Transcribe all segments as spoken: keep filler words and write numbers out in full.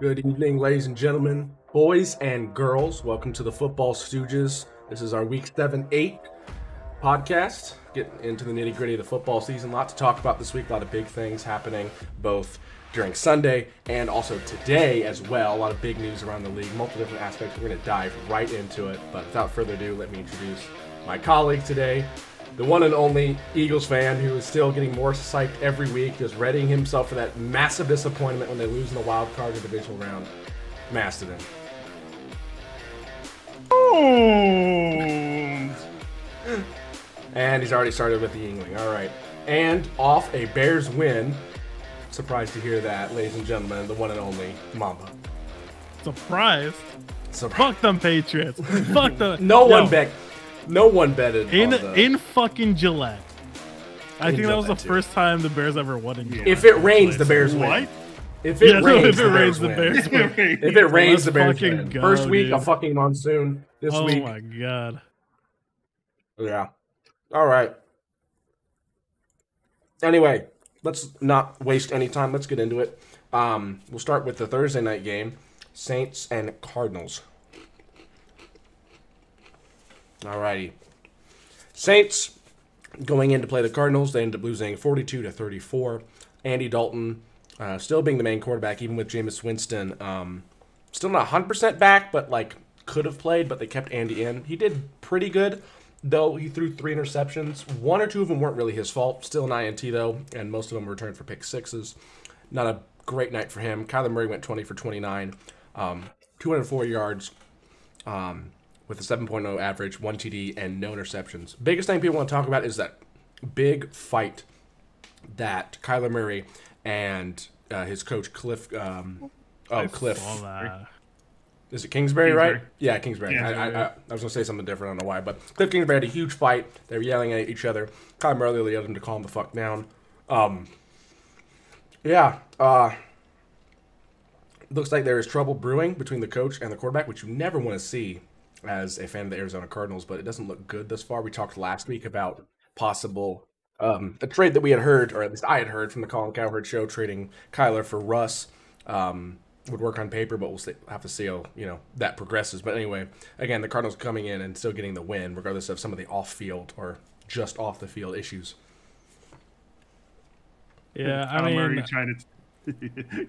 Good evening, ladies and gentlemen, boys and girls. Welcome to the Football Stooges. This is our week seven, eight podcast. Getting into the nitty gritty of the football season. A lot to talk about this week. A lot of big things happening both during Sunday and also today as well. A lot of big news around the league, multiple different aspects. We're going to dive right into it. But without further ado, let me introduce my colleague today, the one and only Eagles fan who is still getting more psyched every week, just readying himself for that massive disappointment when they lose in the wild card or divisional round. Mastodon. Oh. And he's already started with the Yingling. All right. And off a Bears win. Surprised to hear that, ladies and gentlemen, the one and only Mamba. Surprised? Surpri- Fuck them Patriots. Fuck them. No Yo. one bet. No one betted in on the... in fucking Gillette. I in think Gillette that was the too. first time the Bears ever won in Gillette. If it rains, the Bears win. What? If it yeah, rains, the Bears win. If it rains, the Bears win. Go, first week, dude. A fucking monsoon. This oh week. Oh my god. Yeah. All right. Anyway, let's not waste any time. Let's get into it. Um, we'll start with the Thursday night game, Saints and Cardinals. Alrighty. Saints going in to play the Cardinals. They end up losing forty-two to thirty-four. Andy Dalton uh, still being the main quarterback, even with Jameis Winston. Um, still not one hundred percent back, but like could have played, but they kept Andy in. He did pretty good, though he threw three interceptions. One or two of them weren't really his fault. Still an I N T, though, and most of them were returned for pick sixes. Not a great night for him. Kyler Murray went twenty for twenty-nine, um, two hundred four yards. Um... with a seven point oh average, one T D, and no interceptions. Biggest thing people want to talk about is that big fight that Kyler Murray and uh, his coach, Kliff, um, oh, Kliff. Is it Kingsbury, Kingsbury, right? Yeah, Kingsbury. Yeah, I, I, I, I was going to say something different, I don't know why, but Kliff Kingsbury had a huge fight. They were yelling at each other. Kyler Murray yelled at him to calm the fuck down. Um, yeah, uh... looks like there is trouble brewing between the coach and the quarterback, which you never want to see as a fan of the Arizona Cardinals, but it doesn't look good thus far. We talked last week about possible um, a trade that we had heard, or at least I had heard from the Colin Cowherd show, trading Kyler for Russ um, would work on paper, but we'll have to see how you know that progresses. But anyway, again, the Cardinals coming in and still getting the win, regardless of some of the off-field or just off-the-field issues. Yeah, I mean, already trying to.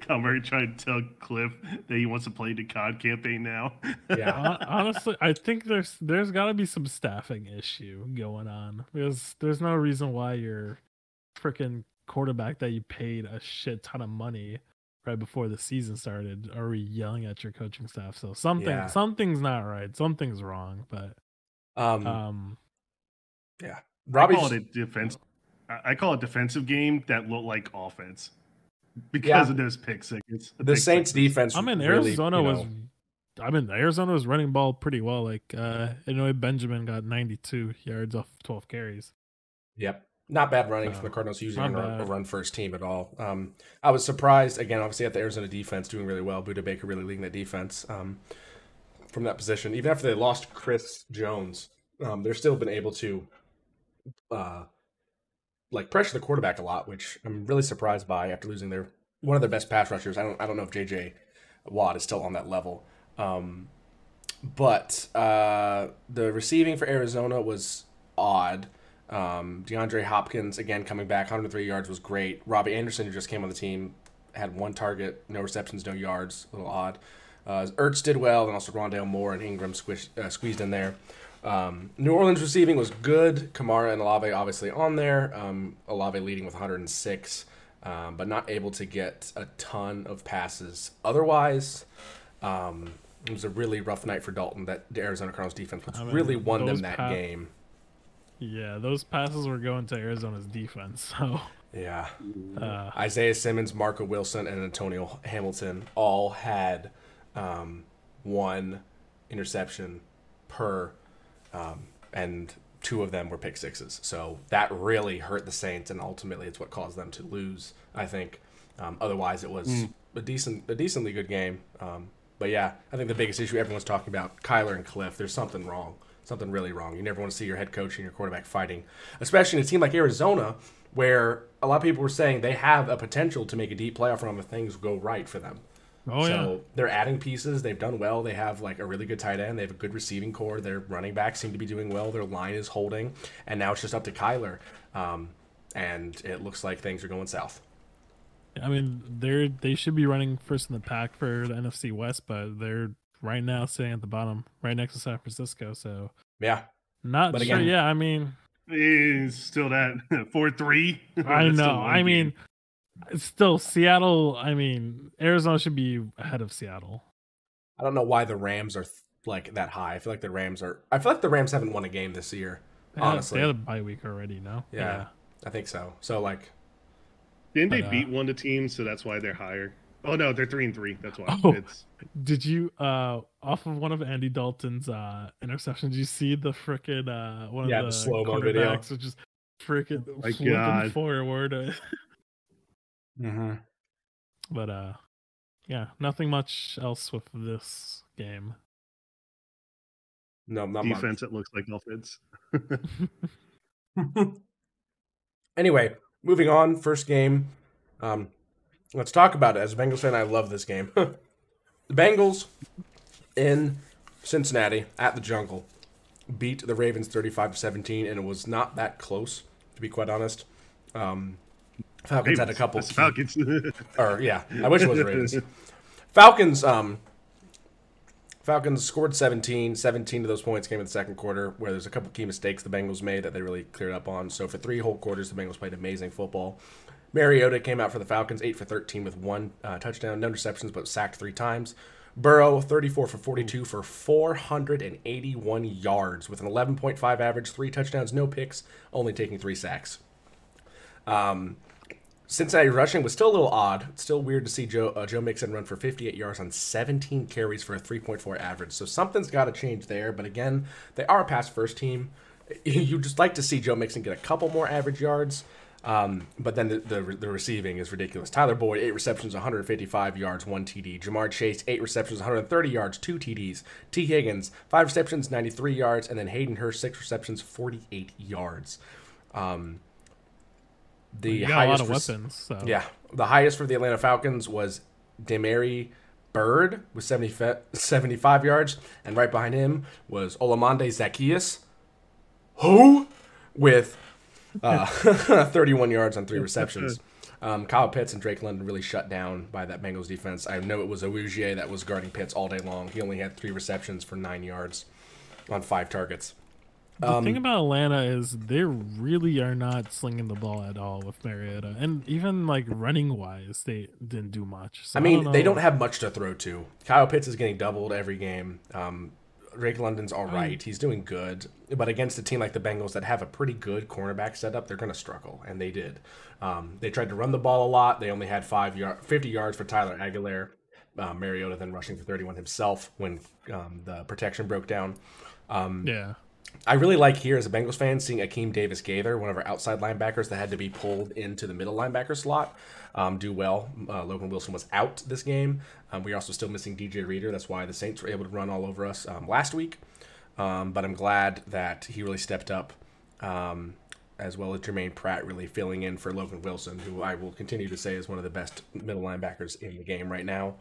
Kyle Murray trying to tell Kliff that he wants to play the C O D campaign now. Yeah, honestly, I think there's there's got to be some staffing issue going on because there's no reason why your freaking quarterback that you paid a shit ton of money right before the season started are yelling at your coaching staff. So something yeah. something's not right. Something's wrong. But um, um yeah, Robbie called it defense. I call it defensive game that looked like offense. Because yeah. of those pick sixes, the pick Saints' sixes. defense. I mean, Arizona really, you know, was. I mean, Arizona was running ball pretty well. Like, uh, Illinois Benjamin got ninety-two yards off twelve carries. Yep, not bad running uh, for the Cardinals. Usually a run first team at all. Um, I was surprised again. Obviously, at the Arizona defense doing really well. Budda Baker really leading that defense um, from that position. Even after they lost Chris Jones, um, they're still been able to. Uh, like pressure the quarterback a lot, which I'm really surprised by after losing their one of their best pass rushers. I don't I don't know if J J Watt is still on that level. Um, but uh, the receiving for Arizona was odd. Um, DeAndre Hopkins, again, coming back, one hundred three yards was great. Robbie Anderson, who just came on the team, had one target, no receptions, no yards, a little odd. Uh, Ertz did well, and also Rondale Moore and Ingram squished, uh, squeezed in there. Um, New Orleans receiving was good. Kamara and Olave obviously on there. Um, Olave leading with one hundred six, um, but not able to get a ton of passes. Otherwise, um, it was a really rough night for Dalton. That the Arizona Cardinals defense I mean, really won them that pa- game. Yeah, those passes were going to Arizona's defense. So yeah, uh, Isaiah Simmons, Marco Wilson, and Antonio Hamilton all had um, one interception per. Um, and two of them were pick sixes. So that really hurt the Saints, and ultimately it's what caused them to lose, I think. Um, otherwise, it was mm. a decent, a decently good game. Um, but, yeah, I think the biggest issue everyone's talking about, Kyler and Kliff, there's something wrong, something really wrong. You never want to see your head coach and your quarterback fighting, especially in a team like Arizona where a lot of people were saying they have a potential to make a deep playoff run if things go right for them. Oh, so yeah. They're adding pieces. They've done well. They have like a really good tight end. They have a good receiving core. Their running backs seem to be doing well. Their line is holding. And now it's just up to Kyler. Um, and it looks like things are going south. I mean, they're they should be running first in the pack for the N F C West, but they're right now sitting at the bottom, right next to San Francisco. So yeah, not but sure. Again, yeah, I mean, it's still that four three. I know. I game. mean, it's still Seattle. I mean, Arizona should be ahead of Seattle. I don't know why the Rams are th- like that high. I feel like the Rams are. I feel like the Rams haven't won a game this year. They honestly, had, they had a bye week already. No. Yeah, yeah, I think so. So like. Didn't they but, uh, beat one to teams, so that's why they're higher? Oh, no, they're three and three. That's why. Oh, it's... Did you, uh, off of one of Andy Dalton's uh, interceptions, you see the frickin' uh, one yeah, of the, the slow-mo video, which is frickin' oh, flipping forward. mm-hmm. But, uh, yeah, nothing much else with this game. No, not defense, much. It looks like offense. Anyway. Moving on, first game. Um, let's talk about it. As a Bengals fan, I love this game. The Bengals in Cincinnati at the Jungle beat the Ravens thirty-five to seventeen, and it was not that close, to be quite honest. Um, Falcons Ravens. had a couple. Key, Falcons. or yeah, I wish it was the Ravens. Falcons. Um, Falcons scored seventeen. seventeen of those points came in the second quarter, where there's a couple key mistakes the Bengals made that they really cleared up on. So for three whole quarters, the Bengals played amazing football. Mariota came out for the Falcons, eight for thirteen with one uh, touchdown, no interceptions, but sacked three times. Burrow, thirty-four for forty-two for four hundred eighty-one yards with an eleven point five average, three touchdowns, no picks, only taking three sacks. Um... Cincinnati rushing was still a little odd. It's still weird to see Joe uh, Joe Mixon run for fifty-eight yards on seventeen carries for a three point four average. So something's got to change there. But again, they are a pass-first team. You just like to see Joe Mixon get a couple more average yards. Um, but then the, the the receiving is ridiculous. Tyler Boyd, eight receptions, one hundred fifty-five yards, one T D. Ja'Marr Chase, eight receptions, one hundred thirty yards, two T Ds. Tee Higgins, five receptions, ninety-three yards. And then Hayden Hurst, six receptions, forty-eight yards. Um... The well, highest a lot of for, weapons. So. Yeah, the highest for the Atlanta Falcons was DeMarri Byrd with seventy, seventy-five yards, and right behind him was Olamide Zaccheaus, who with uh, thirty-one yards on three receptions. Um, Kyle Pitts and Drake London really shut down by that Bengals defense. I know it was Awuzie that was guarding Pitts all day long. He only had three receptions for nine yards on five targets. The um, thing about Atlanta is they really are not slinging the ball at all with Mariota, and even like running wise, they didn't do much. So I mean, I don't they don't have much to throw to. Kyle Pitts is getting doubled every game. Um, Drake London's all right; um, he's doing good, but against a team like the Bengals that have a pretty good cornerback setup, they're going to struggle, and they did. Um, they tried to run the ball a lot. They only had five yard, fifty yards for Tyler Aguilar. Uh, Mariota then rushing for thirty-one himself when um, the protection broke down. Um, yeah. I really like here as a Bengals fan seeing Akeem Davis-Gaither, one of our outside linebackers that had to be pulled into the middle linebacker slot, um, do well. Uh, Logan Wilson was out this game. Um, we are also still missing D J Reader. That's why the Saints were able to run all over us um, last week. Um, but I'm glad that he really stepped up, um, as well as Germaine Pratt really filling in for Logan Wilson, who I will continue to say is one of the best middle linebackers in the game right now.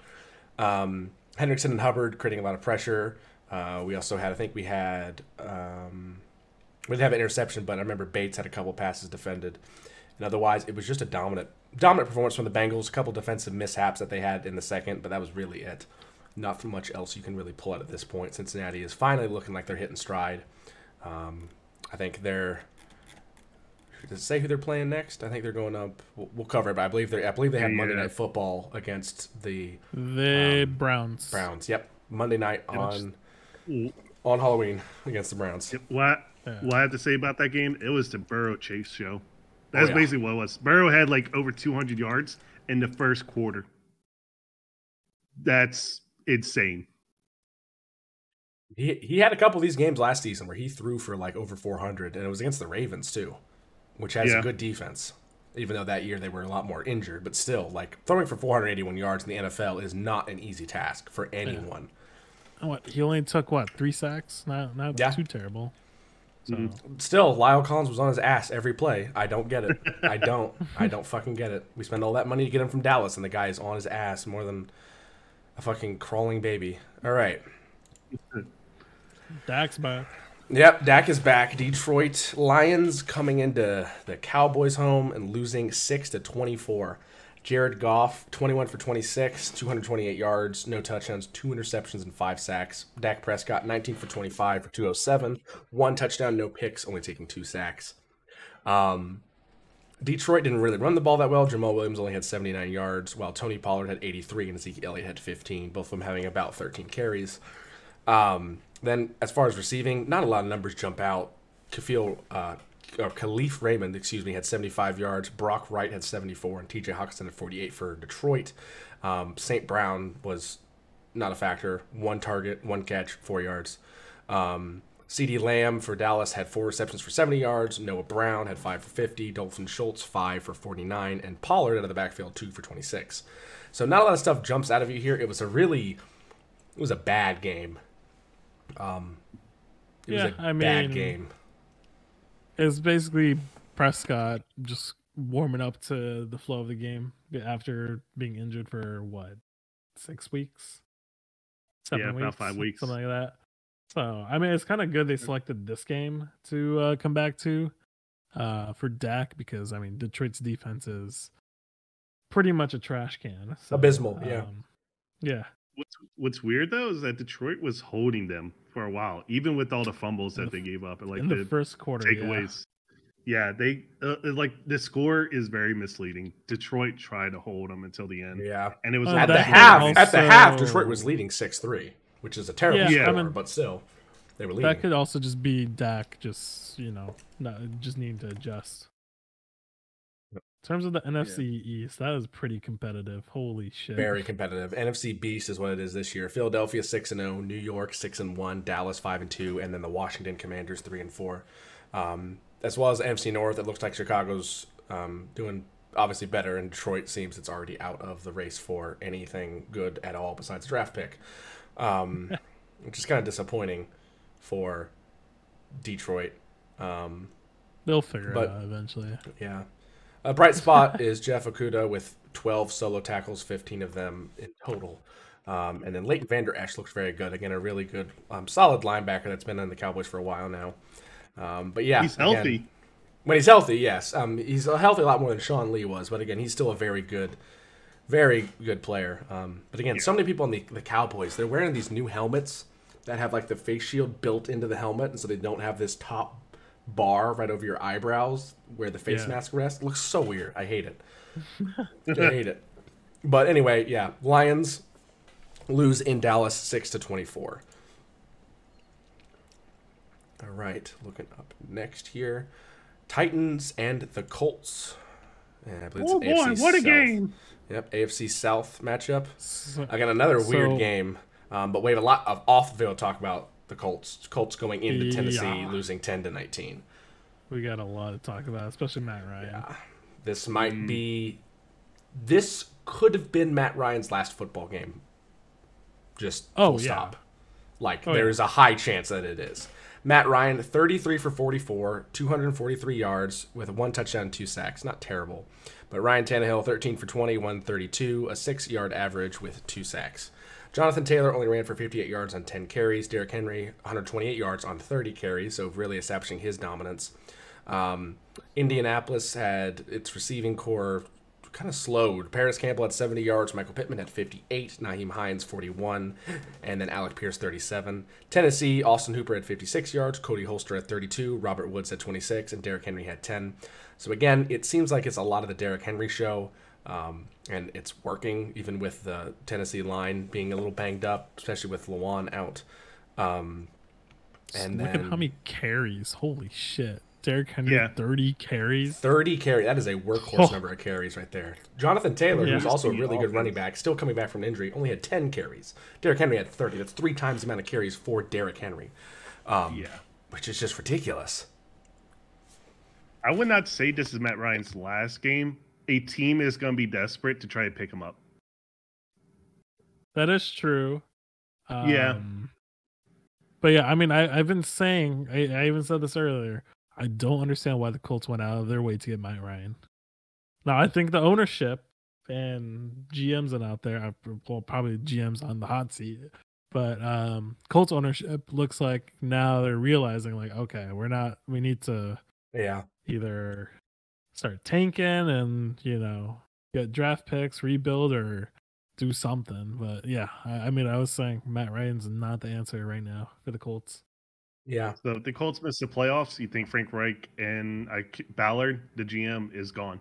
Um, Hendrickson and Hubbard creating a lot of pressure. Uh, we also had, I think we had, um, we didn't have an interception, but I remember Bates had a couple passes defended. And otherwise, it was just a dominant, dominant performance from the Bengals. A couple defensive mishaps that they had in the second, but that was really it. Not much else you can really pull out at this point. Cincinnati is finally looking like they're hitting stride. Um, I think they're. Does it say who they're playing next? I think they're going up. We'll, we'll cover it, but I believe they. I believe they had yeah. Monday Night Football against the the um, Browns. Browns. Yep. Monday night on. On Halloween against the Browns. What, what I have to say about that game, it was the Burrow Chase show. That's oh, yeah. basically what it was. Burrow had like over two hundred yards in the first quarter. That's insane. He he had a couple of these games last season where he threw for like over four hundred, and it was against the Ravens too, which has yeah. a good defense. Even though that year they were a lot more injured, but still, like throwing for four hundred eighty-one yards in the N F L is not an easy task for anyone. Yeah. What he only took what three sacks? Not not yeah. too terrible. So. Mm-hmm. Still, Lyle Collins was on his ass every play. I don't get it. I don't. I don't fucking get it. We spend all that money to get him from Dallas, and the guy is on his ass more than A fucking crawling baby. All right. Dak's back. Yep, Dak is back. Detroit Lions coming into the Cowboys home and losing six to twenty-four. Jared Goff, twenty-one for twenty-six, two hundred twenty-eight yards, no touchdowns, two interceptions, and five sacks. Dak Prescott, nineteen for twenty-five for two oh seven, one touchdown, no picks, only taking two sacks. Um, Detroit didn't really run the ball that well. Jamal Williams only had seventy-nine yards, while Tony Pollard had eighty-three and Zeke Elliott had fifteen, both of them having about thirteen carries. Um, then, as far as receiving, not a lot of numbers jump out. Khalil, uh Or Khalif Raymond, excuse me, had seventy-five yards. Brock Wright had seventy-four, and T J Hockenson had forty-eight for Detroit. Um, Saint Brown was not a factor. One target, one catch, four yards. Um, CeeDee Lamb for Dallas had four receptions for seventy yards. Noah Brown had five for fifty. Dalton Schultz, five for forty-nine. And Pollard out of the backfield, two for twenty-six. So not a lot of stuff jumps out of you here. It was a really, it was a bad game. Um, it yeah, was a I bad mean... game. It's basically Prescott just warming up to the flow of the game after being injured for, what, six weeks? Seven yeah, about weeks, five weeks. Something like that. So, I mean, it's kind of good they selected this game to uh, come back to uh, for Dak because, I mean, Detroit's defense is pretty much a trash can. So, abysmal, yeah. Um, yeah. What's, what's weird, though, is that Detroit was holding them for a while, even with all the fumbles that they gave up. And like in the, the first quarter, takeaways. Yeah, yeah they uh, like the score is very misleading. Detroit tried to hold them until the end. Yeah, and it was oh, at the half. Also, at the half, Detroit was leading six three, which is a terrible yeah, score, I mean, but still, they were leading. That could also just be Dak, just you know, not, just needing to adjust. In terms of the N F C yeah. East, that is pretty competitive. Holy shit. Very competitive. N F C Beast is what it is this year. Philadelphia six and oh, New York six and one, Dallas five and two, and then the Washington Commanders three and four. Um, as well as N F C North, it looks like Chicago's um, doing obviously better, and Detroit seems it's already out of the race for anything good at all besides draft pick, um, which is kind of disappointing for Detroit. Um, They'll figure but, it out eventually. Yeah. A bright spot is Jeff Okudah with twelve solo tackles, fifteen of them in total. Um, and then Leighton Vander Esch looks very good. Again, a really good, um, solid linebacker that's been in the Cowboys for a while now. Um, but, yeah. He's again, healthy. When he's healthy, yes. Um, he's healthy a lot more than Sean Lee was. But, again, he's still a very good, very good player. Um, but, again, yeah. so many people on the, the Cowboys, they're wearing these new helmets that have, like, the face shield built into the helmet. And so they don't have this top bar right over your eyebrows where the face yeah. mask rests. It looks so weird. I hate it. I hate it. But anyway, yeah. Lions lose in Dallas six to twenty-four. All right. Looking up next here. Titans and the Colts. And I believe it's oh, boy. A F C what South. A game. Yep. A F C South matchup. So, I got another weird so, game. Um, but we have a lot of off the field to talk about. The Colts. Colts going into Tennessee, yeah. losing ten to nineteen. We got a lot to talk about, especially Matt Ryan. Yeah. This might mm. be... This could have been Matt Ryan's last football game. Just oh, full yeah. stop. Like, oh, there yeah. is a high chance that it is. Matt Ryan, thirty-three for forty-four, two hundred forty-three yards, with one touchdown and two sacks. Not terrible. But Ryan Tannehill, thirteen for twenty, one thirty-two, a six-yard average with two sacks. Jonathan Taylor only ran for fifty-eight yards on ten carries. Derrick Henry, one hundred twenty-eight yards on thirty carries, so really establishing his dominance. Um, Indianapolis had its receiving core kind of slowed. Paris Campbell had seventy yards. Michael Pittman had fifty-eight. Nyheim Hines, forty-one. And then Alec Pierce, thirty-seven. Tennessee, Austin Hooper had fifty-six yards. Cody Holster had thirty-two. Robert Woods had twenty-six. And Derrick Henry had ten. So, again, it seems like it's a lot of the Derrick Henry show. Um, and it's working, even with the Tennessee line being a little banged up, especially with Lewan out. Um, and Look then, at how many carries. Holy shit. Derrick Henry, yeah. thirty carries. thirty carries. That is a workhorse oh. number of carries right there. Jonathan Taylor, yeah, who's also a really offense. good running back, still coming back from an injury, only had ten carries. Derrick Henry had thirty. That's three times the amount of carries for Derrick Henry, um, yeah. which is just ridiculous. I would not say this is Matt Ryan's last game. A team is going to be desperate to try to pick him up. That is true. Um, yeah. But yeah, I mean, I, I've been saying, I, I even said this earlier, I don't understand why the Colts went out of their way to get Matt Ryan. Now, I think the ownership and G Ms are out there, well, probably G Ms on the hot seat, but um, Colts ownership looks like now they're realizing, like, okay, we're not, we need to yeah either start tanking and, you know, get draft picks, rebuild, or do something. But yeah, I, I mean, I was saying Matt Ryan's not the answer right now for the Colts. Yeah. So if the Colts miss the playoffs, you think Frank Reich and I, Ballard, the G M, is gone?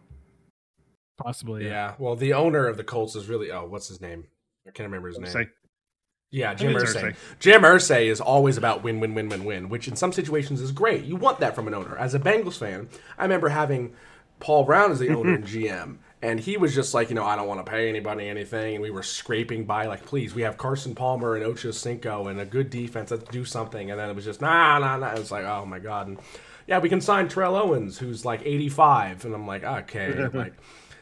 Possibly. Yeah. yeah. Well, the owner of the Colts is really, oh, what's his name? I can't remember his Irsay. name. Yeah, Jim Irsay. Irsay. Jim Irsay is always about win, win, win, win, win, which in some situations is great. You want that from an owner. As a Bengals fan, I remember having Paul Brown as the owner and G M. And he was just like, you know, I don't want to pay anybody anything. And we were scraping by like, please, we have Carson Palmer and Ocho Cinco and a good defense. Let's do something. And then it was just, nah, nah, nah. It was like, oh, my God. And yeah, we can sign Terrell Owens, who's like eighty-five. And I'm like, okay. like,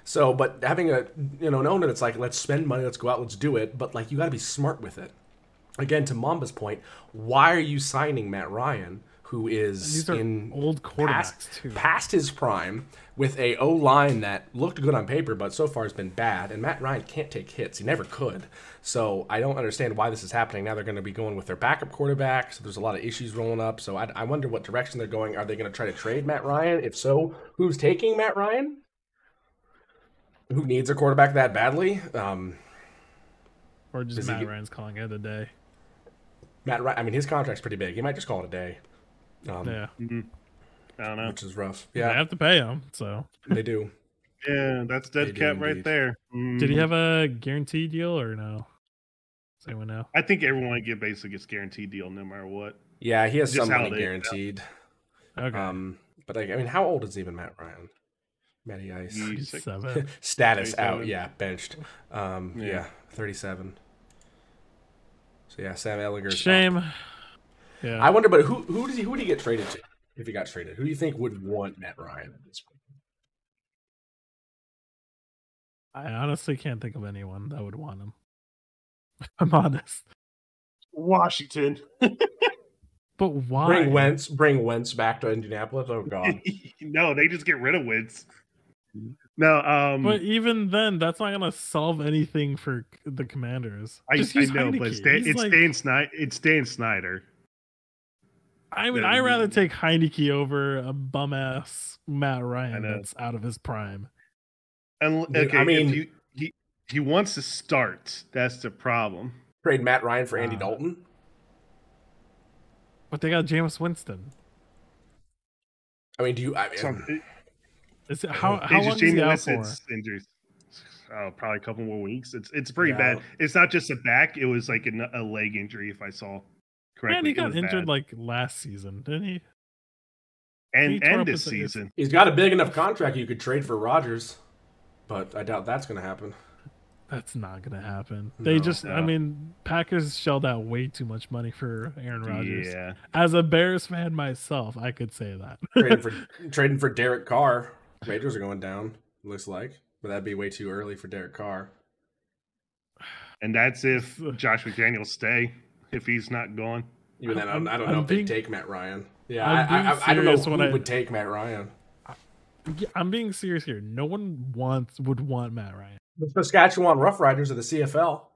so, but having a, you know, an owner that's like, let's spend money. Let's go out. Let's do it. But like, you got to be smart with it. Again, to Mamba's point, why are you signing Matt Ryan, who is in old past, too. past his prime, with a O-line that looked good on paper, but so far has been bad. And Matt Ryan can't take hits. He never could. So I don't understand why this is happening. Now they're going to be going with their backup quarterback. So there's a lot of issues rolling up. So I, I wonder what direction they're going. Are they going to try to trade Matt Ryan? If so, who's taking Matt Ryan? Who needs a quarterback that badly? Um, or just Matt he, Ryan's calling it a day. Matt Ryan, I mean, his contract's pretty big. He might just call it a day. Um, yeah. Mm-hmm. I don't know. Which is rough. Yeah, they have to pay him, so they do. Yeah, that's dead cap right there. Mm. Did he have a guaranteed deal or no? Does anyone know? I think everyone I get basically gets guaranteed deal no matter what. Yeah, he has some money guaranteed. Okay. Um, but I, I mean, how old is even Matt Ryan? Matty Ice. thirty-seven. Status out. Yeah, benched. Um, yeah. yeah, thirty-seven. So yeah, Sam Ehlinger. Shame. Up. Yeah. I wonder, but who who does he who would he get traded to? If he got traded, who do you think would want Matt Ryan at this point? I honestly can't think of anyone that would want him. I'm honest. Washington. But why? Bring Wentz, bring Wentz back to Indianapolis? Oh, God. No, they just get rid of Wentz. No, um, but even then, that's not going to solve anything for the Commanders. I, I know, Heineke. but it's, Dan, it's, like... Dan Snyder, it's Dan Snyder. I would. I'd rather take Heineke over a bum ass Matt Ryan that's out of his prime. And okay, I mean, if you, he he wants to start. That's the problem. Trade Matt Ryan for Andy uh, Dalton. But they got Jameis Winston. I mean, do you? I mean, so, it, is it, how how long is he out for? Injuries. Oh, probably a couple more weeks. It's it's pretty yeah. bad. It's not just a back. It was like a, a leg injury, if I saw. Correctly. And he got injured bad. like last season, didn't he? And he and this season, he's got a big enough contract you could trade for Rodgers, but I doubt that's going to happen. That's not going to happen. No, they just, no. I mean, Packers shelled out way too much money for Aaron Rodgers. Yeah. As a Bears fan myself, I could say that trading for trading for Derek Carr. Raiders are going down. Looks like, but that'd be way too early for Derek Carr. And that's if Josh McDaniels stay. If he's not gone, even then, I don't, I don't know if being, they take Matt Ryan. Yeah, I, I, I don't know who I, would take Matt Ryan. I'm being serious here. No one wants would want Matt Ryan. The Saskatchewan Roughriders of the C F L.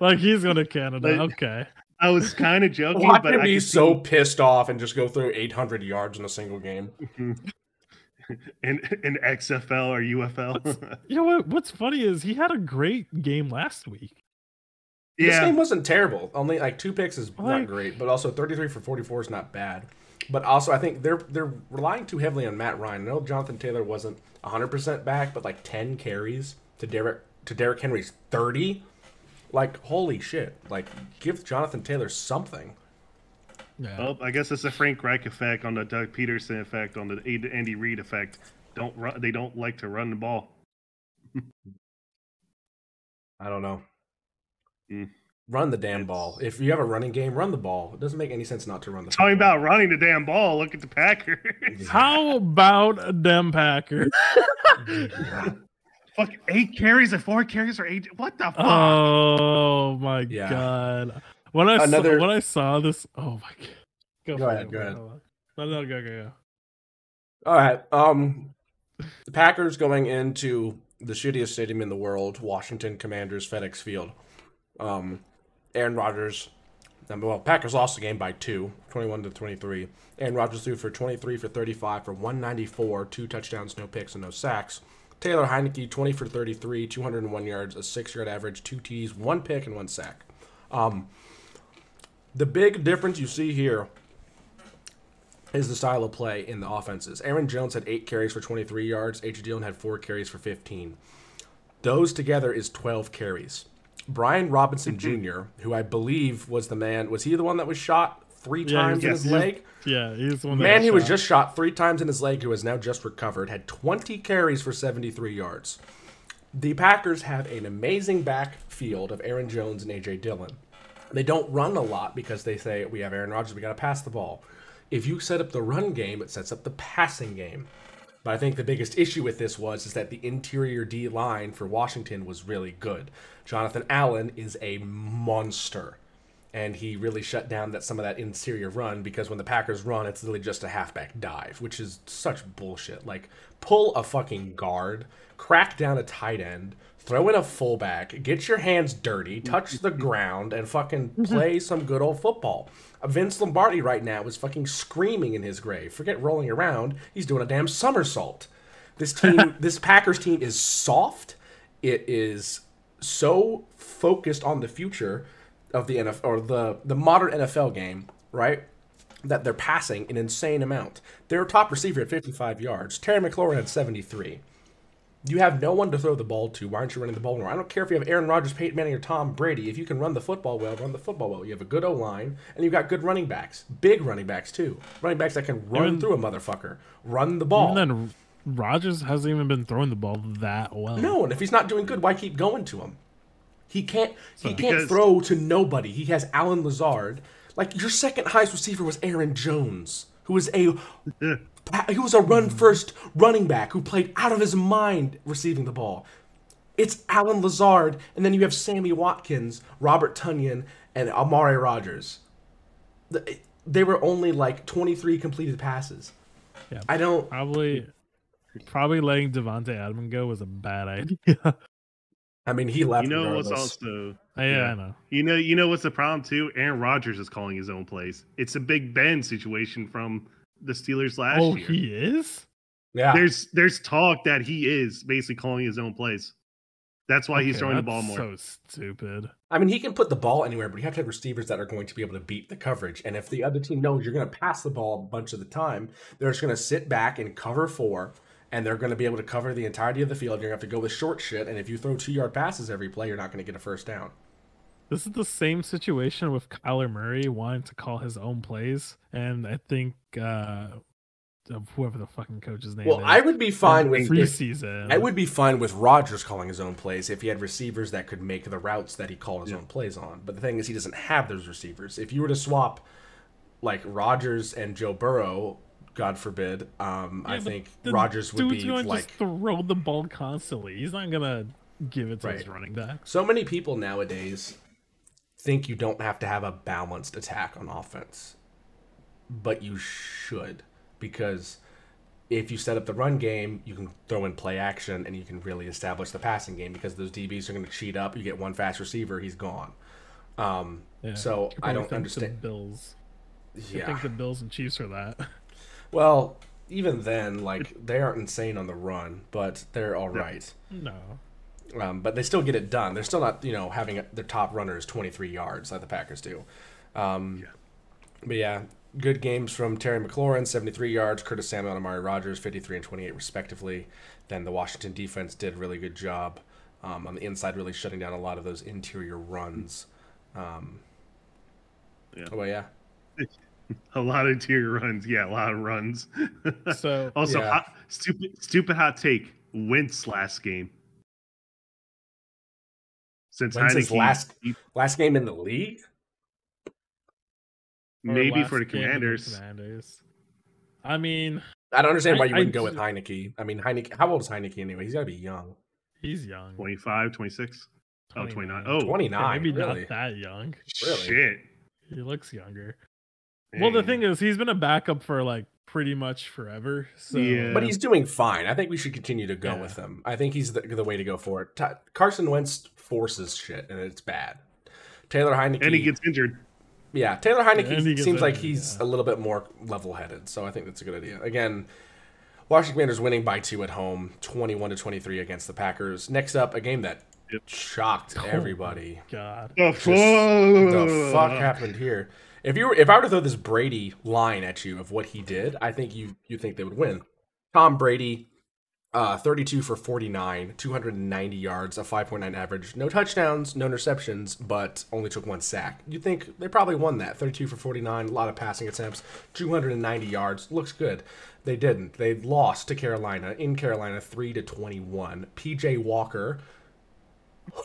Like he's going to Canada. Like, okay, I was kind of joking. Why but can I be so see... pissed off and just go through eight hundred yards in a single game? In in X F L or U F L. What's, you know what? What's funny is he had a great game last week. Yeah. This game wasn't terrible. Only like two picks is like, not great, but also thirty-three for forty-four is not bad. But also, I think they're they're relying too heavily on Matt Ryan. I know Jonathan Taylor wasn't one hundred percent back, but like ten carries to Derrick to Derrick Henry's thirty. Like holy shit! Like give Jonathan Taylor something. Yeah. Well, I guess it's the Frank Reich effect on the Doug Peterson effect on the Andy Reid effect. Don't run, they don't like to run the ball. I don't know. Mm. Run the damn ball. If you have a running game, run the ball. It doesn't make any sense not to run the Talking ball. Talking about running the damn ball, look at the Packers. How about them Packers? Yeah. Fuck, eight carries and four carries for eight. What the fuck? Oh, my yeah. God. When I, Another... saw, when I saw this, oh, my God. Go, go ahead, go ahead. No, no, go, go, go. All right. Um, the Packers going into the shittiest stadium in the world, Washington Commanders FedEx Field. Um, Aaron Rodgers, well, Packers lost the game by two, twenty-one to twenty-three. Aaron Rodgers threw for twenty-three for thirty-five for one ninety-four, two touchdowns, no picks, and no sacks. Taylor Heineke, twenty for thirty-three, two hundred one yards, a six-yard average, two T Ds, one pick, and one sack. Um, the big difference you see here is the style of play in the offenses. Aaron Jones had eight carries for twenty-three yards. A J. Dillon had four carries for fifteen. Those together is twelve carries. Brian Robinson Junior, who I believe was the man, was he the one that was shot three yeah, times yes, in his leg? Yeah, he's the one that man, was he shot. was just shot three times in his leg, who has now just recovered, had twenty carries for seventy-three yards. The Packers have an amazing backfield of Aaron Jones and A J. Dillon. They don't run a lot because they say, we have Aaron Rodgers, we got to pass the ball. If you set up the run game, it sets up the passing game. But I think the biggest issue with this was is that the interior D line for Washington was really good. Jonathan Allen is a monster, and he really shut down that some of that interior run, because when the Packers run, it's literally just a halfback dive, which is such bullshit. Like, pull a fucking guard, crack down a tight end, throw in a fullback, get your hands dirty, touch the ground, and fucking play some good old football. Vince Lombardi right now is fucking screaming in his grave. Forget rolling around. He's doing a damn somersault. This team, this Packers team is soft. It is so focused on the future of the N F L, or the, the modern N F L game, right, that they're passing an insane amount. Their top receiver at fifty-five yards. Terry McLaurin had seventy-three. You have no one to throw the ball to. Why aren't you running the ball more? I don't care if you have Aaron Rodgers, Peyton Manning, or Tom Brady. If you can run the football well, run the football well. You have a good O-line, and you've got good running backs. Big running backs, too. Running backs that can run even, through a motherfucker. Run the ball. Even then, Rodgers hasn't even been throwing the ball that well. No, and if he's not doing good, why keep going to him? He can't so, He can't because... throw to nobody. He has Alan Lazard. Like, your second highest receiver was Aaron Jones, who was a... He was a run-first running back who played out of his mind receiving the ball. It's Alan Lazard, and then you have Sammy Watkins, Robert Tonyan, and Amari Rodgers. They were only like twenty-three completed passes. Yeah, I don't probably probably letting Devontae Adams go was a bad idea. I mean, he left. You know regardless. what's also yeah, yeah, I know. You know, you know what's the problem too? Aaron Rodgers is calling his own plays. It's a Big Ben situation from the Steelers last oh, year. Oh, he is? Yeah. There's there's talk that he is basically calling his own plays. That's why okay, he's throwing the ball more. So stupid. I mean, he can put the ball anywhere, but you have to have receivers that are going to be able to beat the coverage. And if the other team knows you're going to pass the ball a bunch of the time, they're just going to sit back and cover four, and they're going to be able to cover the entirety of the field. You're going to have to go with short shit, and if you throw two-yard passes every play, you're not going to get a first down. This is the same situation with Kyler Murray wanting to call his own plays, and I think uh, whoever the fucking coach's name well, is. Well, I would be fine with preseason. I would be fine with Rodgers calling his own plays if he had receivers that could make the routes that he called his yeah. own plays on. But the thing is, he doesn't have those receivers. If you were to swap, like, Rodgers and Joe Burrow, God forbid, um, yeah, I think Rodgers would be gonna like just throw the ball constantly. He's not gonna give it to right. his running back. So many people nowadays think you don't have to have a balanced attack on offense, but you should, because if you set up the run game, you can throw in play action and you can really establish the passing game, because those D Bs are going to cheat up. You get one fast receiver, he's gone. Um, yeah, so I don't understand. The Bills. Yeah. I think the Bills and Chiefs are that. Well, even then, like, they aren't insane on the run, but they're all right. No. Um, but they still get it done. They're still not, you know, having a, their top runners twenty-three yards like the Packers do. Um, yeah. But yeah, good games from Terry McLaurin, seventy-three yards. Curtis Samuel and Amari Rodgers, fifty-three and twenty-eight respectively. Then the Washington defense did a really good job um, on the inside, really shutting down a lot of those interior runs. Um, yeah. Oh, well, yeah. A lot of interior runs. Yeah, a lot of runs. So also, yeah. hot, stupid, stupid hot take. Wentz last game. Since His last last game in the league, maybe for the Commanders. Commanders. I mean, I don't understand why you I, wouldn't I, go with Heineke. I mean, Heineke. How old is Heineke anyway? He's got to be young. He's young. twenty-five, twenty-six. twenty-nine. Oh, twenty-nine. Oh, twenty-nine. Maybe really? Not that young. Really? Shit. He looks younger. Dang. Well, the thing is, he's been a backup for like pretty much forever. So. Yeah. But he's doing fine. I think we should continue to go yeah. with him. I think he's the, the way to go for it. T- Carson Wentz forces shit, and it's bad. Taylor Heineke. And he gets injured. Yeah, Taylor Heineke yeah, seems like he's yeah. a little bit more level-headed, so I think that's a good idea. Again, Washington Commanders winning by two at home, twenty-one to twenty-three against the Packers. Next up, a game that yep. shocked oh everybody. God, the fuck, the fuck happened here? If you were, if I were to throw this Brady line at you of what he did, I think you you think they would win. Tom Brady, uh, thirty-two for forty-nine, two hundred ninety yards, a five point nine average, no touchdowns, no interceptions, but only took one sack. You'd think they probably won that. thirty-two for forty-nine, a lot of passing attempts, two hundred ninety yards, looks good. They didn't. They lost to Carolina in Carolina, three to twenty-one. P J Walker,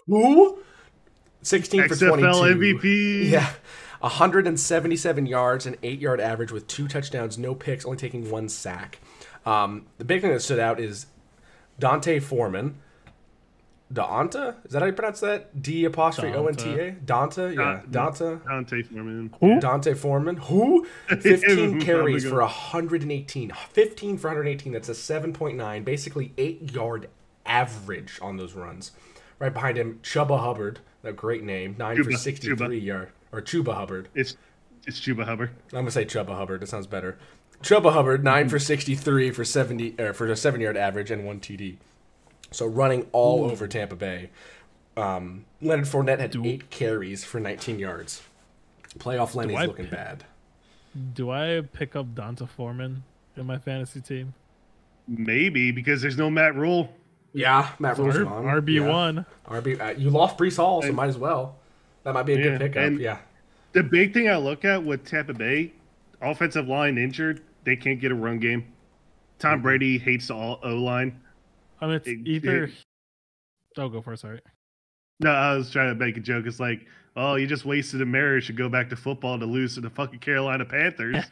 who? sixteen for twenty-two. X F L M V P. Yeah. one hundred seventy-seven yards, an eight-yard average with two touchdowns, no picks, only taking one sack. Um, the big thing that stood out is Dante Foreman. Daonta? Is that how you pronounce that? D apostrophe O N T A? Daonta? Yeah. Daonta. Dante Foreman. Who? Dante Foreman. Who? fifteen carries for one hundred eighteen. fifteen for one hundred eighteen. That's a seven point nine, basically eight-yard average on those runs. Right behind him, Chuba Hubbard. That great name. nine Chuba, for sixty-three yards. Or Chuba Hubbard. It's it's Chuba Hubbard. I'm gonna say Chuba Hubbard. It sounds better. Chuba Hubbard, nine mm-hmm. for sixty-three for seventy er, for a seven-yard average and one T D. So running all Ooh. over Tampa Bay. Um, Leonard Fournette had do, eight carries for nineteen yards. Playoff Lenny's looking pick, bad. Do I pick up Donta Foreman in my fantasy team? Maybe because there's no Matt Rule. Yeah, Matt Rule's R- gone. R B one. Yeah. R B. Uh, you lost Breece Hall, so and, might as well. That might be a yeah, good pickup, yeah. The big thing I look at with Tampa Bay, offensive line injured, they can't get a run game. Tom mm-hmm. Brady hates the O-line. I mean, it's it, either... I'll oh, go for it, sorry. No, I was trying to make a joke. It's like, oh, you just wasted a marriage to go back to football to lose to the fucking Carolina Panthers.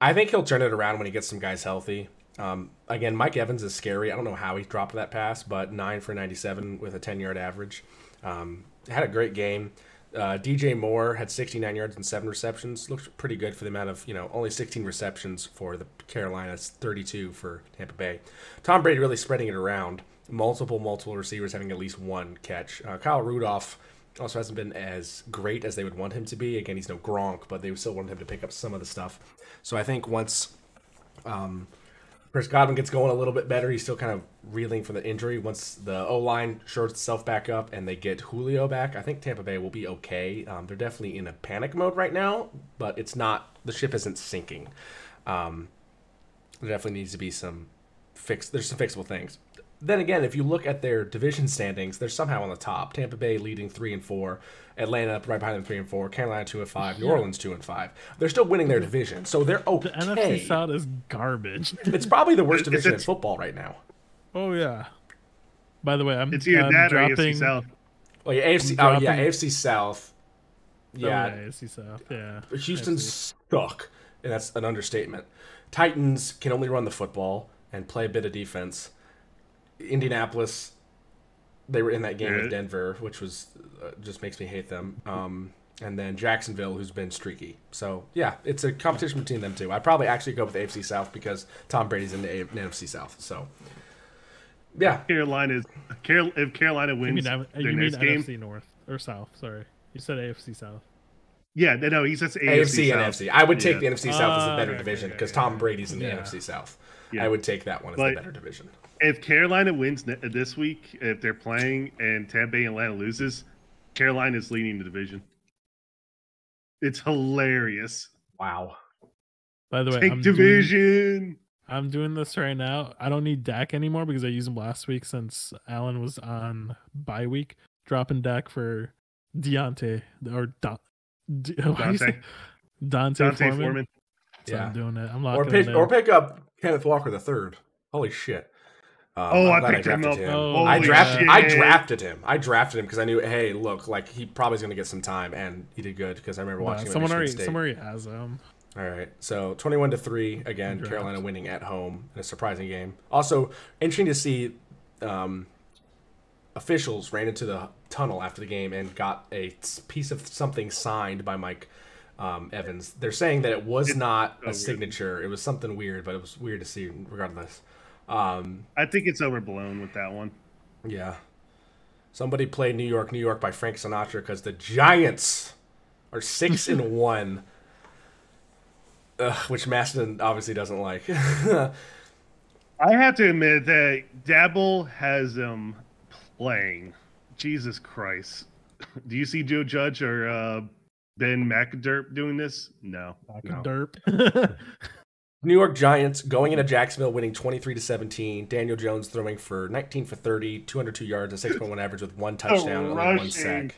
I think he'll turn it around when he gets some guys healthy. Um, again, Mike Evans is scary. I don't know how he dropped that pass, but nine for ninety-seven with a ten-yard average. Um, had a great game. Uh, D J Moore had sixty-nine yards and seven receptions. Looks pretty good for the amount of, you know, only sixteen receptions for the Carolinas, thirty-two for Tampa Bay. Tom Brady really spreading it around. Multiple, multiple receivers having at least one catch. Uh, Kyle Rudolph also hasn't been as great as they would want him to be. Again, he's no Gronk, but they still want him to pick up some of the stuff. So I think once um, Chris Godwin gets going a little bit better, he's still kind of reeling from the injury. Once the O-line shores itself back up and they get Julio back, I think Tampa Bay will be okay. Um, they're definitely in a panic mode right now, but it's not – the ship isn't sinking. Um, there definitely needs to be some fix. There's some fixable things. Then again, if you look at their division standings, they're somehow on the top. Tampa Bay leading three and four, Atlanta right behind them three and four, Carolina two and five, New yeah. Orleans two and five. They're still winning their division, so they're okay. The N F C South is garbage. It's probably the worst division in football right now. Oh yeah. By the way, I'm it's either I'm that dropping, or A F C South. Oh yeah, A F C. Oh yeah, A F C South. Yeah, A F C South. Yeah. Houston's stuck, and that's an understatement. Titans can only run the football and play a bit of defense. Indianapolis, they were in that game with Denver, which was uh, just makes me hate them. Um, and then Jacksonville, who's been streaky. So, yeah, it's a competition between them two. I'd probably actually go with the A F C South because Tom Brady's in the A- N F C South. So, yeah. Carolina's, Carol, if Carolina wins you mean, their you next mean game. N F C North or South, sorry. You said A F C South. Yeah, no, he says A F C, A F C South. N F C. I would take yeah. the N F C South uh, as a better okay, division because okay, okay, Tom Brady's in yeah. the N F C South. Yeah. I would take that one as but, the better division. If Carolina wins this week, if they're playing and Tampa Bay and Atlanta loses, Carolina's leading the division. It's hilarious. Wow. By the way, take I'm division. Doing, I'm doing this right now. I don't need Dak anymore because I used him last week since Allen was on bye week. Dropping Dak for Deontay or da, De, Dante. Dante Dante Foreman. Foreman. So yeah. I'm doing it. I'm locking or pick, it in. Or pick up Kenneth Walker the third. Holy shit! Um, oh, I picked I him up. Him. Oh, I drafted. Shit. I drafted him. I drafted him because I knew. Hey, look, like he probably's going to get some time, and he did good because I remember watching. Yeah, him someone already. Someone already has him. All right, so twenty-one to three again. Draft. Carolina winning at home in a surprising game. Also interesting to see. Um, officials ran into the tunnel after the game and got a piece of something signed by Mike. um, Evans. They're saying that it was it's not so a signature. Weird. It was something weird, but it was weird to see regardless. Um, I think it's overblown with that one. Yeah. Somebody play New York, New York by Frank Sinatra because the Giants are six and one, uh, which Mastin obviously doesn't like. I have to admit that Dabble has him playing. Jesus Christ. Do you see Joe Judge or uh, Ben McAderp doing this? No. McAderp. No. New York Giants going into Jacksonville, winning twenty-three to seventeen. Daniel Jones throwing for nineteen for thirty, two hundred two yards, a six point one average with one touchdown and like one sack.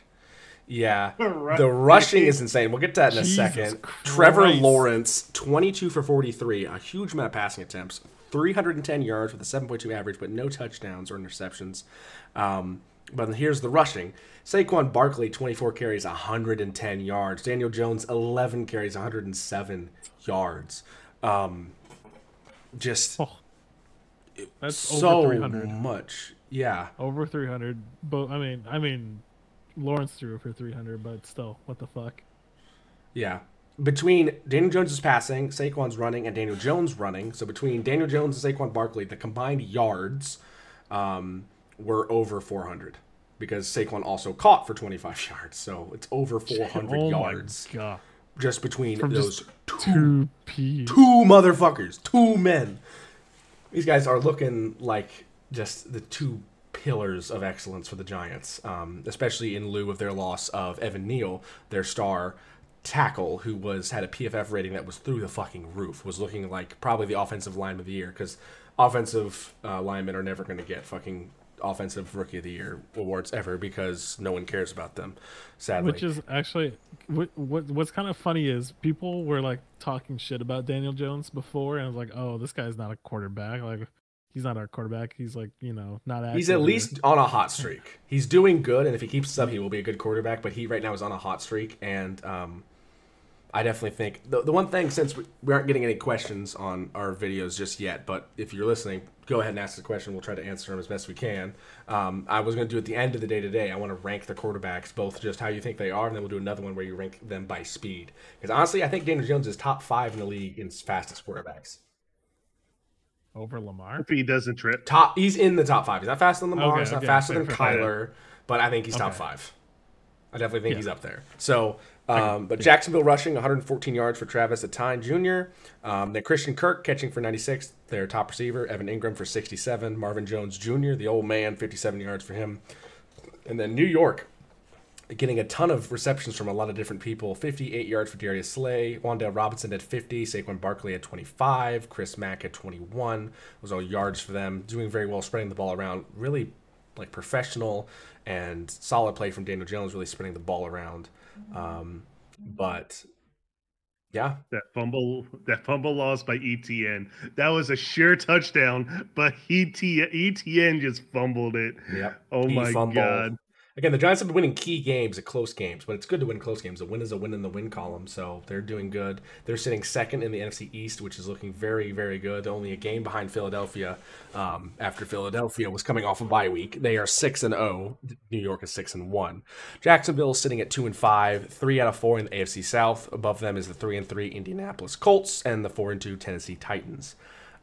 Yeah. The, ru the rushing is insane. We'll get to that in a Jesus second. Christ. Trevor Lawrence, twenty-two for forty-three, a huge amount of passing attempts, three hundred ten yards with a seven point two average, but no touchdowns or interceptions. Um, but here's the rushing. Saquon Barkley, twenty-four carries, one hundred ten yards. Daniel Jones, eleven carries, one hundred seven yards. Um, just oh, that's so over three hundred. Much, yeah. Over three hundred, but I mean, I mean, Lawrence threw for three hundred, but still, what the fuck? Yeah, between Daniel Jones's passing, Saquon's running, and Daniel Jones running, so between Daniel Jones and Saquon Barkley, the combined yards um, were over four hundred because Saquon also caught for twenty-five yards, so it's over four hundred oh yards. My God. Just between From those just two, two, two motherfuckers, two men. These guys are looking like just the two pillars of excellence for the Giants, um, especially in lieu of their loss of Evan Neal, their star tackle, who was had a P F F rating that was through the fucking roof, was looking like probably the offensive lineman of the year, because offensive uh, linemen are never going to get fucking offensive rookie of the year awards ever because no one cares about them, sadly. Which is actually what, what what's kind of funny is people were like talking shit about Daniel Jones before, and I was like, oh, this guy's not a quarterback, like he's not our quarterback, he's like, you know, not active. He's at least on a hot streak, he's doing good, and if he keeps this up he will be a good quarterback, but he right now is on a hot streak. And um I definitely think the, the one thing, since we, we aren't getting any questions on our videos just yet, but if you're listening, go ahead and ask the question. We'll try to answer them as best we can. Um, I was going to do at the end of the day today, I want to rank the quarterbacks, both just how you think they are, and then we'll do another one where you rank them by speed. Because honestly, I think Daniel Jones is top five in the league in fastest quarterbacks. Over Lamar? If he doesn't trip. Top, he's in the top five. He's not faster than Lamar. Okay, he's not okay, faster than Kyler, but I think he's top okay. five. I definitely think yeah. he's up there. So... Um, but Jacksonville rushing one hundred fourteen yards for Travis Etienne Junior Um, then Christian Kirk catching for ninety-six, their top receiver. Evan Ingram for sixty-seven. Marvin Jones Junior, the old man, fifty-seven yards for him. And then New York getting a ton of receptions from a lot of different people. fifty-eight yards for Darius Slay. Wandale Robinson at fifty. Saquon Barkley at twenty-five. Chris Mack at twenty-one. Those are all yards for them. Doing very well, spreading the ball around. Really like professional and solid play from Daniel Jones, really spreading the ball around. Um, but yeah, that fumble, that fumble loss by E T N, that was a sheer touchdown, but E T N just fumbled it. Yeah. Oh he my fumbled. God. Again, the Giants have been winning key games at close games, but it's good to win close games. A win is a win in the win column, so they're doing good. They're sitting second in the N F C East, which is looking very, very good. They're only a game behind Philadelphia um, after Philadelphia was coming off a bye week. They are six and oh. New York is six and one. Jacksonville is sitting at two and five, three out of four in the A F C South. Above them is the three and three Indianapolis Colts and the four and two Tennessee Titans.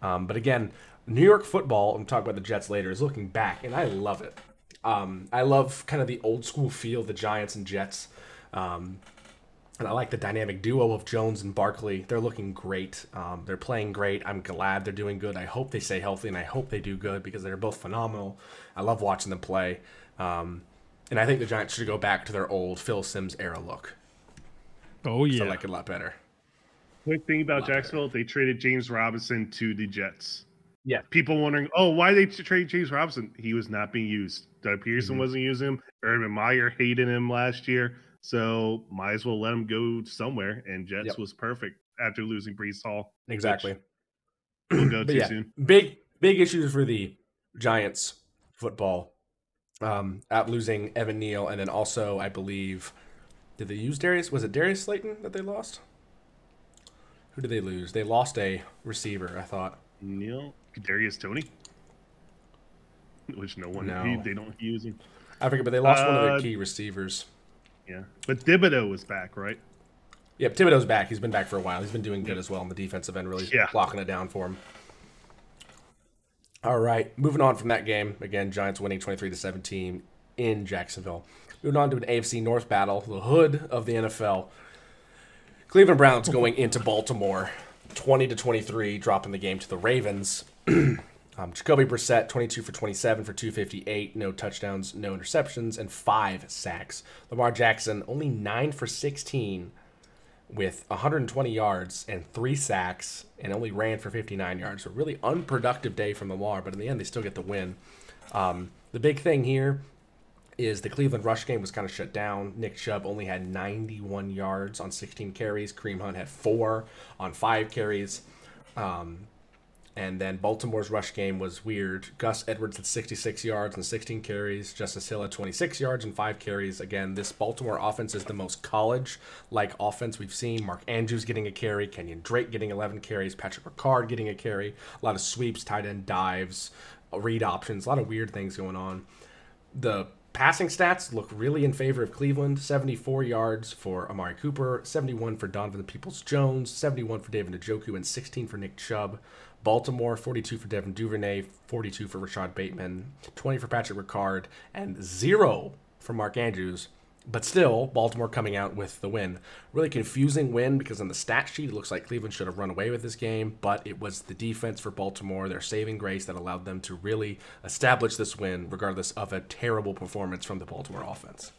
Um, but again, New York football, I'm talking about the Jets later, is looking back, and I love it. Um, I love kind of the old school feel of the Giants and Jets. Um, and I like the dynamic duo of Jones and Barkley. They're looking great. Um, they're playing great. I'm glad they're doing good. I hope they stay healthy, and I hope they do good because they're both phenomenal. I love watching them play. Um, and I think the Giants should go back to their old Phil Simms era look. Oh, yeah. I like it a lot better. Quick thing about Jacksonville, better. They traded James Robinson to the Jets. Yeah. People wondering, oh, why they trade James Robinson? He was not being used. Doug Peterson mm-hmm. wasn't using him. Urban Meyer hated him last year. So might as well let him go somewhere. And Jets yep. was perfect after losing Breece Hall. Exactly. We'll go too yeah, soon. Big, big issues for the Giants football. Um, at losing Evan Neal. And then also, I believe, did they use Darius? Was it Darius Slayton that they lost? Who did they lose? They lost a receiver, I thought. Neal. Kadarius Toney, which no one no. He, they don't use him. I forget, but they lost uh, one of their key receivers. Yeah, but Thibodeau was back, right? Yeah, Thibodeau's back. He's been back for a while. He's been doing good as well on the defensive end, really yeah. locking it down for him. All right, moving on from that game. Again, Giants winning twenty-three to seventeen in Jacksonville. Moving on to an A F C North battle, the hood of the N F L. Cleveland Browns going into Baltimore, twenty to twenty-three, dropping the game to the Ravens. Um, Jacoby Brissett, twenty-two for twenty-seven for two fifty-eight, no touchdowns, no interceptions, and five sacks. Lamar Jackson, only nine for sixteen with one hundred twenty yards and three sacks, and only ran for fifty-nine yards. So really unproductive day from Lamar, but in the end, they still get the win. Um, the big thing here is the Cleveland rush game was kind of shut down. Nick Chubb only had ninety-one yards on sixteen carries. Kareem Hunt had four on five carries. Um... And then Baltimore's rush game was weird. Gus Edwards had sixty-six yards and sixteen carries. Justice Hill had twenty-six yards and five carries. Again, this Baltimore offense is the most college-like offense we've seen. Mark Andrews getting a carry. Kenyon Drake getting eleven carries. Patrick Ricard getting a carry. A lot of sweeps, tight end dives, read options. A lot of weird things going on. The passing stats look really in favor of Cleveland. seventy-four yards for Amari Cooper. seventy-one for Donovan Peoples-Jones. seventy-one for David Njoku. And sixteen for Nick Chubb. Baltimore, forty-two for Devin Duvernay, forty-two for Rashad Bateman, twenty for Patrick Ricard, and zero for Mark Andrews. But still, Baltimore coming out with the win. Really confusing win because on the stat sheet, it looks like Cleveland should have run away with this game, but it was the defense for Baltimore, their saving grace, that allowed them to really establish this win, regardless of a terrible performance from the Baltimore offense.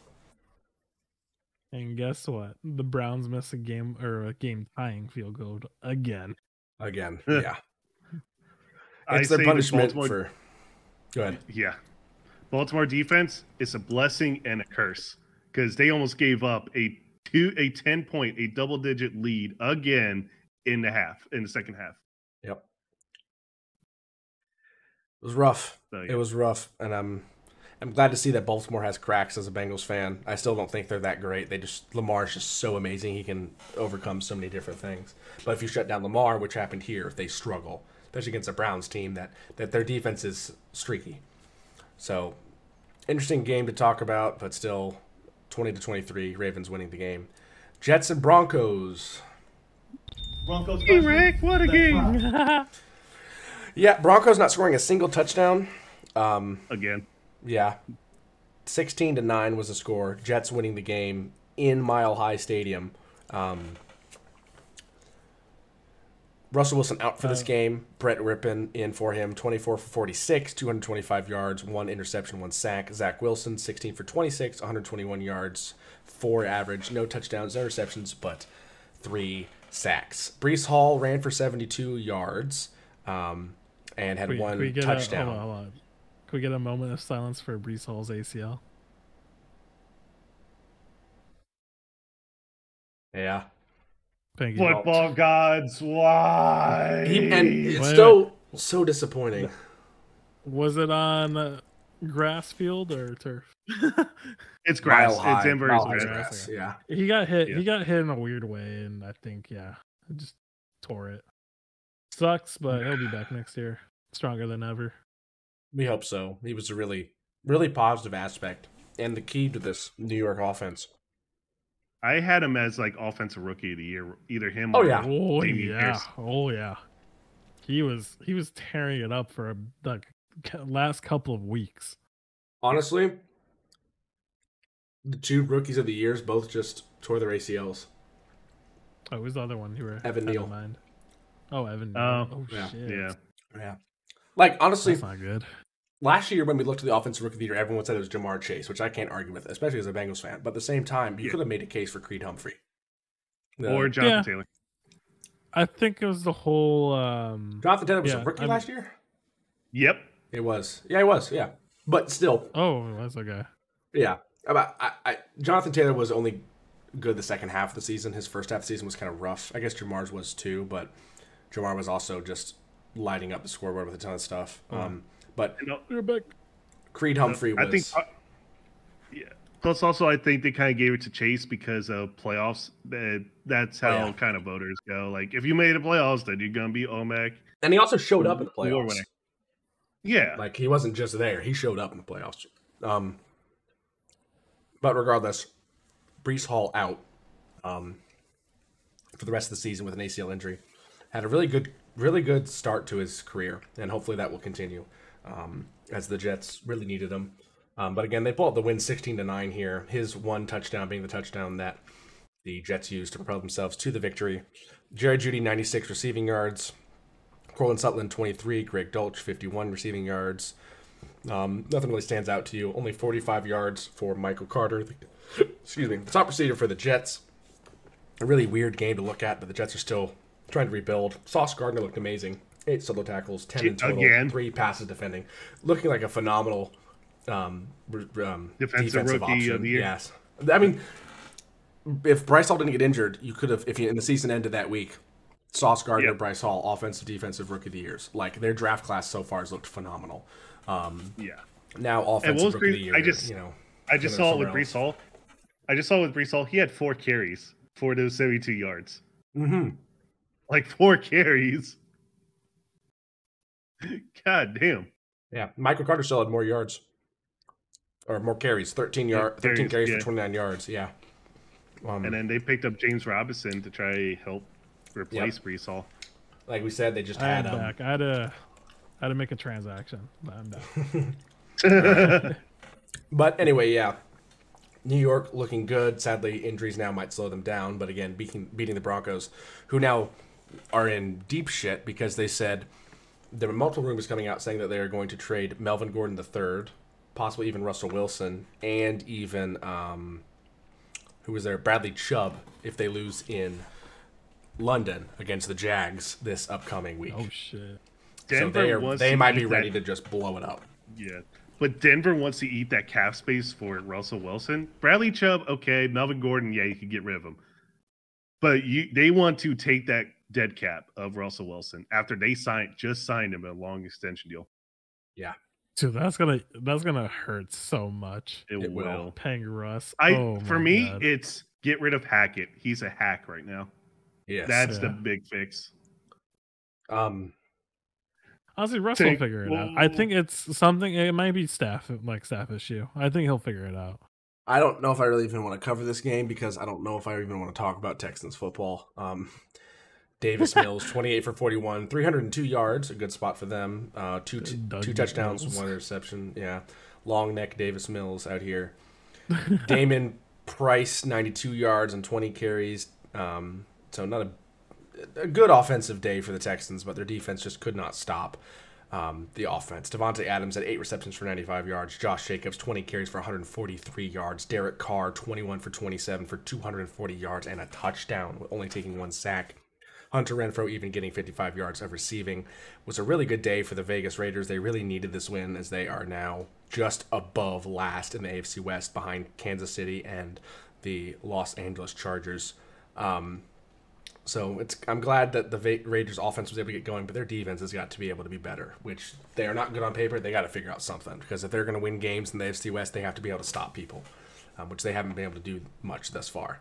And guess what? The Browns missed a game or a game-tying field goal again. Again, yeah. It's I their punishment for. Go ahead. Yeah, Baltimore defense is a blessing and a curse because they almost gave up a two, a ten point, a double digit lead again in the half, in the second half. Yep. It was rough. So, yeah. It was rough, and I'm, I'm glad to see that Baltimore has cracks as a Bengals fan. I still don't think they're that great. They just Lamar's just so amazing. He can overcome so many different things. But if you shut down Lamar, which happened here, they struggle. Especially against a Browns team that, that their defense is streaky. So, interesting game to talk about, but still twenty to twenty-three, Ravens winning the game. Jets and Broncos. Broncos. Hey, Rick, what a game. Yeah, Broncos not scoring a single touchdown. Um, Again. Yeah. sixteen to nine was the score. Jets winning the game in Mile High Stadium. Um Russell Wilson out for this game. Brett Rippon in for him. twenty-four for forty-six, two hundred twenty-five yards, one interception, one sack. Zach Wilson, sixteen for twenty-six, one hundred twenty-one yards, four average. No touchdowns, no interceptions, but three sacks. Breece Hall ran for seventy-two yards um, and had we, one we touchdown. A, hold on, hold on. Can we get a moment of silence for Breece Hall's A C L? Yeah. Thank you. Football gods, why? He, and it's wait, so wait. so disappointing. Was it on uh, grass field or turf? It's grass. Mile it's Denver's grass. grass. Yeah. He got hit. Yeah. He got hit in a weird way, and I think yeah, just tore it. Sucks, but he'll be back next year, stronger than ever. We hope so. He was a really, really positive aspect and the key to this New York offense. I had him as like offensive rookie of the year, either him. Oh or yeah, oh yeah, Pierce. oh yeah. He was he was tearing it up for the last couple of weeks. Honestly, the two rookies of the years both just tore their A C Ls. Oh, who's the other one? Who were Evan Neal? Mind. Oh, Evan. Uh, oh yeah. shit. Yeah, yeah. Like honestly, that's not good. Last year, when we looked at the offensive rookie of the year, everyone said it was Ja'Marr Chase, which I can't argue with, especially as a Bengals fan. But at the same time, you yeah. could have made a case for Creed Humphrey. No. Or Jonathan yeah. Taylor. I think it was the whole... Um, Jonathan Taylor was yeah, a rookie I'm... last year? Yep. It was. Yeah, it was. Yeah. But still... Oh, that's okay. Yeah. I, I, I, Jonathan Taylor was only good the second half of the season. His first half of the season was kind of rough. I guess Jamar's was too, but Ja'Marr was also just lighting up the scoreboard with a ton of stuff. Oh. Um But Creed Humphrey was... I think, uh, yeah. Plus, also, I think they kind of gave it to Chase because of playoffs. Uh, that's how oh, yeah. kind of voters go. Like, if you made the playoffs, then you're going to be O M A C. And he also showed up in the playoffs. Yeah. Like, he wasn't just there. He showed up in the playoffs. Um, but regardless, Breece Hall out. Um, for the rest of the season with an A C L injury. Had a really good, really good start to his career, and hopefully that will continue um, as the Jets really needed him. Um, but again, they pull out the win sixteen to nine here. His one touchdown being the touchdown that the Jets used to propel themselves to the victory. Jerry Jeudy, ninety-six receiving yards. Cortland Sutton, twenty-three. Greg Dulch, fifty-one receiving yards. Um, nothing really stands out to you. Only forty-five yards for Michael Carter. The, excuse me. The top receiver for the Jets. A really weird game to look at, but the Jets are still trying to rebuild. Sauce Gardner looked amazing. Eight solo tackles, ten in total, Again. three passes defending. Looking like a phenomenal um, um, defensive, defensive rookie option. Of the year. Yes. I mean, if Bryce Hall didn't get injured, you could have, if you, in the season ended that week, Sauce Gardner, yep. Bryce Hall, offensive, defensive rookie of the years. Like, their draft class so far has looked phenomenal. Um, yeah. Now, offensive rookie of the year. I just, you know, I just saw it with Bryce Hall. I just saw it with Bryce Hall. He had four carries for those seventy-two yards. Mm-hmm. Like, four carries. God damn. Yeah, Michael Carter still had more yards. Or more carries. thirteen, yard, thirteen carries yeah. for twenty-nine yards, yeah. Um, and then they picked up James Robinson to try to help replace yep. Brees Hall. Like we said, they just I had him. Um, I had to, I had to make a transaction. I'm done. But anyway, yeah. New York looking good. Sadly, injuries now might slow them down. But again, beating, beating the Broncos, who now are in deep shit because they said there were multiple rumors coming out saying that they are going to trade Melvin Gordon the third, possibly even Russell Wilson, and even um, who was there? Bradley Chubb, if they lose in London against the Jags this upcoming week. Oh, shit. Denver so they, are, they might be ready that. to just blow it up. Yeah. But Denver wants to eat that cap space for Russell Wilson. Bradley Chubb, okay. Melvin Gordon, yeah, you can get rid of him. But you, they want to take that dead cap of Russell Wilson after they signed, just signed him a long extension deal. Yeah. Dude, that's gonna that's gonna hurt so much. It, it will. will. Paying Russ. I oh for me, God. It's get rid of Hackett. He's a hack right now. Yes. That's yeah. the big fix. Um. Honestly, Russ will figure it well, out. I think it's something. It might be staff, like staff issue. I think he'll figure it out. I don't know if I really even want to cover this game because I don't know if I even want to talk about Texans football. Um, Davis Mills, twenty-eight for forty-one, three hundred two yards, a good spot for them. Uh, two t- two touchdowns, Mills. one interception. Yeah, long neck Davis Mills out here. Damon Price, ninety-two yards and twenty carries. Um, so not a A good offensive day for the Texans, but their defense just could not stop um, the offense. Devontae Adams had eight receptions for ninety-five yards. Josh Jacobs, twenty carries for one hundred forty-three yards. Derek Carr, twenty-one for twenty-seven for two hundred forty yards and a touchdown, with only taking one sack. Hunter Renfrow even getting fifty-five yards of receiving. It was a really good day for the Vegas Raiders. They really needed this win as they are now just above last in the A F C West behind Kansas City and the Los Angeles Chargers. Um... So it's, I'm glad that the Raiders' offense was able to get going, but their defense has got to be able to be better, which they are not good on paper. They got to figure out something, because if they're going to win games in the A F C West, they have to be able to stop people, um, which they haven't been able to do much thus far.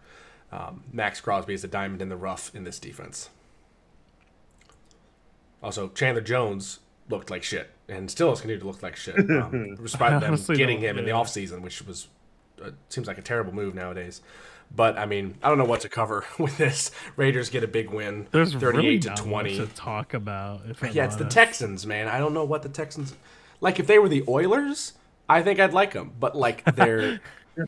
Um, Max Crosby is a diamond in the rough in this defense. Also, Chandler Jones looked like shit and still is continued to look like shit, um, despite them getting him in the offseason, which was uh, seems like a terrible move nowadays. But I mean, I don't know what to cover with this. Raiders get a big win, There's thirty-eight really to twenty. To talk about, if yeah, it's honest. The Texans, man. I don't know what the Texans like. If they were the Oilers, I think I'd like them. But like they're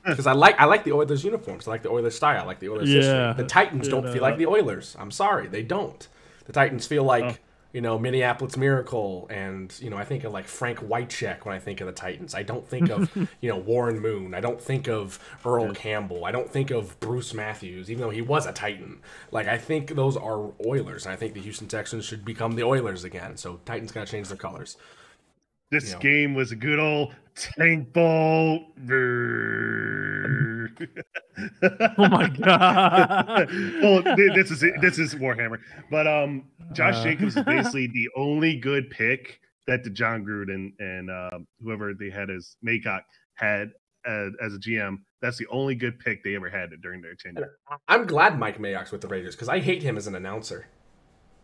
because I like I like the Oilers uniforms. I like the Oilers style. I like the Oilers. Yeah, history. The Titans yeah, don't no, feel like the Oilers. I'm sorry, they don't. The Titans feel like oh. you know Minneapolis Miracle, and you know I think of like Frank Wycheck when I think of the Titans. I don't think of you know Warren Moon. I don't think of Earl Campbell. I don't think of Bruce Matthews, even though he was a Titan. Like I think those are Oilers, and I think the Houston Texans should become the Oilers again. So Titans gotta change their colors. This you know. game was a good old tank ball. Oh my god! Well, this is it. This is Warhammer, but um, Josh uh, Jacobs is basically the only good pick that the John Gruden and uh, whoever they had as Maycock had uh, as a G M. That's the only good pick they ever had during their tenure. I'm glad Mike Mayock's with the Raiders because I hate him as an announcer.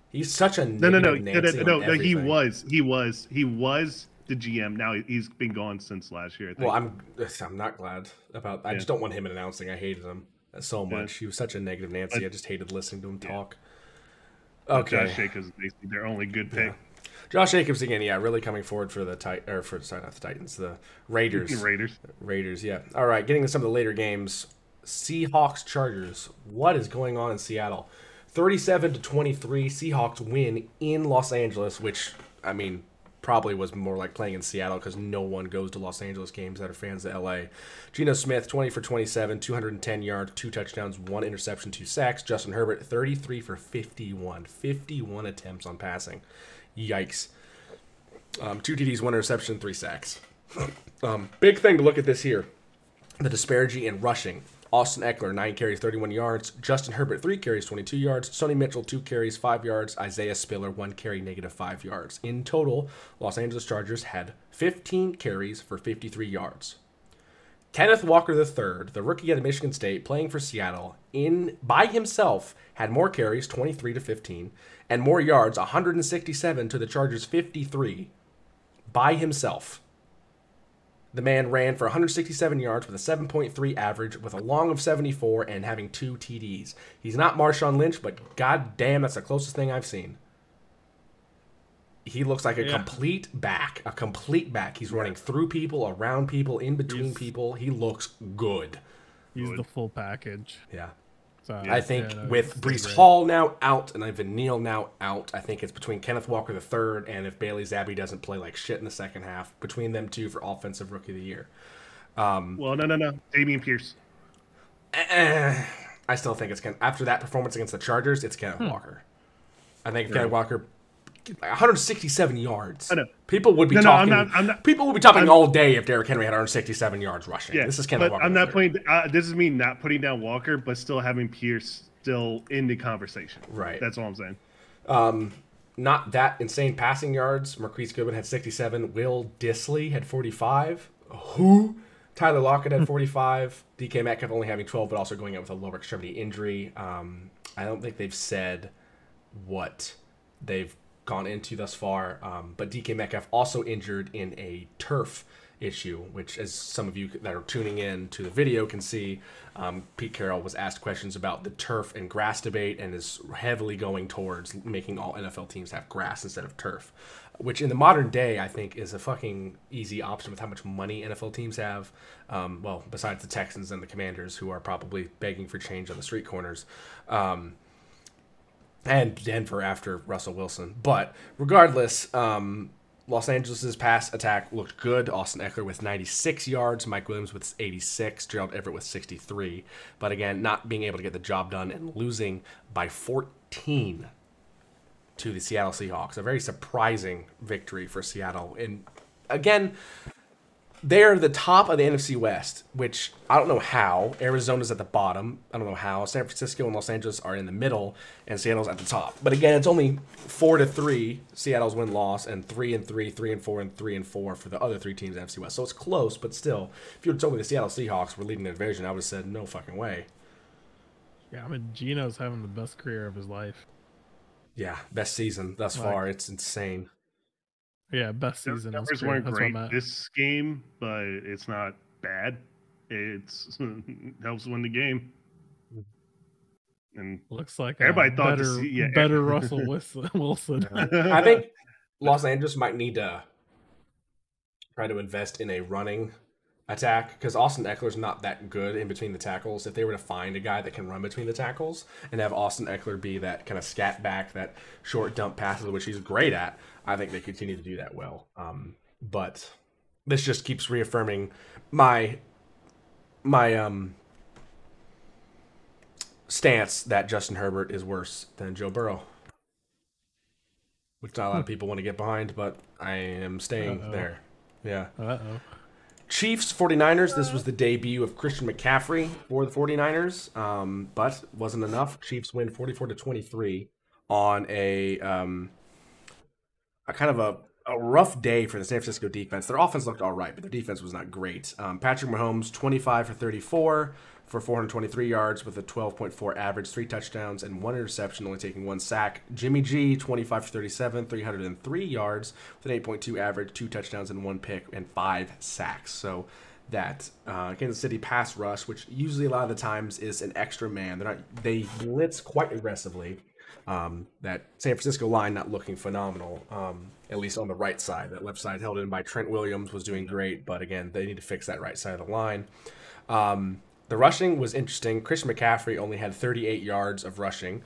He's such a no, no, no, no, no, no. He was, he was, he was. The G M now he's been gone since last year. I think. Well, I'm I'm not glad about. I yeah. just don't want him in announcing. I hated him. so much. Yeah. He was such a negative Nancy. I, I just hated listening to him talk. Yeah. Okay. Josh Jacobs, basically their only good pick. Yeah. Josh Jacobs again, yeah, really coming forward for the Tit- or for sorry, not the Titans, the Raiders. The Raiders. Raiders, yeah. All right, getting to some of the later games. Seahawks Chargers. What is going on in Seattle? thirty-seven to twenty-three, Seahawks win in Los Angeles, which, I mean, probably was more like playing in Seattle because no one goes to Los Angeles games that are fans of L A. Geno Smith, twenty for twenty-seven, two hundred ten yards, two touchdowns, one interception, two sacks. Justin Herbert, thirty-three for fifty-one, fifty-one attempts on passing. Yikes. Um, two T Ds, one interception, three sacks. um, big thing to look at this here, the disparity in rushing. Austin Eckler, nine carries, thirty-one yards. Justin Herbert, three carries, twenty-two yards. Sonny Mitchell, two carries, five yards. Isaiah Spiller, one carry, negative five yards. In total, Los Angeles Chargers had fifteen carries for fifty-three yards. Kenneth Walker the third, the rookie out of Michigan State, playing for Seattle, in by himself, had more carries, twenty-three to fifteen, and more yards, one hundred sixty-seven to the Chargers' fifty-three, by himself. The man ran for one hundred sixty-seven yards with a seven point three average with a long of seventy-four and having two T Ds. He's not Marshawn Lynch, but goddamn, that's the closest thing I've seen. He looks like a yeah. complete back, a complete back. He's yeah. running through people, around people, in between he's, people. He looks good. He's good. The full package. Yeah. So, yeah I think yeah, with Breece great. Hall now out and Evan Neal now out, I think it's between Kenneth Walker the third and if Bailey Zappe doesn't play like shit in the second half, between them two for Offensive Rookie of the Year. Um, well, no, no, no. Dameon Pierce. Uh, I still think it's Ken. After that performance against the Chargers, it's Kenneth hmm. Walker. I think yeah. Kenneth Walker... Like one hundred sixty-seven yards. I know. People would be no, talking. No, I'm not, I'm not, people would be talking I'm, all day if Derrick Henry had one hundred sixty-seven yards rushing. Yeah, this is Kenneth Walker. I'm not putting. Uh, this is me not putting down Walker, but still having Pierce still in the conversation. Right. That's all I'm saying. Um, not that insane passing yards. Marquise Goodwin had sixty-seven. Will Dissly had forty-five. Who? Tyler Lockett had forty-five. D K Metcalf only having twelve, but also going out with a lower extremity injury. Um, I don't think they've said what they've gone into thus far, um, but D K Metcalf also injured in a turf issue, which as some of you that are tuning in to the video can see, um, Pete Carroll was asked questions about the turf and grass debate and is heavily going towards making all N F L teams have grass instead of turf, which in the modern day I think is a fucking easy option with how much money N F L teams have, um, well, besides the Texans and the Commanders who are probably begging for change on the street corners. Um, And Denver after Russell Wilson. But regardless, um, Los Angeles' pass attack looked good. Austin Eckler with ninety-six yards. Mike Williams with eighty-six. Gerald Everett with sixty-three. But again, not being able to get the job done and losing by fourteen to the Seattle Seahawks. A very surprising victory for Seattle. And again, they're the top of the N F C West, which I don't know how. Arizona's at the bottom. I don't know how. San Francisco and Los Angeles are in the middle, and Seattle's at the top. But again, it's only four to three, Seattle's win-loss, and three and three, three and four, and three and four for the other three teams in the N F C West. So it's close, but still, if you had told me the Seattle Seahawks were leading the division, I would have said no fucking way. Yeah, I mean, Geno's having the best career of his life. Yeah, best season thus like, far. It's insane. Yeah, best season. Numbers weren't great this game, but it's not bad. It's it helps win the game. And looks like everybody thought better, see, yeah, better Russell Wilson. I think Los Angeles might need to try to invest in a running attack because Austin Eckler's not that good in between the tackles. If they were to find a guy that can run between the tackles and have Austin Eckler be that kind of scat back, that short dump passes, which he's great at, I think they continue to do that well. Um, but this just keeps reaffirming my my um, stance that Justin Herbert is worse than Joe Burrow, which not a lot of people want to get behind, but I am staying Uh-oh. there. Yeah. Uh-oh. Chiefs, forty-niners. This was the debut of Christian McCaffrey for the forty-niners, um, but wasn't enough. Chiefs win forty-four to twenty-three on a... Um, A kind of a, a rough day for the San Francisco defense. Their offense looked all right, but their defense was not great. Um, Patrick Mahomes, twenty-five for thirty-four for four hundred twenty-three yards with a twelve point four average, three touchdowns, and one interception, only taking one sack. Jimmy G, twenty-five for thirty-seven, three hundred three yards with an eight point two average, two touchdowns, and one pick, and five sacks. So that uh, Kansas City pass rush, which usually a lot of the times is an extra man. They're not, they blitz quite aggressively. Um, that San Francisco line not looking phenomenal, um, at least on the right side. That left side held in by Trent Williams was doing great, but again, they need to fix that right side of the line. Um, the rushing was interesting. Christian McCaffrey only had thirty-eight yards of rushing,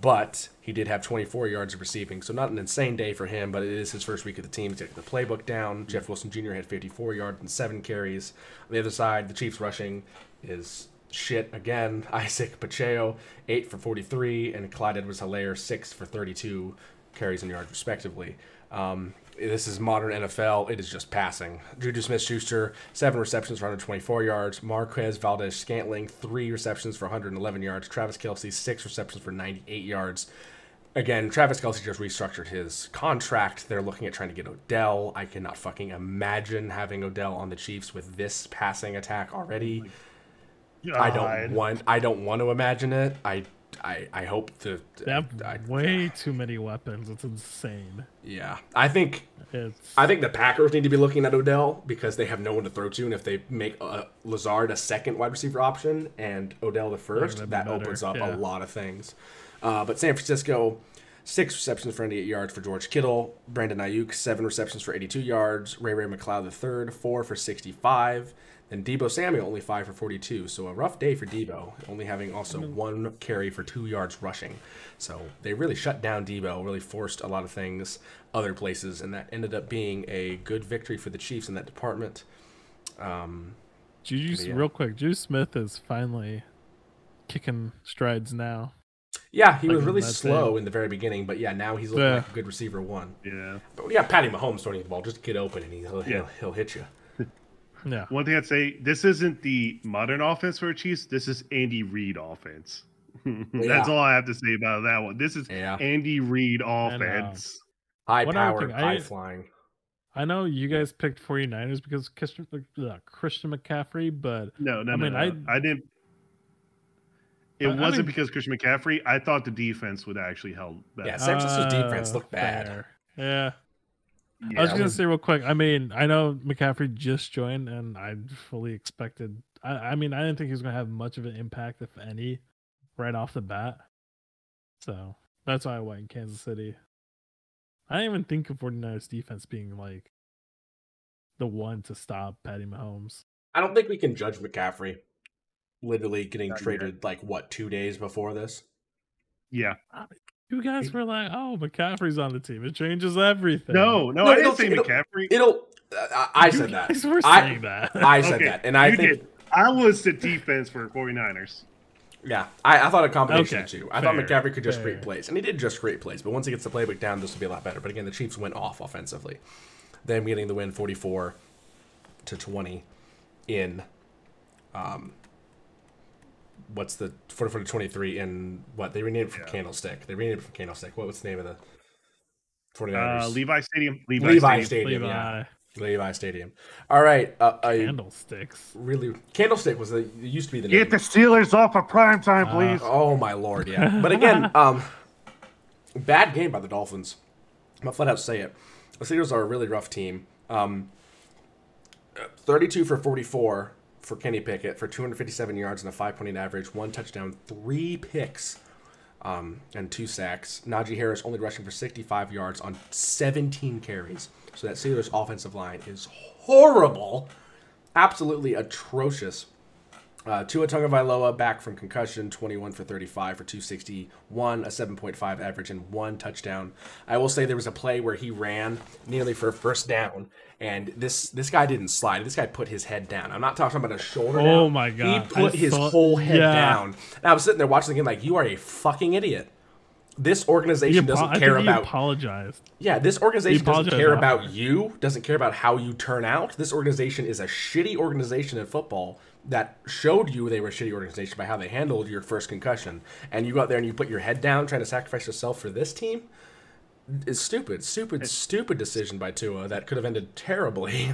but he did have twenty-four yards of receiving, so not an insane day for him, but it is his first week of the team. He's got the playbook down. Mm-hmm. Jeff Wilson Junior had fifty-four yards and seven carries. On the other side, the Chiefs rushing is... shit again. Isaac Pacheco eight for forty-three and Clyde Edwards-Helaire six for thirty-two carries and yards respectively. Um, this is modern N F L. It is just passing. Juju Smith-Schuster seven receptions for one hundred twenty-four yards. Marquez Valdez-Scantling three receptions for one hundred eleven yards. Travis Kelce six receptions for ninety-eight yards. Again, Travis Kelce just restructured his contract. They're looking at trying to get Odell. I cannot fucking imagine having Odell on the Chiefs with this passing attack already. God. I don't want. I don't want to imagine it. I. I. I hope to. They have I, way uh, too many weapons. It's insane. Yeah, I think. It's... I think the Packers need to be looking at Odell because they have no one to throw to, and if they make uh, Lazard a second wide receiver option and Odell the first, yeah, that better. opens up yeah. a lot of things. Uh, but San Francisco. Six receptions for ninety-eight yards for George Kittle. Brandon Ayuk, seven receptions for eighty-two yards. Ray-Ray McCloud the third, four for sixty-five. And Debo Samuel, only five for forty-two. So a rough day for Debo, only having also one carry for two yards rushing. So they really shut down Debo, really forced a lot of things other places, and that ended up being a good victory for the Chiefs in that department. Um, Juju, yeah. Real quick, Juju Smith is finally kicking strides now. Yeah, he like was really slow thing. in the very beginning, but yeah, now he's looking yeah. like a good receiver one. Yeah, but we got Patty Mahomes throwing the ball. Just get open, and he'll, yeah. he'll, he'll hit you. Yeah. One thing I'd say, this isn't the modern offense for the Chiefs. This is Andy Reid offense. That's yeah. all I have to say about that one. This is yeah. Andy Reid offense. High powered, high flying. I know you guys picked 49ers because Christian, uh, Christian McCaffrey, but no, no, I no, mean, no. I, I didn't. It I, wasn't I mean, because Christian McCaffrey. I thought the defense would actually held better. Yeah, San Francisco's uh, defense looked bad. Fair. Yeah. Yeah, I was going to say real quick, I mean, I know McCaffrey just joined, and I fully expected... I, I mean, I didn't think he was going to have much of an impact, if any, right off the bat. So, that's why I went in Kansas City. I didn't even think of 49ers defense being, like, the one to stop Patty Mahomes. I don't think we can judge McCaffrey literally getting traded, like, what, two days before this? Yeah. I mean, you guys were like, "Oh, McCaffrey's on the team. It changes everything." No, no, no I didn't say it'll, McCaffrey. It'll. Uh, I you said guys that. Were saying I, that. I said okay, that, and I you think did. I was the defense for 49ers. Yeah, I, I thought a combination okay, of two. I fair, thought McCaffrey could just fair. create plays, and he did just create plays. But once he gets the playbook down, this will be a lot better. But again, the Chiefs went off offensively, them getting the win, forty-four to twenty, in. Um, What's the forty-four to twenty-three in what they renamed it from yeah. Candlestick? They renamed it from Candlestick. What was the name of the forty-niners? Uh, Levi Stadium. Levi, Levi Stadium. Stadium Levi. Yeah. Levi Stadium. All right. Uh, Candlesticks. Really, Candlestick was the it used to be the name. Get the Steelers off of primetime, please. Uh, oh my lord, yeah. But again, um, bad game by the Dolphins. I'm gonna flat out say it. The Steelers are a really rough team. Um, thirty-two for forty-four. For Kenny Pickett for two hundred fifty-seven yards and a five point eight average, one touchdown, three picks, um, and two sacks. Najee Harris only rushing for sixty-five yards on seventeen carries. So that Steelers offensive line is horrible, absolutely atrocious. Uh, Tua Tagovailoa back from concussion, twenty-one for thirty-five for two sixty-one, a seven point five average, and one touchdown. I will say there was a play where he ran nearly for a first down, and this this guy didn't slide. This guy put his head down. I'm not talking about a shoulder. Oh down. my god! He put I his thought, whole head yeah. down. And I was sitting there watching the game like, you are a fucking idiot. This organization doesn't I care think about. He apologized. Yeah, this organization doesn't care about, about you. Doesn't care about how you turn out. This organization is a shitty organization in football. That showed you they were a shitty organization by how they handled your first concussion, and you go out there and you put your head down trying to sacrifice yourself for this team. It's stupid, stupid, stupid decision by Tua that could have ended terribly.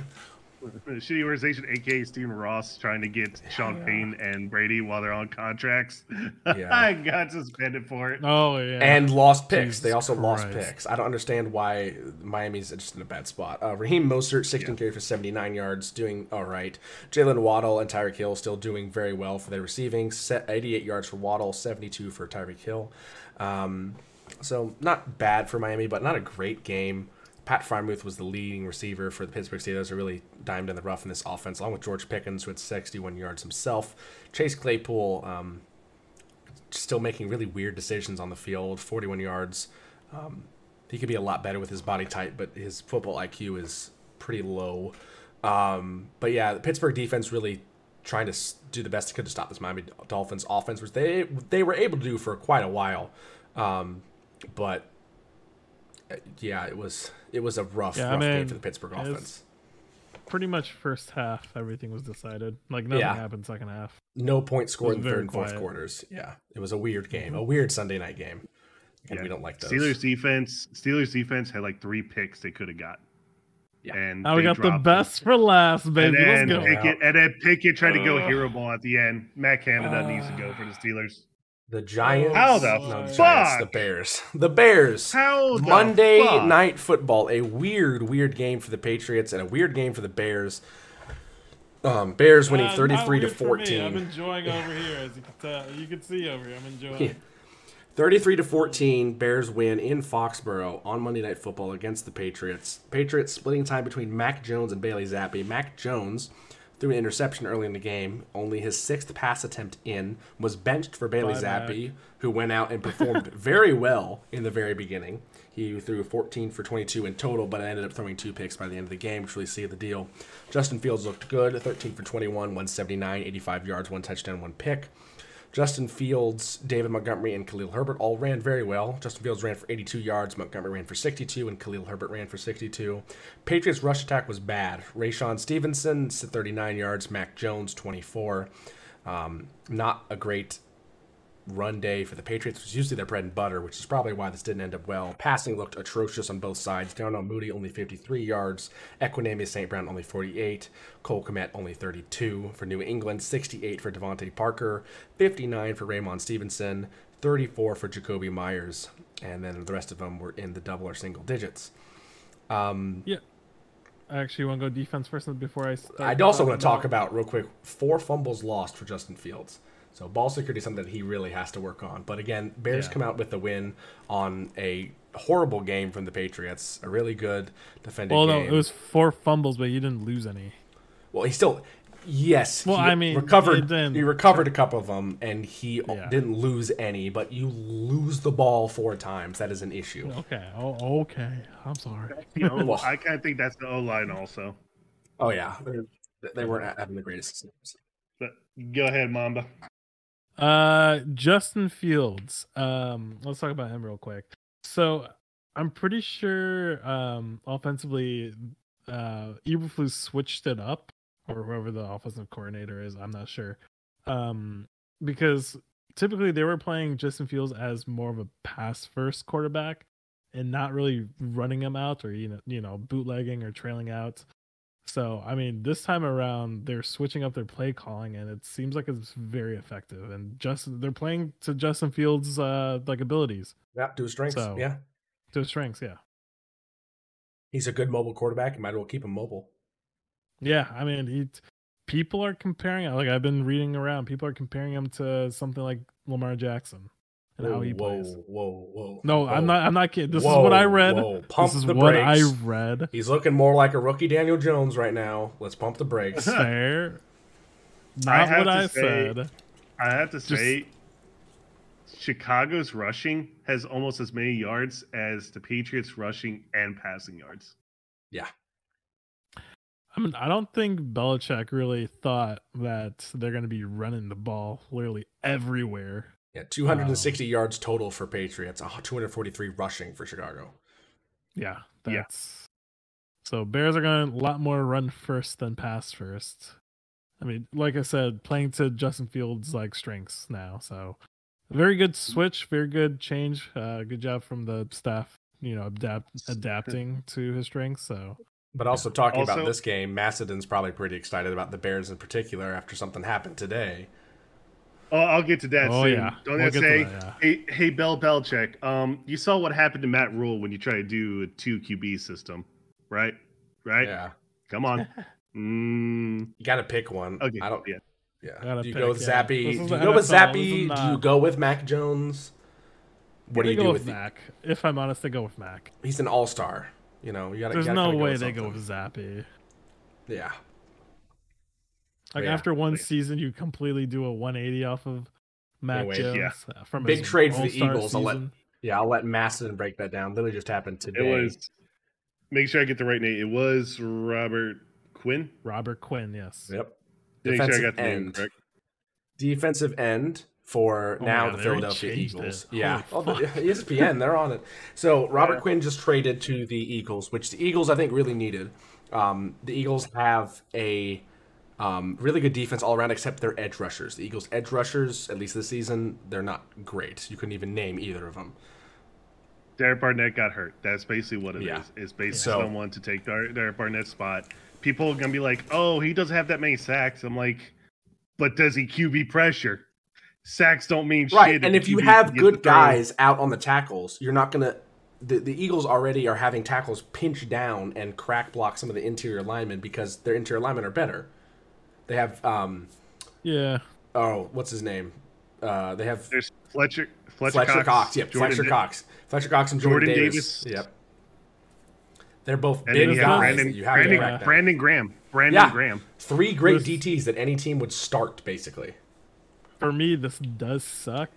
shitty organization, aka Steven Ross, trying to get Sean yeah. Payne and Brady while they're on contracts. Yeah. I got suspended for it. Oh yeah, and lost picks. Jesus they also Christ. lost picks. I don't understand why Miami's just in a bad spot. Uh, Raheem Mostert, sixteen yeah. carries for seventy-nine yards, doing all right. Jalen Waddle and Tyreek Hill still doing very well for their receiving. eighty-eight yards for Waddle, seventy-two for Tyreek Hill. Um, so not bad for Miami, but not a great game. Pat Fryermuth was the leading receiver for the Pittsburgh Steelers, who really dimed in the rough in this offense, along with George Pickens, who had sixty-one yards himself. Chase Claypool um, still making really weird decisions on the field, forty-one yards. Um, he could be a lot better with his body type, but his football I Q is pretty low. Um, but yeah, the Pittsburgh defense really trying to do the best it could to stop this Miami Dolphins offense, which they, they were able to do for quite a while. Um, but... Yeah, it was it was a rough, yeah, rough I mean, game for the Pittsburgh offense. Pretty much first half, everything was decided. Like, nothing yeah. happened second half. No points scored in third and quiet. fourth quarters. Yeah, it was a weird game, mm-hmm. a weird Sunday night game, and yeah. we don't like those. Steelers defense. Steelers defense had like three picks they could have got. Yeah, and now we got the best them. for last, baby. And then, Pickett, and then Pickett tried uh, to go hero ball at the end. Matt Canada uh, needs to go for the Steelers. The Giants, How the, no, the Giants, the Bears, the Bears. How the Monday fuck? Night Football, a weird, weird game for the Patriots and a weird game for the Bears. Um, Bears winning uh, thirty-three to fourteen. I'm enjoying over here, as you can tell. You can see over here. I'm enjoying. Yeah. Thirty-three to fourteen, Bears win in Foxborough on Monday Night Football against the Patriots. Patriots splitting time between Mac Jones and Bailey Zappi. Mac Jones threw an interception early in the game, only his sixth pass attempt in, was benched for Bailey Bye, Zappi, Mac. who went out and performed very well in the very beginning. He threw fourteen for twenty-two in total, but ended up throwing two picks by the end of the game, which really sealed the deal. Justin Fields looked good, thirteen for twenty-one, one seventy-nine, eighty-five yards, one touchdown, one pick. Justin Fields, David Montgomery, and Khalil Herbert all ran very well. Justin Fields ran for eighty-two yards, Montgomery ran for sixty-two, and Khalil Herbert ran for sixty-two. Patriots' rush attack was bad. Rayshon Stevenson, thirty-nine yards. Mac Jones, twenty-four. Um, not a great run day for the Patriots, which is usually their bread and butter, which is probably why this didn't end up well. Passing looked atrocious on both sides. Darnell Moody only fifty-three yards. Equinemius Saint Brown only forty-eight. Cole Kmet only thirty-two for New England. sixty-eight for Devontae Parker. fifty-nine for Ramon Stevenson. thirty-four for Jacoby Myers. And then the rest of them were in the double or single digits. Um, yeah. I actually want to go defense first before I start. I also want to talk about, real quick, four fumbles lost for Justin Fields. So ball security is something that he really has to work on. But again, Bears yeah. come out with the win on a horrible game from the Patriots. A really good defending well, game. Well, no, it was four fumbles, but he didn't lose any. Well, he still, yes. Well, he I mean, recovered, he, he recovered a couple of them, and he yeah. didn't lose any. But you lose the ball four times. That is an issue. Okay. Oh, okay. I'm sorry. You know, well, I kind of think that's the O-line also. Oh, yeah. They, they weren't having the greatest snaps. But go ahead, Mamba. Uh, Justin Fields. Um, let's talk about him real quick. So I'm pretty sure, um, offensively, uh, Eberflus switched it up, or whoever the offensive coordinator is. I'm not sure. Um, because typically they were playing Justin Fields as more of a pass-first quarterback and not really running him out or you know, you know, bootlegging or trailing out. So, I mean, this time around, they're switching up their play calling, and it seems like it's very effective. And Justin, they're playing to Justin Fields' uh, like abilities. Yeah, to his strengths. So, yeah, to his strengths. Yeah, he's a good mobile quarterback. You might as well keep him mobile. Yeah, I mean, he, people are comparing. Like I've been reading around, people are comparing him to something like Lamar Jackson and whoa, how he whoa, plays. Whoa, whoa, no, whoa. I'm not. I'm not kidding. This whoa, is what I read. Whoa. Pump this is the what brakes. I read. He's looking more like a rookie Daniel Jones right now. Let's pump the brakes. Fair. Not I what I say, said. I have to say, Just, Chicago's rushing has almost as many yards as the Patriots' rushing and passing yards. Yeah. I mean, I don't think Belichick really thought that they're going to be running the ball literally everywhere. Yeah, two hundred sixty wow. yards total for Patriots, oh, two hundred forty-three rushing for Chicago. Yeah, that's yeah. so Bears are going to a lot more run first than pass first. I mean, like I said, playing to Justin Fields' like strengths now. So very good switch, very good change. Uh, good job from the staff, you know, adapt, adapting to his strengths. So But also talking also, about this game, Macedon's probably pretty excited about the Bears in particular after something happened today. Oh, I'll get to that oh, soon. Yeah. Don't we'll say, that, yeah. hey, hey, Bill Belichick, um, you saw what happened to Matt Rule when you try to do a two Q B system, right? Right? Yeah. Come on. Mm. You got to pick one. Okay. I don't. Yeah. Yeah. Do you pick, go with yeah. Zappy? Do you go with Zappy? Do you go with Mac Jones? What do you do with Mac? If I'm honest, I go with Mac. He's an all-star. You know, you gotta, There's you gotta, no way go they go with Zappy. Yeah. Like yeah. after one yeah. season, you completely do a one eighty off of Mac no Jones. Yeah. From Big trade for the Eagles. I'll let, yeah, I'll let Mastin break that down. Literally just happened today. It was, make sure I get the right name. It was Robert Quinn. Robert Quinn, yes. Yep. Defensive make sure I got the end. name correct. Defensive end. For oh now, God, the Philadelphia Eagles. It. Yeah. Oh, E S P N, they're on it. So Robert yeah. Quinn just traded to the Eagles, which the Eagles, I think, really needed. Um, the Eagles have a um, really good defense all around except their edge rushers. The Eagles' edge rushers, at least this season, they're not great. You couldn't even name either of them. Derek Barnett got hurt. That's basically what it yeah. is. It's basically so, someone to take Derek Barnett's spot. People are going to be like, oh, he doesn't have that many sacks. I'm like, but does he Q B pressure? Sacks don't mean right. shit. And if you have good guys out on the tackles, you're not going to the, – the Eagles already are having tackles pinch down and crack block some of the interior linemen because their interior linemen are better. They have um, – Yeah. Oh, what's his name? Uh, they have – There's Fletcher, Fletcher, Fletcher Cox. Cox. Yep, Jordan Fletcher Cox. Fletcher Cox and Jordan, Jordan Davis. Davis. Yep. They're both and big guys. Brandon, you have Brandon, to Brandon Graham. Brandon yeah. Graham. Three great D Ts that any team would start basically. For me, this does suck,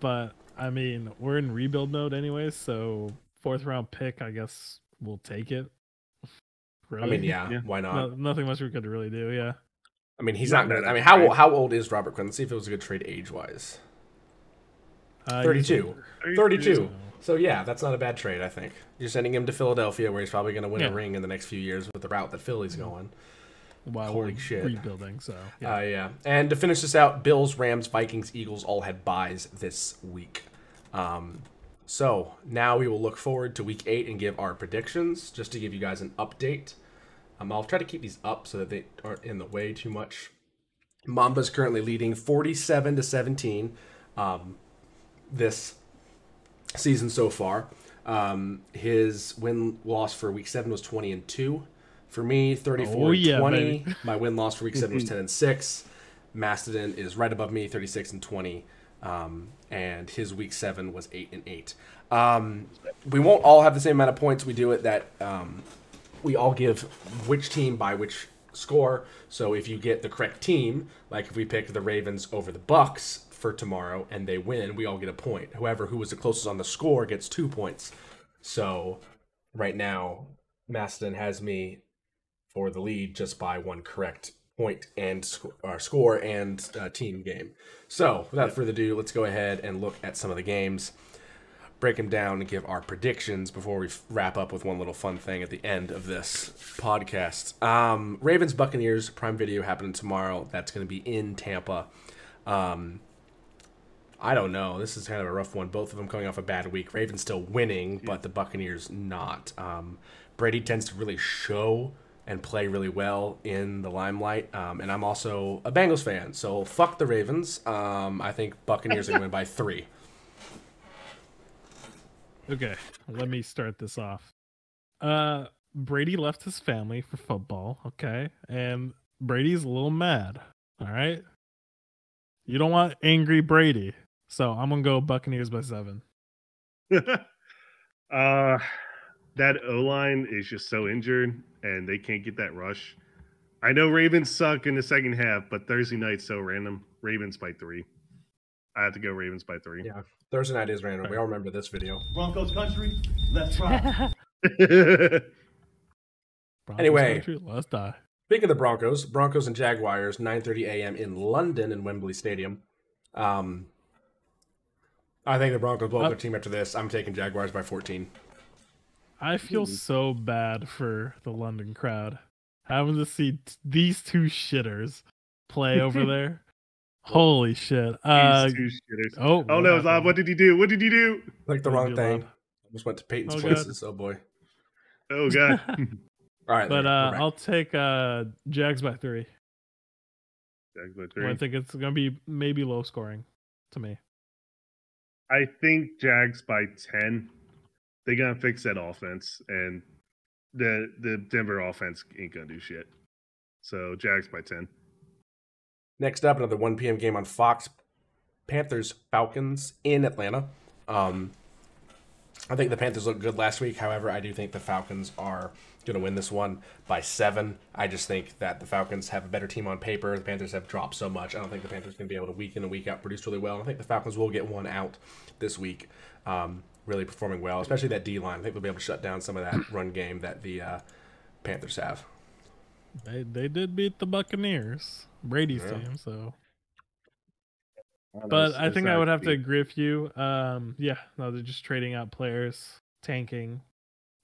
but I mean, we're in rebuild mode anyway, so fourth round pick, I guess we'll take it. Really? I mean, yeah, yeah. why not? No, nothing much we could really do, yeah. I mean, he's not going to. I mean, how old, how old is Robert Quinn? Let's see if it was a good trade age wise. Uh, thirty-two. thirty-two. So, yeah, that's not a bad trade, I think. You're sending him to Philadelphia, where he's probably going to win yeah. a ring in the next few years with the route that Philly's going. While Holy we're shit. rebuilding, so yeah. Uh, yeah. And to finish this out, Bills, Rams, Vikings, Eagles all had buys this week. Um, so now we will look forward to week eight and give our predictions, just to give you guys an update. Um, I'll try to keep these up so that they aren't in the way too much. Mamba's currently leading forty-seven to seventeen um, this season so far. Um, his win loss for week seven was twenty and two. For me, thirty-four oh, yeah, twenty. Baby. My win loss for week seven was ten and six. Mastodon is right above me, thirty-six and twenty, um, and his week seven was eight and eight. Um, we won't all have the same amount of points. We do it that um, we all give which team by which score. So if you get the correct team, like if we pick the Ravens over the Bucks for tomorrow and they win, we all get a point. Whoever who was the closest on the score gets two points. So right now, Mastodon has me. Or the lead just by one correct point and sc uh, score and uh, team game. So without further ado, let's go ahead and look at some of the games, break them down, and give our predictions before we wrap up with one little fun thing at the end of this podcast. Um, Ravens Buccaneers Prime Video happening tomorrow. That's going to be in Tampa. Um, I don't know. This is kind of a rough one. Both of them coming off a bad week. Ravens still winning, but the Buccaneers not. Um, Brady tends to really show and play really well in the limelight. Um, and I'm also a Bengals fan, so fuck the Ravens. Um, I think Buccaneers are going to win by three. Okay, let me start this off. Uh, Brady left his family for football, okay? And Brady's a little mad, all right? You don't want angry Brady. So I'm going to go Buccaneers by seven. uh... That O-line is just so injured, and they can't get that rush. I know Ravens suck in the second half, but Thursday night's so random. Ravens by three. I have to go Ravens by three. Yeah, Thursday night is random. We all remember this video. Broncos country, let's rock. Anyway, country, let's die. Speaking of the Broncos, Broncos and Jaguars, nine thirty a m in London in Wembley Stadium. Um, I think the Broncos blow up their team after this. I'm taking Jaguars by fourteen. I feel so bad for the London crowd having to see t these two shitters play over there. Holy shit! Uh, these two shitters. Oh, oh no, Zob! What did you do? What did you do? Like the wrong thing. Love? I just went to Peyton's oh, places. God. Oh boy. Oh god. All right, but uh, right. I'll take uh, Jags by three. Jags by three. I think it's going to be maybe low scoring to me. I think Jags by ten. They're going to fix that offense, and the the Denver offense ain't going to do shit. So Jags by ten. Next up, another one p.m. game on Fox. Panthers Falcons in Atlanta. Um, I think the Panthers looked good last week. However, I do think the Falcons are going to win this one by seven. I just think that the Falcons have a better team on paper. The Panthers have dropped so much. I don't think the Panthers are going to be able to week in and week out produce really well. I think the Falcons will get one out this week, um, really performing well, especially that D-line. I think they'll be able to shut down some of that run game that the uh, Panthers have. They they did beat the Buccaneers, Brady's yeah. team, so... But I think I would have to agree with you. Um, yeah, no, they're just trading out players, tanking.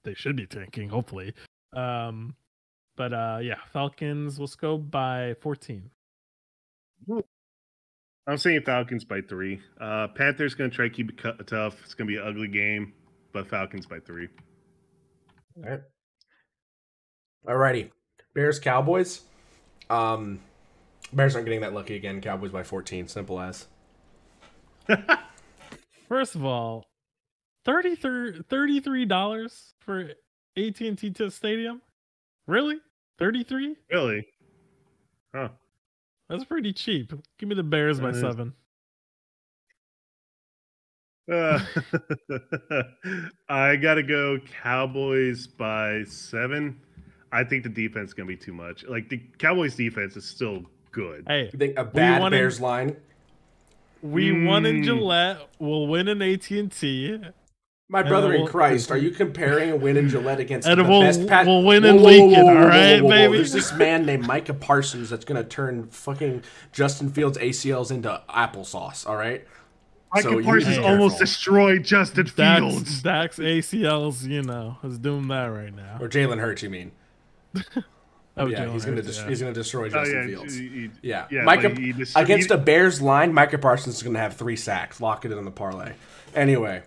They should be tanking, hopefully. Um, but uh, yeah, Falcons, let's go by fourteen. I'm saying Falcons by three. Uh, Panthers going to try to keep it tough. It's going to be an ugly game, but Falcons by three. All right. All righty. Bears, Cowboys. Um, Bears aren't getting that lucky again. Cowboys by fourteen. Simple as. First of all, thirty-three dollars for A T and T Stadium? Really? thirty-three dollars? Really? Huh. That's pretty cheap. Give me the Bears that by is. seven. Uh, I gotta go Cowboys by seven. I think the defense is gonna be too much. Like, the Cowboys defense is still good. Hey, you think a bad Bears in- line? We mm. won in Gillette. We'll win in A T and T. My brother we'll, in Christ, are you comparing a win in Gillette against and the we'll, best pass? We'll win in Lincoln, all right, baby? There's this man named Micah Parsons that's going to turn fucking Justin Fields' A C Ls into applesauce, all right? Micah so Parsons almost destroyed Justin Fields. Dak's A C Ls, you know, is doing that right now. Or Jalen Hurts, you mean. Oh yeah, Jalen he's going to dest- yeah. he's going to destroy Justin oh, yeah. Fields. He, he, yeah, yeah Micah, like dist- against he, a Bears line, Micah Parsons is going to have three sacks. Lock it in on the parlay. Anyway,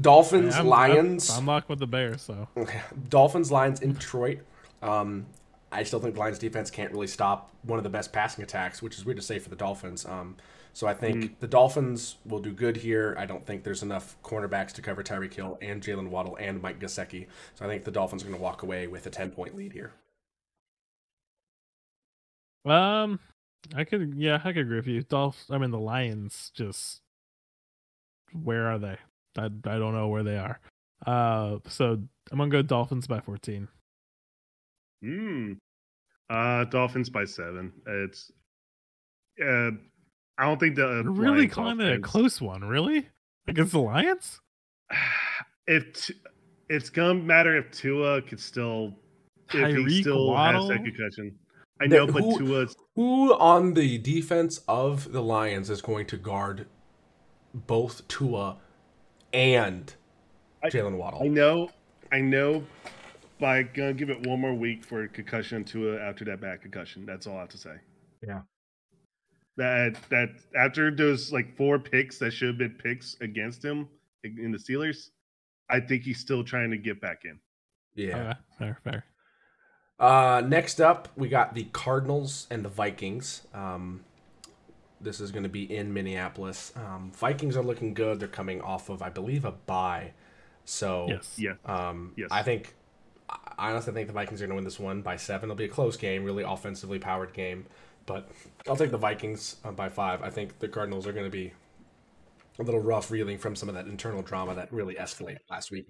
Dolphins, yeah, I'm, Lions. I'm, I'm locked with the Bears, so Dolphins, Lions in Detroit. Um, I still think the Lions defense can't really stop one of the best passing attacks, which is weird to say for the Dolphins. Um, so I think mm-hmm. the Dolphins will do good here. I don't think there's enough cornerbacks to cover Tyreek Hill and Jalen Waddle and Mike Gesicki. So I think the Dolphins are going to walk away with a ten-point lead here. Um, I could, yeah, I could agree with you. Dolphins, I mean, the Lions just, where are they? I, I don't know where they are. Uh, so I'm going to go Dolphins by fourteen. Hmm. Uh, Dolphins by seven. It's, uh, I don't think the. You're really calling it a close one, really? Against the Lions? If it's going to matter if Tua could still, if he still Waddle? has that concussion. I know, but who, Tua's... who on the defense of the Lions is going to guard both Tua and Jalen Waddle? I know, I know. But I'm gonna give it one more week for concussion Tua after that back concussion. That's all I have to say. Yeah. That that after those like four picks that should have been picks against him in the Steelers, I think he's still trying to get back in. Yeah. Uh, fair, fair. Uh, next up, we got the Cardinals and the Vikings. Um, this is going to be in Minneapolis. Um, Vikings are looking good. They're coming off of, I believe, a bye. So, yes. Yeah. Um, yes. I think, I honestly think the Vikings are going to win this one by seven. It'll be a close game, really offensively powered game. But I'll take the Vikings by five. I think the Cardinals are going to be a little rough reeling from some of that internal drama that really escalated last week.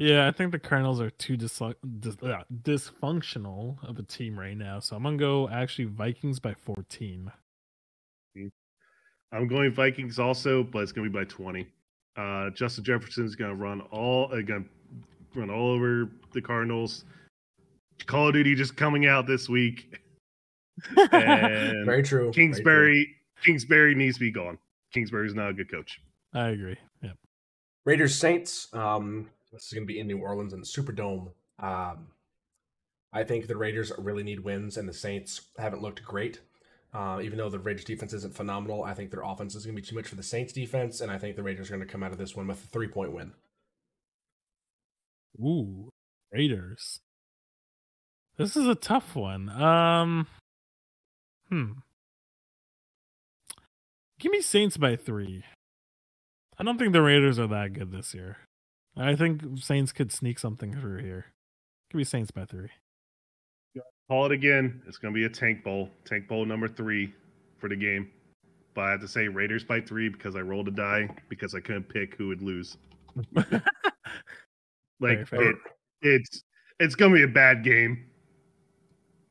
Yeah, I think the Cardinals are too dis- dis- uh, dysfunctional of a team right now. So I'm going to go actually Vikings by fourteen. I'm going Vikings also, but it's going to be by twenty. Uh, Justin Jefferson's going to run all again, run all over the Cardinals. Call of Duty just coming out this week. And very true. Kingsbury, very true. Kingsbury needs to be gone. Kingsbury's not a good coach. I agree. Yep. Raiders Saints. Um, This is going to be in New Orleans in the Superdome. Um, I think the Raiders really need wins, and the Saints haven't looked great. Uh, even though the Raiders' defense isn't phenomenal, I think their offense is going to be too much for the Saints' defense, and I think the Raiders are going to come out of this one with a three-point win. Ooh, Raiders. This is a tough one. Um, hmm. Give me Saints by three. I don't think the Raiders are that good this year. I think Saints could sneak something through here. Give me Saints by three. Call it again. It's going to be a tank bowl. Tank bowl number three for the game. But I have to say Raiders by three because I rolled a die because I couldn't pick who would lose. Like it, it's it's going to be a bad game.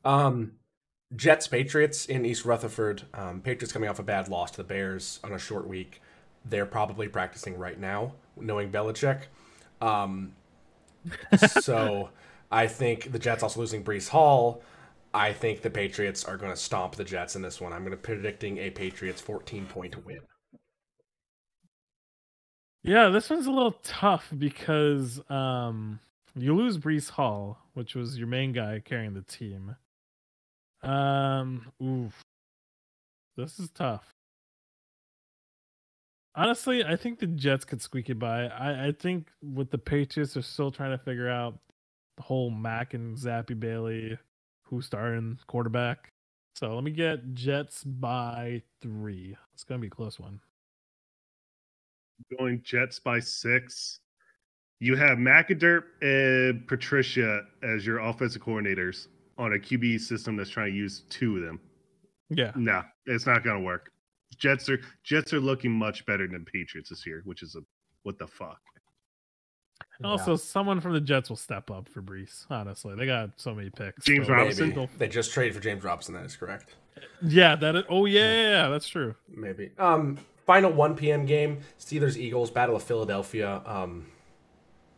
Um, Jets Patriots in East Rutherford. Um, Patriots coming off a bad loss to the Bears on a short week. They're probably practicing right now, knowing Belichick. Um, so I think the Jets also losing Breece Hall. I think the Patriots are going to stomp the Jets in this one. I'm going to be predicting a Patriots fourteen-point win. Yeah, this one's a little tough because um, you lose Breece Hall, which was your main guy carrying the team. Um, oof. This is tough. Honestly, I think the Jets could squeak it by. I, I think with the Patriots, they're still trying to figure out the whole Mac and Zappy Bailey, who's starting quarterback. So let me get Jets by three. It's going to be a close one. Going Jets by six. You have McAderp and Patricia as your offensive coordinators on a Q B system that's trying to use two of them. Yeah. No, it's not going to work. Jets are Jets are looking much better than Patriots this year, which is a what the fuck. Also, yeah. Someone from the Jets will step up for Breece. Honestly, they got so many picks. James so Robinson. Maybe. They just traded for James Robinson. That is correct. Yeah, that. Is, oh yeah, yeah. yeah, that's true. Maybe. Um, final one p.m. game: Steelers Eagles Battle of Philadelphia. Um,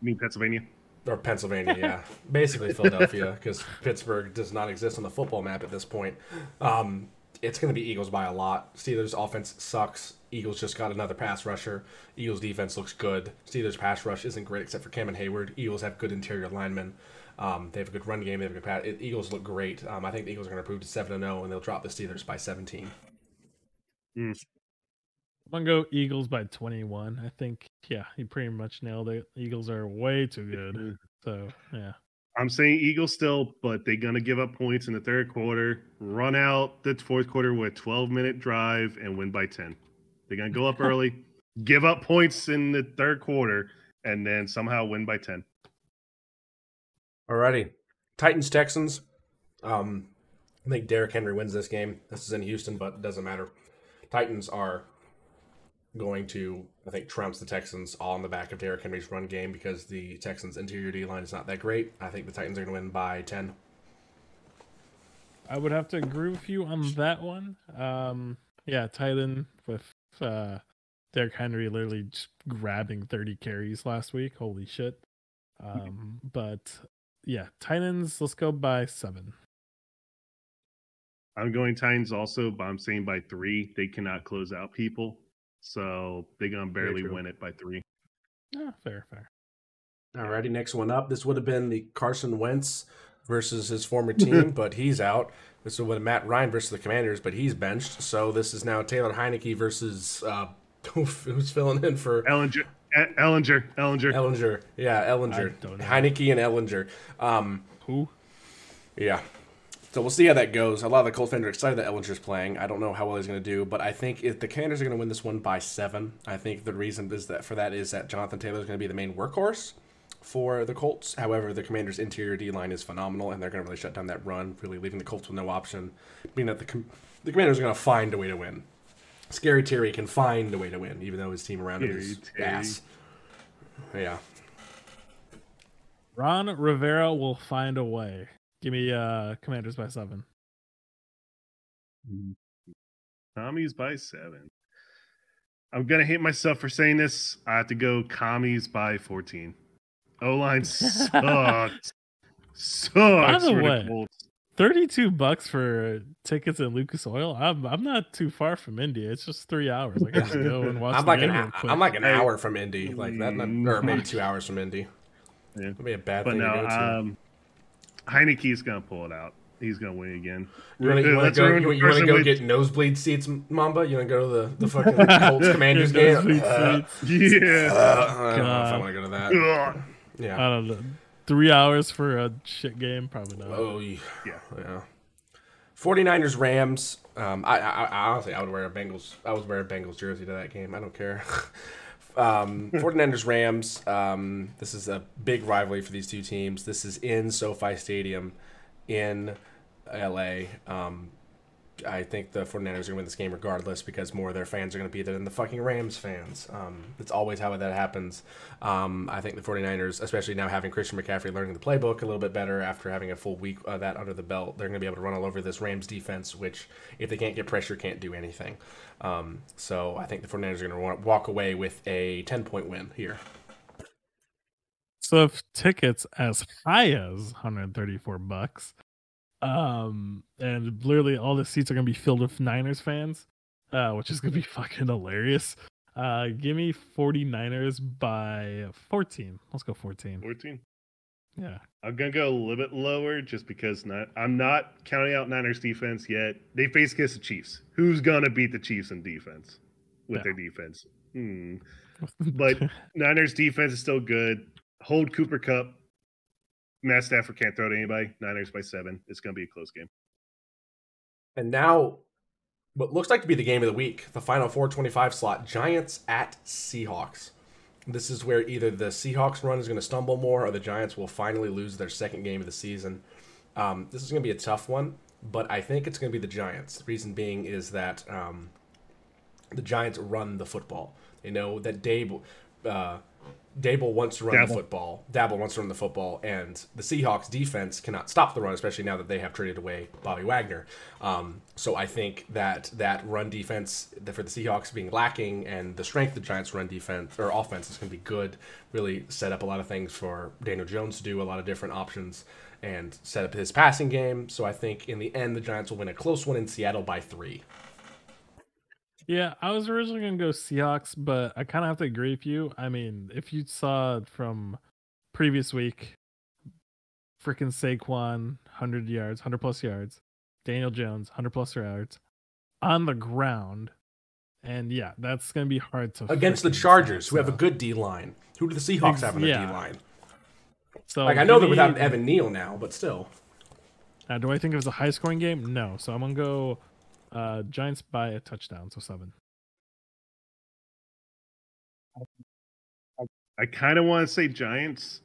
you mean Pennsylvania? Or Pennsylvania, yeah. Basically Philadelphia, because Pittsburgh does not exist on the football map at this point. Um. It's going to be Eagles by a lot. Steelers' offense sucks. Eagles just got another pass rusher. Eagles' defense looks good. Steelers' pass rush isn't great except for Cameron Hayward. Eagles have good interior linemen. Um, they have a good run game. They have a good pass. It, Eagles look great. Um, I think the Eagles are going to improve to seven and oh, and they'll drop the Steelers by seventeen. Mm. I'm going to go Eagles by twenty-one. I think, yeah, you pretty much nailed it. Eagles are way too good. So, yeah. I'm saying Eagles still, but they're going to give up points in the third quarter, run out the fourth quarter with a twelve-minute drive, and win by ten. They're going to go up early, give up points in the third quarter, and then somehow win by ten. Alrighty. Titans-Texans. Um, I think Derrick Henry wins this game. This is in Houston, but it doesn't matter. Titans are going to, I think, trumps the Texans all on the back of Derrick Henry's run game because the Texans' interior D line is not that great. I think the Titans are going to win by ten. I would have to agree with you on that one. Um, yeah, Titan with uh, Derrick Henry literally just grabbing thirty carries last week. Holy shit! Um, but yeah, Titans. Let's go by seven. I'm going Titans also, but I'm saying by three. They cannot close out people. So they're going to barely win it by three. Yeah, fair, fair. Alrighty, next one up. This would have been the Carson Wentz versus his former team, but he's out. This would have been Matt Ryan versus the Commanders, but he's benched. So this is now Taylor Heineke versus uh, who's filling in for Ehlinger. Ehlinger. Ehlinger. Ehlinger. Yeah, Ehlinger. Heineke and Ehlinger. Um, Who? Yeah. So we'll see how that goes. A lot of the Colts fans are excited that Ehlinger's playing. I don't know how well he's going to do, but I think if the Commanders are going to win this one by seven, I think the reason is that for that is that Jonathan Taylor is going to be the main workhorse for the Colts. However, the Commanders' interior D line is phenomenal, and they're going to really shut down that run, really leaving the Colts with no option, meaning that the com the Commanders are going to find a way to win. Scary Terry can find a way to win, even though his team around him is ass. Yeah. Ron Rivera will find a way. Give me uh, Commanders by seven. Commies by seven. I'm going to hate myself for saying this. I have to go Commies by fourteen. O-line sucked. Sucks. By the way, thirty-two bucks for tickets at Lucas Oil. I'm, I'm not too far from Indy. It's just three hours. I got to go and watch I'm, like an, I'm like an hour from Indy. Like that, or maybe two hours from Indy. Yeah. That'd be a bad but thing no, to go to. Um, Heineke's going to pull it out. He's going to win again. You want to go, you, you wanna go get nosebleed seats, Mamba? You want to go to the, the fucking Colts Commanders game? Uh, yeah. Uh, I don't know if I want to go to that. Yeah. I don't know. Three hours for a shit game? Probably not. Oh, yeah. yeah. forty-niners, Rams. Um, I, I, I honestly, I would wear a Bengals. I was wearing a Bengals jersey to that game. I don't care. um, forty-niners, Rams. Um, this is a big rivalry for these two teams. This is in SoFi Stadium in L A. Um, I think the forty-niners are going to win this game regardless because more of their fans are going to be there than the fucking Rams fans. Um, it's always how that happens. Um, I think the forty-niners, especially now having Christian McCaffrey learning the playbook a little bit better after having a full week of that under the belt, they're going to be able to run all over this Rams defense, which if they can't get pressure, can't do anything. Um, so I think the forty-niners are going to walk away with a ten-point win here. So if tickets as high as one hundred thirty-four bucks, Um and literally all the seats are gonna be filled with Niners fans, uh, which is gonna be fucking hilarious. Uh, give me forty-niners by fourteen. Let's go fourteen. Fourteen. Yeah, I'm gonna go a little bit lower just because not. I'm not counting out Niners defense yet. They face against the Chiefs. Who's gonna beat the Chiefs in defense with yeah. their defense? Hmm. But Niners defense is still good. Hold Cooper Kupp. Matt Stafford can't throw to anybody. Niners by seven. It's going to be a close game. And now, what looks like to be the game of the week, the final four twenty-five slot, Giants at Seahawks. This is where either the Seahawks run is going to stumble more or the Giants will finally lose their second game of the season. Um, this is going to be a tough one, but I think it's going to be the Giants. The reason being is that um, the Giants run the football. They know that Dable... Uh, Dable wants to run Dabble. the football. Dabble wants to run the football, and the Seahawks defense cannot stop the run, especially now that they have traded away Bobby Wagner. Um, so I think that that run defense for the Seahawks being lacking, and the strength of the Giants' run defense or offense is going to be good. Really set up a lot of things for Daniel Jones to do, a lot of different options, and set up his passing game. So I think in the end, the Giants will win a close one in Seattle by three. Yeah, I was originally going to go Seahawks, but I kind of have to agree with you. I mean, if you saw from previous week, freaking Saquon, one hundred yards, one hundred plus yards, Daniel Jones, one hundred plus yards, on the ground. And yeah, that's going to be hard to... Against the Chargers, who have a good D-line. Who do the Seahawks Ex- have in their yeah. D-line? So like, I know maybe, they're without Evan Neal now, but still. Now, do I think it was a high-scoring game? No, so I'm going to go... Uh, Giants by a touchdown, so seven. I kind of want to say Giants,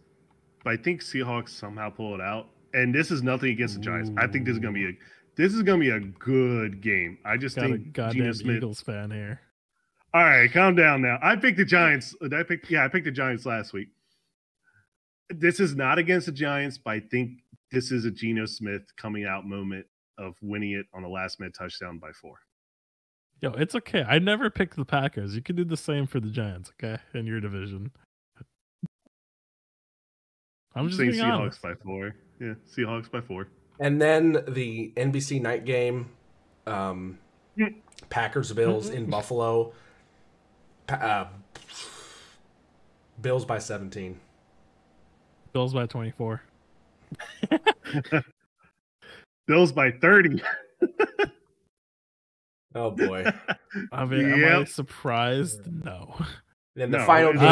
but I think Seahawks somehow pull it out. And this is nothing against the Giants. Ooh. I think this is gonna be a this is gonna be a good game. I just Got think a Geno Smith Eagles fan here. All right, calm down now. I picked the Giants. I picked yeah, I picked the Giants last week. This is not against the Giants, but I think this is a Geno Smith coming out moment of winning it on a last-minute touchdown by four. Yo, it's okay. I never picked the Packers. You can do the same for the Giants, okay, in your division. I'm just saying Seahawks honest. by four. Yeah, Seahawks by four. And then the N B C night game, um, Packers-Bills in Buffalo. Pa- uh, Bills by seventeen. Bills by twenty-four. Bills by thirty. Oh, boy. I mean, yep. Am I surprised? No. Then the no, final game.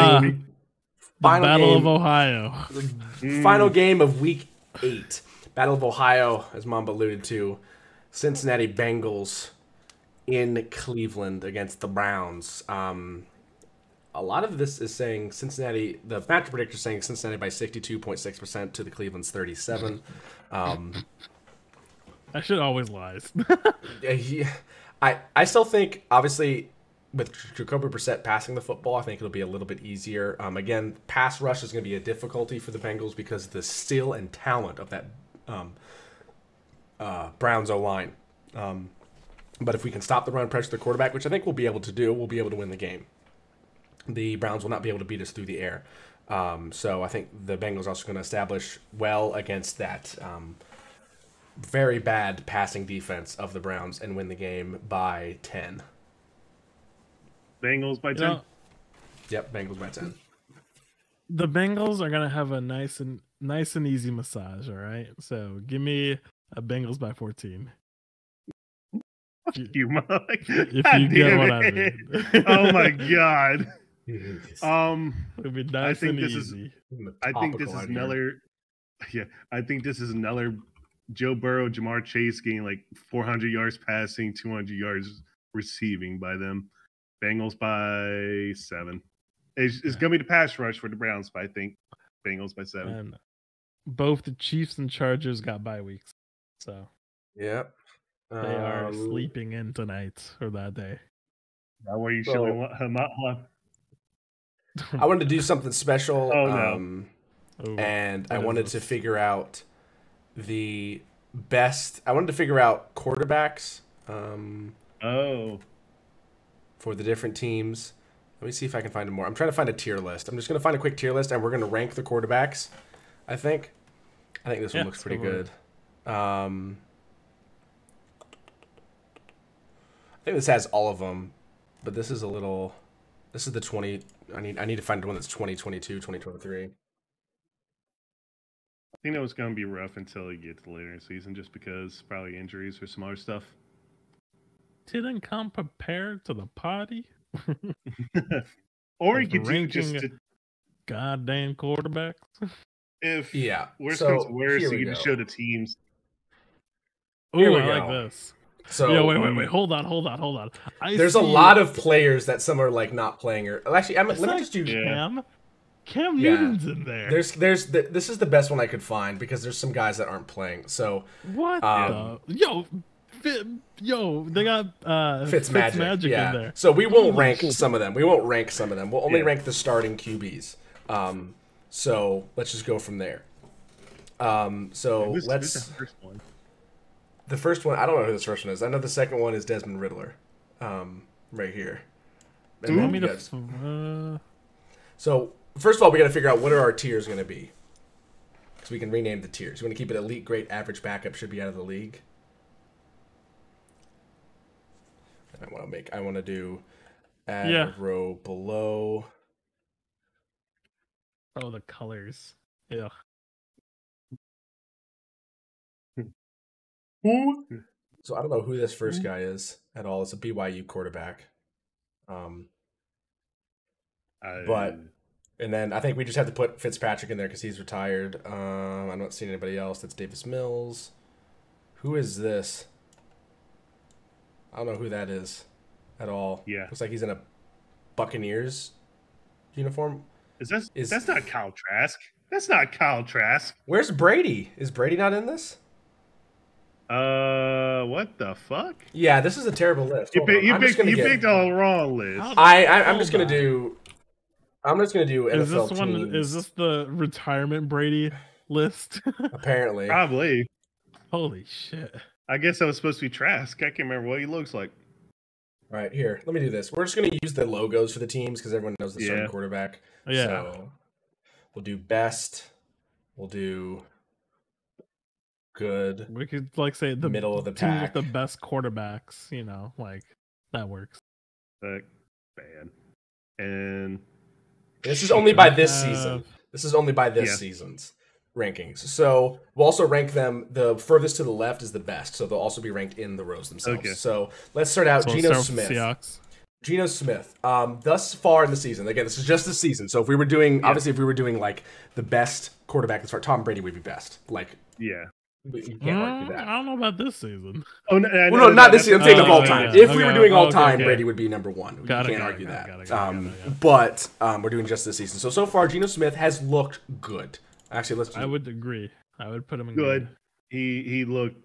Uh, final the Battle game, of Ohio. The final game of week eight. Battle of Ohio, as Mamba alluded to. Cincinnati Bengals in Cleveland against the Browns. Um, a lot of this is saying Cincinnati, the match predictor is saying Cincinnati by sixty-two point six percent to the Cleveland's thirty-seven. Um I should always lies. yeah, I I still think, obviously, with Jacoby Brissett passing the football, I think it'll be a little bit easier. Um, again, pass rush is going to be a difficulty for the Bengals because of the skill and talent of that um, uh, Browns O-line. Um, but if we can stop the run, pressure the quarterback, which I think we'll be able to do, we'll be able to win the game. The Browns will not be able to beat us through the air. Um, so I think the Bengals are also going to establish well against that um very bad passing defense of the Browns and win the game by ten. Bengals by ten? You know, yep, Bengals by ten. The Bengals are going to have a nice and nice and easy massage, all right? So give me a Bengals by fourteen. Fuck you, Mike. If you get what I mean. Oh, my God. Um, It'll be nice I think and this easy. Is, I think this is another... Yeah, I think this is another Joe Burrow, Ja'Marr Chase getting like four hundred yards passing, two hundred yards receiving by them. Bengals by seven. It's, it's going to be the pass rush for the Browns, but I think Bengals by seven. And both the Chiefs and Chargers got bye weeks. So, yep. They um, are sleeping in tonight or that day. That where you so, should not want. I wanted to do something special. Oh, no. Um, Ooh, and I wanted to figure out the best. I wanted to figure out quarterbacks. Um, oh. For the different teams. Let me see if I can find them more. I'm trying to find a tier list. I'm just going to find a quick tier list, and we're going to rank the quarterbacks, I think. I think this yeah, one looks pretty totally. good. Um, I think this has all of them, but this is a little. This is the twenty. I need. I need to find one that's twenty twenty-two, twenty twenty-three. I think that was going to be rough until you get to later in the season, just because probably injuries or some other stuff. Didn't come prepared to the party. Or you could do just to... goddamn quarterbacks. If yeah, worst so, comes to worst, you can go. Just show the teams. Oh, I go. like this. So yeah, wait, wait, wait. Hold on, hold on, hold on. I there's see... a lot of players that some are like not playing or actually. I'm, let me just do Cam. Yeah. Cam Newton's yeah. in there. There's, there's, the, this is the best one I could find because there's some guys that aren't playing. So what? Um, the? Yo, fit, yo, they got uh, Fitzmagic, Fitzmagic yeah. in there. So we won't oh, rank shit. some of them. We won't rank some of them. We'll only yeah. rank the starting Q Bs. Um, so let's just go from there. Um, so yeah, this, let's. This is the, first one. the first one. I don't know who this first one is. I know the second one is Desmond Riddler, um, right here. Do you want me to? Uh... So. First of all, we got to figure out what are our tiers going to be, because we can rename the tiers. We want to keep it elite, great, average, backup should be out of the league. I want to make. I want to do add yeah. a row below. Oh, the colors. Yeah. So I don't know who this first guy is at all. It's a B Y U quarterback. Um. I... But. And then I think we just have to put Fitzpatrick in there because he's retired. Um, I'm not seeing anybody else. That's Davis Mills. Who is this? I don't know who that is at all. Yeah. Looks like he's in a Buccaneers uniform. Is that, is, that's not Kyle Trask. That's not Kyle Trask. Where's Brady? Is Brady not in this? Uh, what the fuck? Yeah, this is a terrible list. Hold you pick, you, pick, you get, picked all wrong list. I, I, I'm just going to do... I'm just gonna do N F L is this teams. One? Is this the retirement Brady list? Apparently, probably. Holy shit! I guess I was supposed to be Trask. I can't remember what he looks like. All right, here. Let me do this. We're just gonna use the logos for the teams because everyone knows the yeah. starting quarterback. Yeah. So we'll do best. We'll do good. We could like say the middle of the pack. With the best quarterbacks. You know, like that works. Like bad. And. This is only by this season. This is only by this yeah. season's rankings. So we'll also rank them. The furthest to the left is the best. So they'll also be ranked in the rows themselves. Okay. So let's start out. So Geno we'll start Smith. Geno Smith. Um, thus far in the season. Again, this is just the season. So if we were doing, yeah. obviously, if we were doing like the best quarterback this far, Tom Brady would be best. Like, yeah. You can't argue that. I don't know about this season. Oh no, no, well, no, no not this season. I'm saying oh, of all yeah, time. Yeah. If okay, we were doing all okay, time, okay. Brady would be number one. You can't it, argue got that. It, got um, it, got it, yeah. But um, we're doing just this season. So so far, Geno Smith has looked good. Actually, let's. Do... I would agree. I would put him in good. good. He he looked.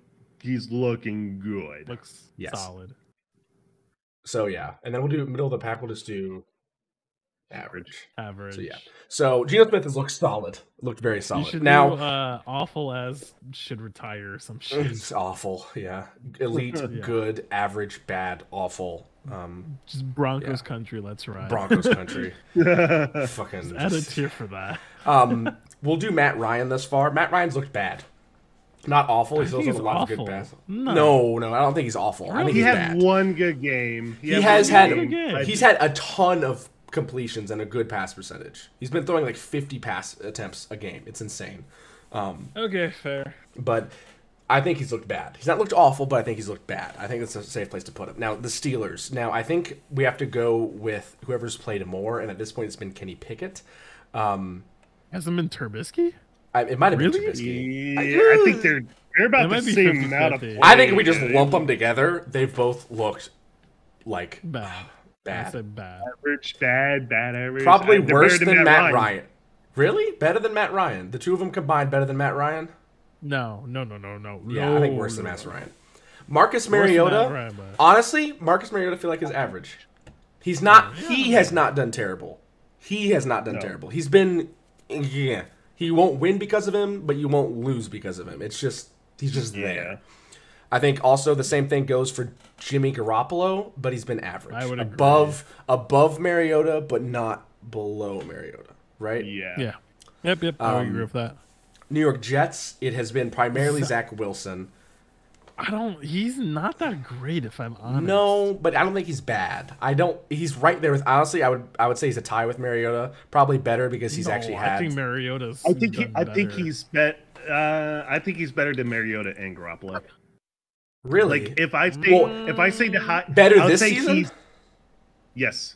He's looking good. Looks yes. solid. So yeah, and then we'll do middle of the pack. We'll just do average. Average. So yeah. So Geno Smith has looked solid. Looked very solid. You should now do, uh, awful as should retire or some shit. It's awful. Yeah. Elite, yeah. good, average, bad, awful. Um, just Broncos yeah. country. Let's ride. Broncos country. Fucking. Just add a tier for that. um, we'll do Matt Ryan thus far. Maat Ryan's looked bad. Not awful. He's also a lot awful. of good passes. No. no, no, I don't think he's awful. I think he he's had bad. one good game. He, he had has had. Game. He's had a ton of. completions and a good pass percentage. He's been throwing like fifty pass attempts a game. It's insane. Um, okay, fair. But I think he's looked bad. He's not looked awful, but I think he's looked bad. I think that's a safe place to put him. Now, the Steelers. Now, I think we have to go with whoever's played more, and at this point it's been Kenny Pickett. Um, Hasn't been Trubisky? I, it might have really? been Trubisky. Yeah, I, I think they're they're about the same amount of play. I think if we just lump them together, they've both looked like bad. Bad. That's bad. Average, bad, bad average. Probably I, worse than, than Matt, Matt Ryan. Ryan. Really? Better than Matt Ryan? The two of them combined better than Matt Ryan? No, no, no, no, no. Yeah, no, I think worse no. than Matt Ryan. Marcus Mariota, Ryan, honestly, Marcus Mariota feel like is average. He's not. Yeah. He has not done terrible. He has not done no. terrible. He's been, yeah. He won't win because of him, but you won't lose because of him. It's just he's just yeah. there. I think also the same thing goes for Jimmy Garoppolo, but he's been average. I would above agree. above Mariota, but not below Mariota. Right? Yeah. Yeah. Yep. Yep. I um, agree with that. New York Jets. It has been primarily Zach Wilson. I don't. He's not that great, if I'm honest. No, but I don't think he's bad. I don't. He's right there with. Honestly, I would. I would say he's a tie with Mariota. Probably better because he's no, actually had. I think Mariota's. I think. He, I think he's bet. Uh, I think he's better than Mariota and Garoppolo. Really? Like if I say well, if I say the hot better I'll this say season. He's, yes.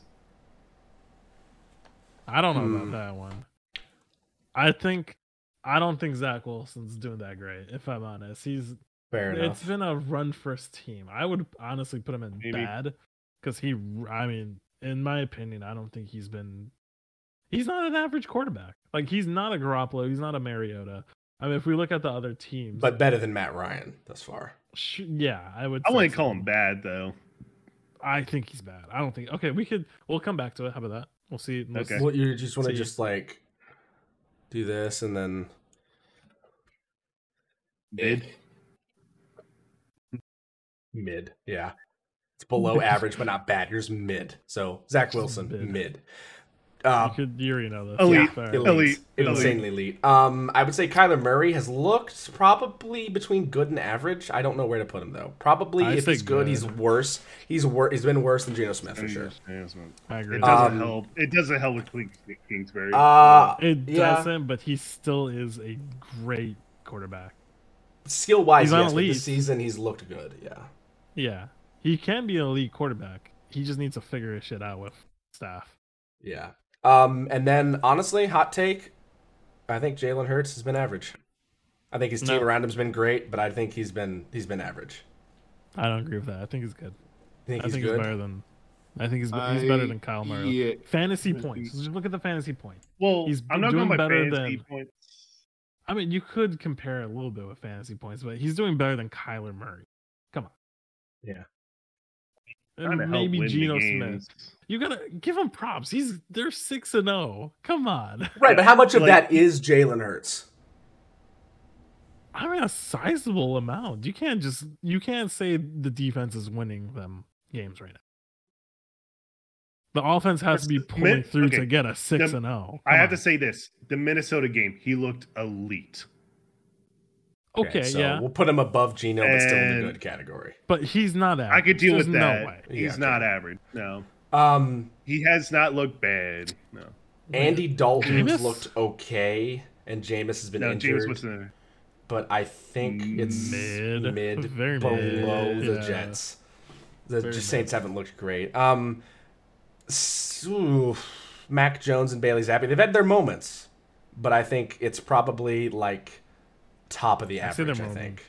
I don't know hmm. about that one. I think. I don't think Zach Wilson's doing that great. If I'm honest, he's. Fair enough. It's been a run first team. I would honestly put him in Maybe. bad because he, I mean, in my opinion, I don't think he's been, he's not an average quarterback. Like, he's not a Garoppolo. He's not a Mariota. I mean, if we look at the other teams. But better than Matt Ryan thus far. Yeah, I would. I wouldn't so. call him bad, though. I think he's bad. I don't think. Okay, we could, we'll come back to it. How about that? We'll see. Let's, okay. Well, you just want to just like do this and then. Mid. Mid, yeah, it's below average, but not bad. Here's mid. So Zach Wilson, mid. mid. Uh, you could, you already know this. Elite, yeah, elite, elite, elite, insanely elite. Um, I would say Kyler Murray has looked probably between good and average. I don't know where to put him though. Probably I if he's good, good, he's worse. He's wor He's been worse than Geno Smith for sure. I agree. It doesn't um, help. It doesn't help with Kliff Kingsbury. Uh, it doesn't, yeah. but he still is a great quarterback. Skill wise, yes, but this season he's looked good. Yeah. Yeah, he can be an elite quarterback. He just needs to figure his shit out with staff. Yeah. Um, and then, honestly, hot take, I think Jalen Hurts has been average. I think his team no. around him has been great, but I think he's been he's been average. I don't agree with that. I think he's good. You think I he's think good? he's better than. I think he's I, he's better than Kyle Murray. Yeah. Fantasy points. Just look at the fantasy points. Well, he's I'm not doing going by better fantasy than. Points. I mean, you could compare a little bit with fantasy points, but he's doing better than Kyler Murray. Come on. Yeah, and maybe Geno Smith. You gotta give him props. He's they're six and zero. Come on, right? But how much of like, that is Jalen Hurts? I mean, a sizable amount. You can't just you can't say the defense is winning them games right now. The offense has to be pulling through okay. to get a six the, and zero. Come I have on. to say this: the Minnesota game, he looked elite. Okay, okay so yeah. We'll put him above Geno, but still in the good category. But he's not average. I could deal There's with that. No way. He's yeah, not okay. average. No. Um, he has not looked bad. No. Andy Dalton looked okay, and Jameis has been no, injured. Jameis was in there. But I think it's mid, mid Very below mid. the yeah. Jets. The Very Saints mid. haven't looked great. Um, so, Mac Jones and Bailey Zappi, they've had their moments, but I think it's probably like... top of the average. I, I think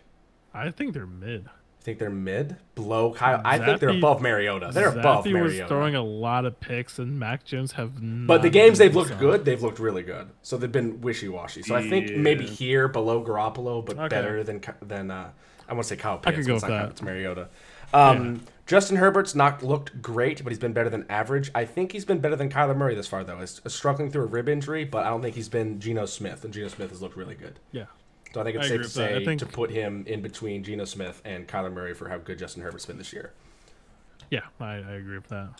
I think they're mid. I think they're mid below Kyle. Zappy, I think they're above Mariota. They're Zappy above Mariota. Was throwing a lot of picks and Mac Jones have not But the games they've looked on. good, they've looked really good. So they've been wishy-washy. So yeah. I think maybe here below Garoppolo but okay. better than than uh I want to say Kyle Pitts. I could go with that. It's Mariota. Um yeah. Justin Herbert's not looked great, but he's been better than average. I think he's been better than Kyler Murray this far though. He's struggling through a rib injury, but I don't think he's been Geno Smith, and Geno Smith has looked really good. Yeah. So I think it's I safe to say I think... to put him in between Geno Smith and Kyler Murray for how good Justin Herbert's been this year. Yeah, I, I agree with that.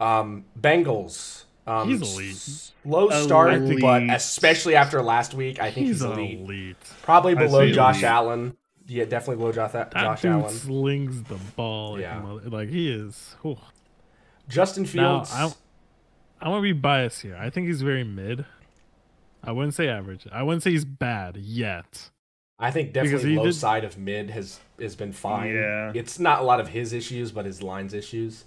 Um, Bengals. Um, he's elite. Low start, elite. but especially after last week, I think he's, he's elite. elite. Probably below Josh elite. Allen. Yeah, definitely below Josh, that Josh dude Allen. slings the ball. Yeah. Like, he is. Whew. Justin Fields. Now, I, I want to be biased here. I think he's very mid. I wouldn't say average. I wouldn't say he's bad yet. I think definitely low did... side of mid has has been fine. Yeah. It's not a lot of his issues, but his line's issues.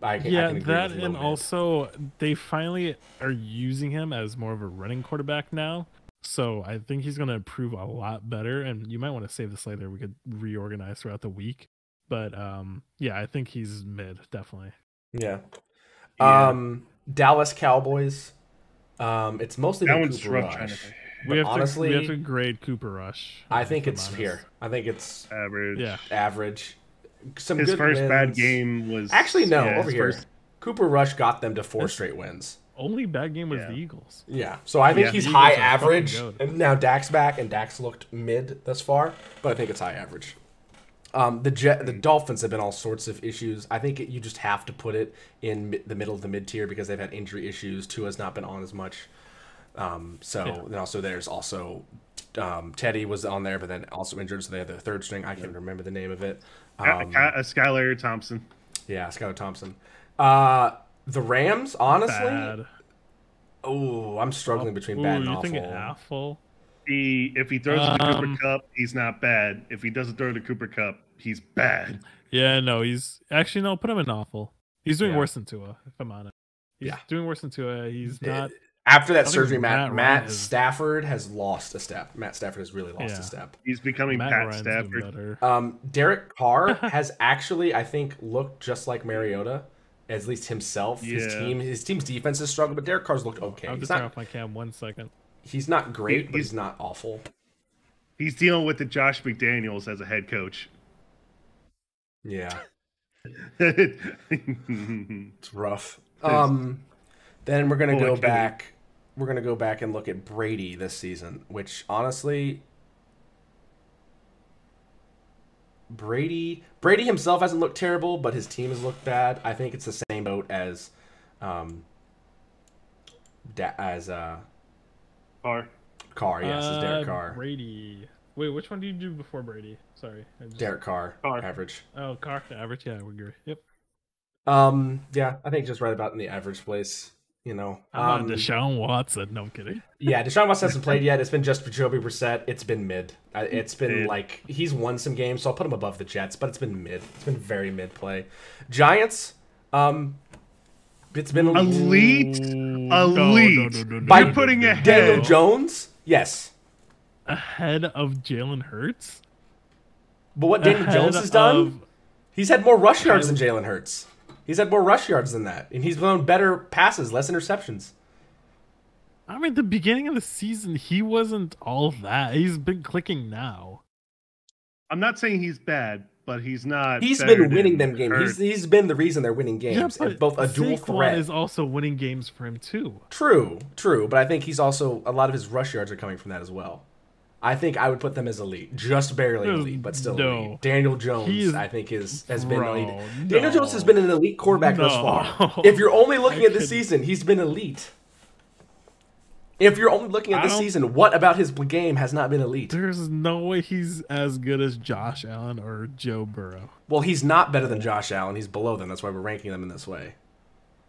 I can, yeah, I can agree that with and mid. also they finally are using him as more of a running quarterback now. So I think he's going to improve a lot better. And you might want to save this later. We could reorganize throughout the week. But um, yeah, I think he's mid, definitely. Yeah. yeah. Um, Dallas Cowboys. Um, it's mostly that one's Cooper rough. Rush. We have, honestly, to, we have to grade Cooper Rush. I think it's honest. here. I think it's average. Yeah. Average. Some his good first wins. bad game was actually no yeah, over here. First... Cooper Rush got them to four his straight wins. Only bad game was yeah. the Eagles. Yeah, so I think yeah, he's high average. And now Dak's back, and Dak's looked mid thus far, but I think it's high average. Um, the Jet, the Dolphins have been all sorts of issues. I think it, you just have to put it in mi- the middle of the mid tier because they've had injury issues. Tua's not been on as much. Um, so yeah. and also there's also um, Teddy was on there, but then also injured, so they had their third string. I can't yeah. remember the name of it. Um, uh, uh, Skylar Thompson. Yeah, Skylar Thompson. Uh, the Rams, honestly. Bad. Oh, I'm struggling between Ooh, bad and you awful. Think awful? He, if he throws um, it to Cooper Kupp, he's not bad. If he doesn't throw to Cooper Kupp, he's bad. Yeah, no, he's actually no. Put him in awful. He's doing yeah. worse than Tua. If I'm honest, he's yeah. doing worse than Tua. He's not. It, after that surgery, Matt, Matt, Matt is... Stafford has lost a step. Matt Stafford has really lost yeah. a step. He's becoming Matt Pat Ryan's Stafford. Um, Derek Carr has actually, I think, looked just like Mariota, at least himself. Yeah. His team, his team's defense has struggled, but Derek Carr's looked okay. I'll just turn off my cam one second. He's not great, he, but he's, he's not awful. He's dealing with the Josh McDaniels as a head coach. Yeah, it's rough. Um, then we're gonna oh, go back. Be. We're gonna go back and look at Brady this season, which honestly, Brady Brady himself hasn't looked terrible, but his team has looked bad. I think it's the same boat as, um, da- as uh. Carr. Carr, yes, uh, it's Derek Carr. Brady. Wait, which one did you do before Brady? Sorry. Just... Derek Carr, Carr, average. Oh, Carr, average, yeah, we agree. Yep. Um, yeah, I think just right about in the average place, you know. Um, um, Deshaun Watson, no I'm kidding. Yeah, Deshaun Watson hasn't played yet. It's been just for Jacoby Brissett. It's been mid. It's been mid. Like, he's won some games, so I'll put him above the Jets, but it's been mid. It's been very mid play. Giants, um... It's been elite, elite. No, no, no, no, by no, no, putting ahead Daniel Jones, yes, ahead of Jalen Hurts. But what Daniel ahead Jones has done, of... he's had more rush yards than Jalen Hurts. He's had more rush yards than that, and he's blown better passes, less interceptions. I mean, the beginning of the season, he wasn't all that. He's been clicking now. I'm not saying he's bad. But he's not. He's been winning them games. He's, he's been the reason they're winning games. Yeah, both a dual Saquon threat is also winning games for him too. True, true. But I think he's also a lot of his rush yards are coming from that as well. I think I would put them as elite, just barely elite, but still no. elite. Daniel Jones, is, I think, is has bro, been elite. No. Daniel Jones has been an elite quarterback no. thus far. If you're only looking at this season, he's been elite. If you're only looking at this season, what about his game has not been elite? There's no way he's as good as Josh Allen or Joe Burrow. Well, he's not better than Josh Allen. He's below them. That's why we're ranking them in this way.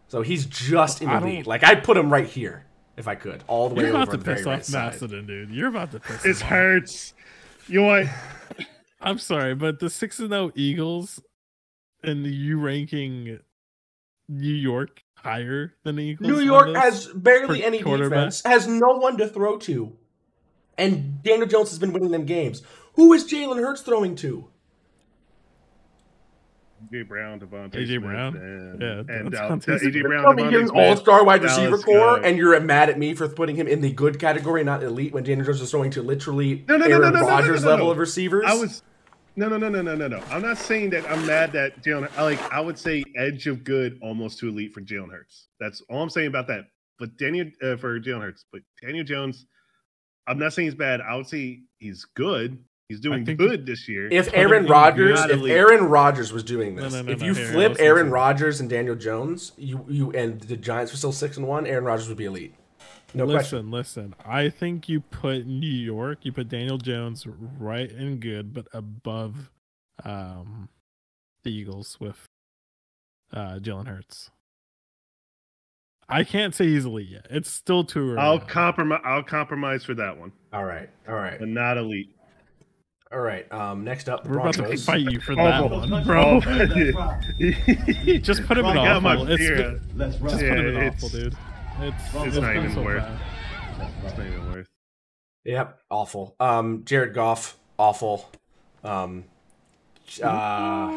So he's just in elite. Like, I'd put him right here if I could, all the way over to the very right side. You're about to piss off Macedon, dude. You're about to piss him off. It hurts. You know what? I'm sorry, but the six and oh Eagles and you ranking New York higher than the Eagles. New York has barely any defense, has no one to throw to, and Daniel Jones has been winning them games. Who is Jalen Hurts throwing to? A J Brown, Devontae Smith, A J Brown, and, yeah, and uh, A J Brown. You're an all-star wide receiver core, and you're mad at me for putting him in the good category, not elite, when Daniel Jones is throwing to literally Aaron Rodgers level of receivers. I was. No, no, no, no, no, no, no. I'm not saying that I'm mad that Jalen. Like, I would say edge of good, almost to elite for Jalen Hurts. That's all I'm saying about that. But Daniel uh, for Jalen Hurts, but Daniel Jones, I'm not saying he's bad. I would say he's good. He's doing good this year. If Aaron Rodgers, if Aaron Rodgers was doing this, no, no, no, if you no, flip Aaron, Aaron Rodgers and Daniel Jones, you you and the Giants were still six and one, Aaron Rodgers would be elite. No listen, question. listen. I think you put New York, you put Daniel Jones right and good, but above um, the Eagles with uh, Jalen Hurts. I can't say easily yet. It's still too early. I'll compromise. I'll compromise for that one. All right. All right. But not elite. All right. Um, next up, the we're Broncos. About to fight you for that oh, one, bro. Just put him in awful. It's, Let's just put him in yeah, awful, dude. It's, it's, it's, not so it's not even worth. It's not even worth. Yep, awful. Um, Jared Goff, awful. Um, uh,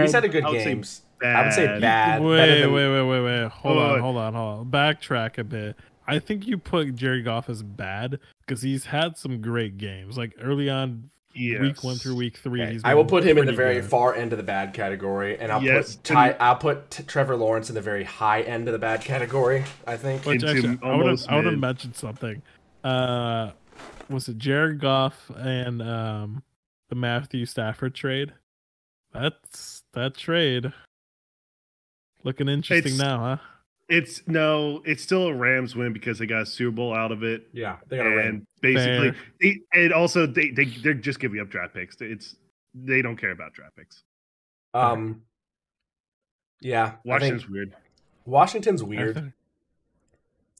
he's had a good game. I would say bad. Wait, than... wait, wait, wait, wait. Hold on, hold on, hold on. Backtrack a bit. I think you put Jared Goff as bad because he's had some great games. Like early on, yes. week one through week three. Okay. He's I will put him in the very good. far end of the bad category, and I'll yes. put Ty, I'll put Trevor Lawrence in the very high end of the bad category. I think. Which actually, I would I would have mentioned something. Uh, was it Jared Goff and um the Matthew Stafford trade? That's that trade. Looking interesting it's, now, huh? It's no, it's still a Rams win because they got a Super Bowl out of it. Yeah, they got a Rams. Basically, they, and also they they they're just giving up draft picks. It's they don't care about draft picks. Um, yeah, Washington's I think, weird. Washington's weird. I think,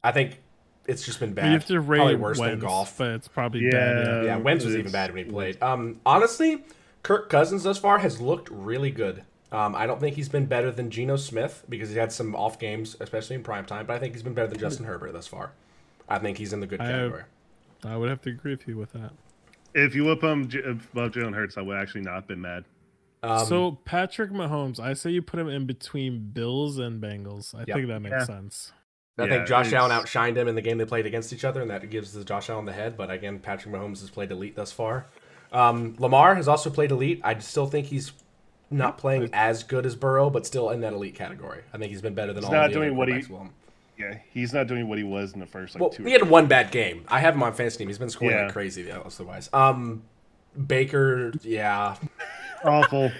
I think it's just been bad. You have to rate probably worse Wentz, than Goff, but it's probably yeah, bad. Yeah, Wentz was even bad when he played. Um, honestly, Kirk Cousins thus far has looked really good. Um, I don't think he's been better than Geno Smith because he's had some off games, especially in prime time. But I think he's been better than Justin Herbert thus far. I think he's in the good category. I, I would have to agree with you with that. If you whip him above Jalen Hurts, I would actually not have been mad. Um, so Patrick Mahomes, I say you put him in between Bills and Bengals. I yep. think that makes yeah. sense. I yeah, think Josh Allen outshined him in the game they played against each other, and that gives the Josh Allen the head. But again, Patrick Mahomes has played elite thus far. Um, Lamar has also played elite. I still think he's not playing as good as Burrow, but still in that elite category. I think he's been better than he's all not the doing other what he, Yeah, he's not doing what he was in the first like, well, two. He had one bad game. I have him on fantasy team. He's been scoring yeah. like crazy otherwise. Um, Baker, yeah, awful.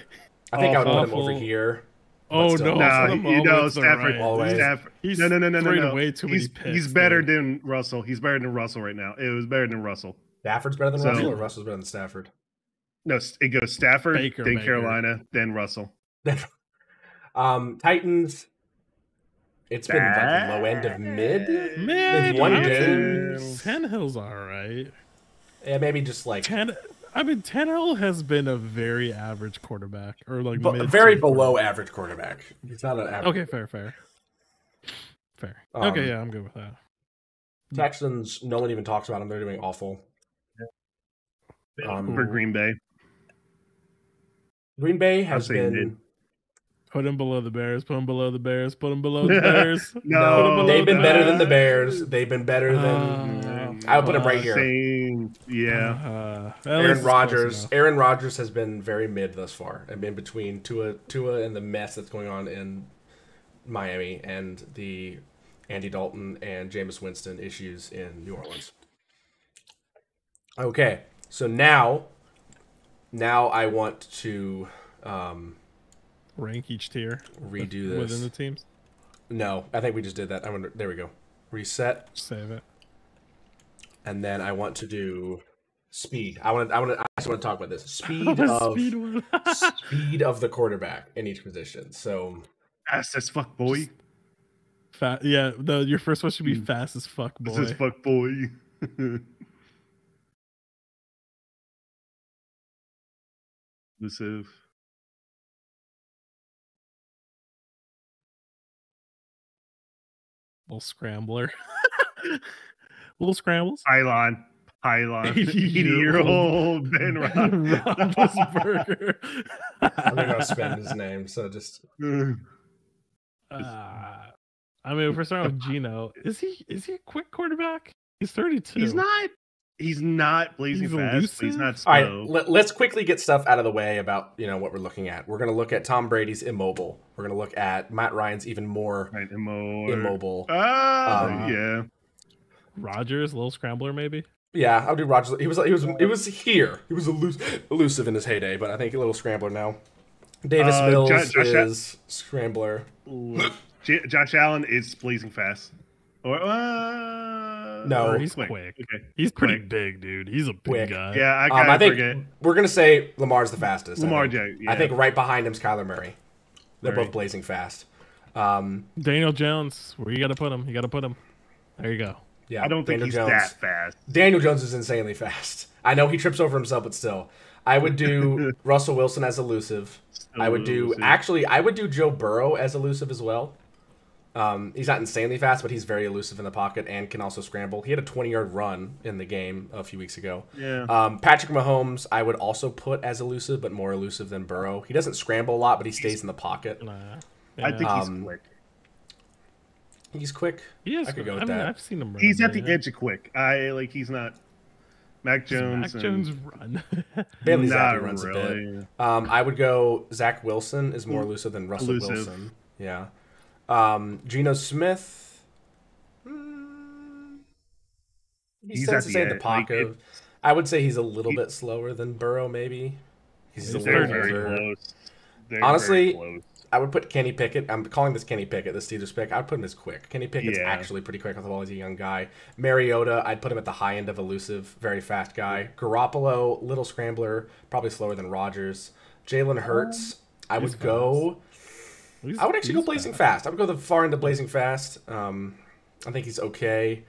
I think awful. I would put him over here. Oh no! Nah, you know Stafford. Right. Stafford. He's no, no, no, no, no, no. Way too he's, many picks, he's better dude. than Russell. He's better than Russell right now. It was better than Russell. Stafford's better than so, Russell, or Russell's better than Stafford. No, it goes Stafford, Baker, then Baker. Carolina, then Russell. um, Titans. It's been like the low end of mid. Mid one game. Tannehill's all right. Yeah, maybe just like. Ten- I mean, Tannehill has been a very average quarterback, or like Be- very below average quarterback. He's not an average. Okay, fair, fair, fair. Um, okay, yeah, I'm good with that. Texans, no one even talks about them. They're doing awful. Yeah. Um, For Green Bay, Green Bay has been. Put them below the Bears. Put them below the Bears. Put them below the Bears. no, below they've been the better Bears. than the Bears. They've been better than. Uh, I would put them right here. Same. Yeah. Uh, Aaron Rodgers. Aaron Rodgers has been very mid thus far. I mean, between Tua, Tua, and the mess that's going on in Miami, and the Andy Dalton and Jameis Winston issues in New Orleans. Okay, so now, now I want to. Um, Rank each tier. Redo this within the teams. No, I think we just did that. I wonder. There we go. Reset. Save it. And then I want to do speed. I want. To, I want. To, I just want to talk about this speed of speed, speed of the quarterback in each position. So fast as fuck, boy. Fast. Yeah. The, your first one should be fast as fuck, boy. Fast as fuck, boy. This is. Little scrambler. Little scrambles. Pylon. Pylon. eighty-year-old Ben Roethlisberger. I'm going to spend his name, so just... Uh, I mean, if we're starting with Geno, is he is he a quick quarterback? He's thirty-two. He's not... He's not blazing he's fast, but he's not slow. All right, let, let's quickly get stuff out of the way about you know what we're looking at. We're going to look at Tom Brady's immobile. We're going to look at Matt Ryan's even more right, immobile. Ah, um, yeah. Rodgers, little scrambler, maybe. Yeah, I'll do Rodgers. He was, he was, it was here. He was elusive, elusive in his heyday, but I think a little scrambler now. Davis uh, Mills Josh, Josh is Al- scrambler. Josh Allen is blazing fast. Or. Uh... No, he's quick. quick. Okay. He's pretty quick. big, dude. He's a big quick. guy. Yeah, I kind of um, forget. We're going to say Lamar's the fastest. Lamar I J. Yeah. I think right behind him's Kyler Murray. They're Murray. both blazing fast. Um, Daniel Jones, where you got to put him? You got to put him. There you go. Yeah, I don't think Daniel he's Jones. that fast. Daniel Jones is insanely fast. I know he trips over himself, but still. I would do Russell Wilson as elusive. So I would elusive. do – actually, I would do Joe Burrow as elusive as well. Um, he's not insanely fast, but he's very elusive in the pocket and can also scramble. He had a twenty-yard run in the game a few weeks ago. Yeah. Um, Patrick Mahomes, I would also put as elusive, but more elusive than Burrow. He doesn't scramble a lot, but he stays in the pocket. Nah, yeah. I think he's um, quick. He's quick. He is I could quick. go with I mean, that. I've seen him run. He's at the yeah. edge of quick. I like. He's not. Mac Jones. Mac Jones run. Bailey Zappi runs really. a bit. Um, I would go Zach Wilson is more elusive than Russell elusive. Wilson. Yeah. Um, Geno Smith. Hmm, he's he's at the, the pocket. Like I would say he's a little he, bit slower than Burrow. Maybe. He's a little very close. They're Honestly. Very close. I would put Kenny Pickett. I'm calling this Kenny Pickett, the Steelers pick. I'd put him as quick. Kenny Pickett's yeah. actually pretty quick with the ball. He's a young guy. Mariota, I'd put him at the high end of elusive, very fast guy. Garoppolo, little scrambler, probably slower than Rodgers. Jalen Hurts, I he's would fast. go. He's, I would actually go blazing fast. fast. I would go the far end of blazing fast. Um, I think he's okay.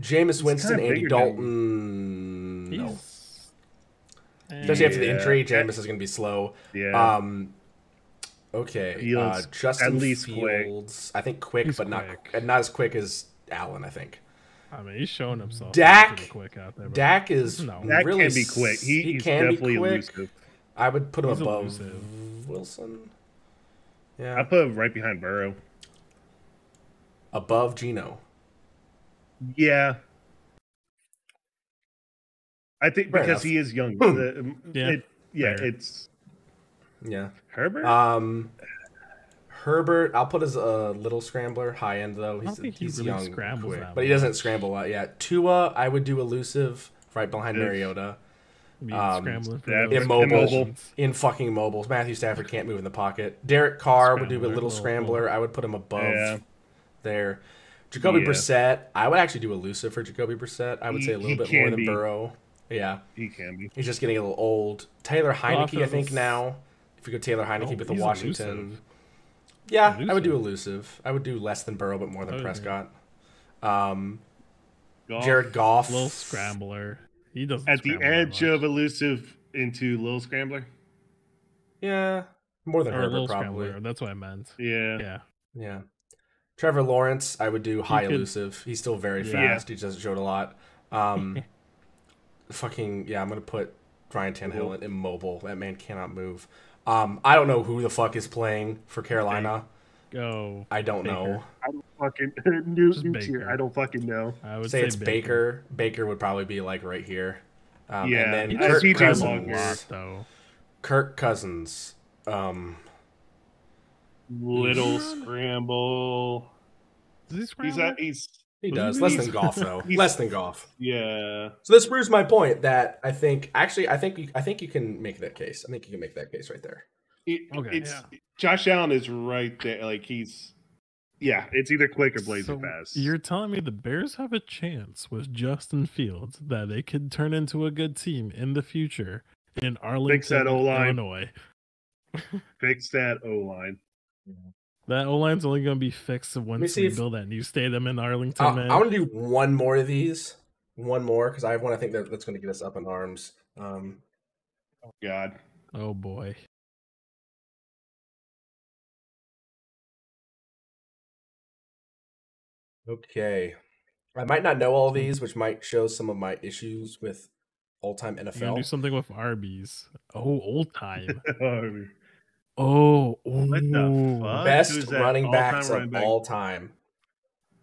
Jameis he's Winston, kind of Andy Dalton. No. Especially yeah. after the injury, Jameis is going to be slow. Yeah. Um, Okay, uh, Justin at least Fields. Quick. I think quick, he's but not quick. not as quick as Allen. I think. I mean, he's showing himself. Dak, quick out there, Dak is no. Dak really can be quick. He, he he's can definitely be quick. Elusive. I would put him he's above elusive. Wilson. Yeah, I put him right behind Burrow. Above Geno. Yeah. I think Fair because enough. he is young. the, yeah, it, yeah, Fair. it's. Yeah, Herbert. Um, Herbert, I'll put as a little scrambler, high end though. He's, he he's really young, quick, but he doesn't scramble a lot yet. Tua, I would do elusive, right behind if, Mariota. Um, immobile, immobile, in fucking mobiles. Matthew Stafford can't move in the pocket. Derek Carr scrambler, would do a little scrambler. I would put him above yeah. there. Jacoby yeah. Brissett, I would actually do elusive for Jacoby Brissett. I would he, say a little bit more be. than Burrow. Yeah, he can be. He's just getting a little old. Taylor Heineke, oh, I, I think now. If you go Taylor Heineke oh, with the Washington, elusive. yeah, elusive. I would do elusive. I would do less than Burrow, but more than okay. Prescott. Um, Goff, Jared Goff, little scrambler. He doesn't at the edge of elusive into little scrambler. Yeah, more than or Herbert probably. Scrambler. That's what I meant. Yeah, yeah, yeah. Trevor Lawrence, I would do high he elusive. Could... He's still very yeah. fast. He just showed a lot. Um, fucking yeah, I'm gonna put Ryan Tannehill in immobile. That man cannot move. Um, I don't know who the fuck is playing for Carolina. Go. I don't Baker. know. I don't fucking new, new tier. I don't fucking know. I would say, say it's Baker. Baker. Baker would probably be like right here. Um, yeah. And then Kirk Cousins. Longer, though. Kirk Cousins. Um, Little scramble. Does he scramble? He's, at, he's He does. He's, Less than Goff though. Less than Goff. Yeah. So this proves my point that I think actually I think you, I think you can make that case. I think you can make that case right there. It, okay. It's, yeah. Josh Allen is right there. Like he's yeah. It's either quick or blazing so fast. You're telling me the Bears have a chance with Justin Fields that they could turn into a good team in the future in Arlington, Fix that O-line. Illinois. Fix that O-line. Yeah. That O-line's only going to be fixed once we if... build that new stadium in Arlington. Uh, I want to do one more of these. One more, because I have one I think that, that's going to get us up in arms. Um, oh, God. Oh, boy. Okay. I might not know all these, which might show some of my issues with all-time N F L. You're going to do something with Arby's. Oh, old-time. Arby's. Oh, what the fuck? Best running backs of all time.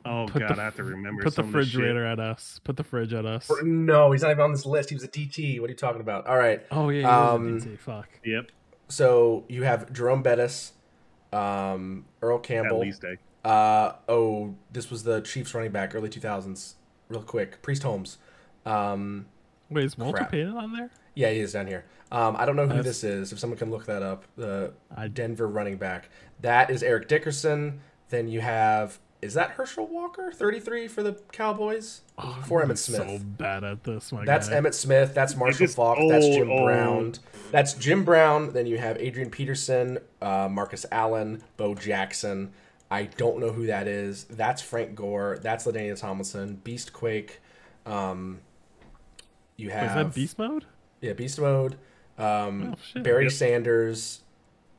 Oh, God, I have to remember. Put the refrigerator at us. Put the fridge at us. No, he's not even on this list. He was a D T. What are you talking about? All right. Oh, yeah, he was a D T. Fuck. Yep. So you have Jerome Bettis, um, Earl Campbell. At least a. Uh, oh, this was the Chiefs running back, early two thousands. Real quick. Priest Holmes. Um, Wait, is Walter Payton on there? Yeah, he is down here. Um, I don't know who That's... this is. If someone can look that up, the uh, Denver running back. That is Eric Dickerson. Then you have, is that Herschel Walker, thirty-three for the Cowboys? Oh, for Emmitt Smith. So bad at this, my That's guy. Emmitt Smith. That's Marshall just, Falk. Oh, that's Jim oh. Brown. That's Jim Brown. Then you have Adrian Peterson, uh, Marcus Allen, Bo Jackson. I don't know who that is. That's Frank Gore. That's LaDainian Tomlinson. Beast Quake. Um, you have. Is that Beast Mode? Yeah, Beast Mode. Um, oh, Barry yep. Sanders.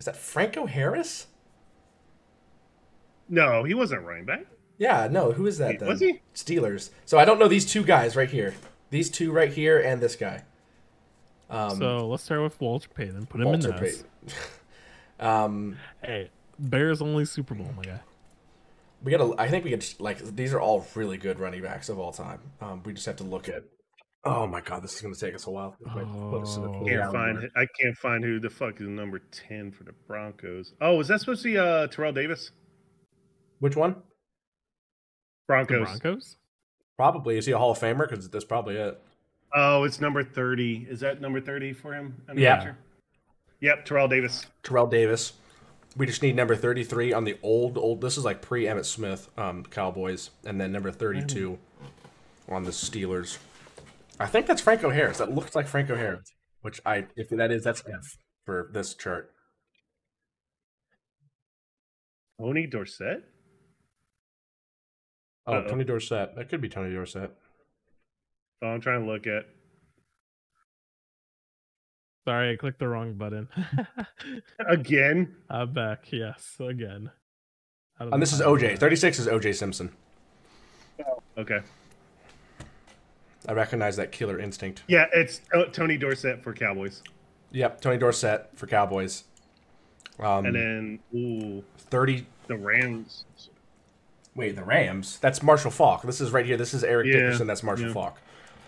Is that Franco Harris? No, he wasn't running back. Yeah, no. Who is that then? Was he? Steelers. So I don't know these two guys right here. These two right here and this guy. Um, so let's start with Walter Payton. Put him Walter in this. um, hey, Bears only Super Bowl, my guy. We gotta. I think we could. Like, these are all really good running backs of all time. Um, we just have to look at. Oh my God, this is gonna take us a while. Oh, can't find, I can't find who the fuck is number ten for the Broncos. Oh, is that supposed to be uh, Terrell Davis? Which one? Broncos. The Broncos. Probably. Is he a Hall of Famer? Because that's probably it. Oh, it's number thirty. Is that number thirty for him? I'm yeah. Sure. Yep, Terrell Davis. Terrell Davis. We just need number thirty-three on the old, old. This is like pre-Emmitt Smith um, Cowboys. And then number thirty-two mm. on the Steelers. I think that's Frank O'Harris. That looks like Frank O'Harris, which I, if that is, that's F for this chart. Tony Dorsett? Oh, Uh-oh. Tony Dorsett. That could be Tony Dorsett. Oh, I'm trying to look at. Sorry, I clicked the wrong button. Again? I'm back. Yes, again. And this is O J. thirty-six is O J Simpson. Oh, okay. I recognize that killer instinct. Yeah, it's Tony Dorsett for Cowboys. Yep, Tony Dorsett for Cowboys. Um, and then, ooh. thirty. The Rams. Wait, the Rams? That's Marshall Faulk. This is right here. This is Eric yeah, Dickerson. That's Marshall yeah. Faulk.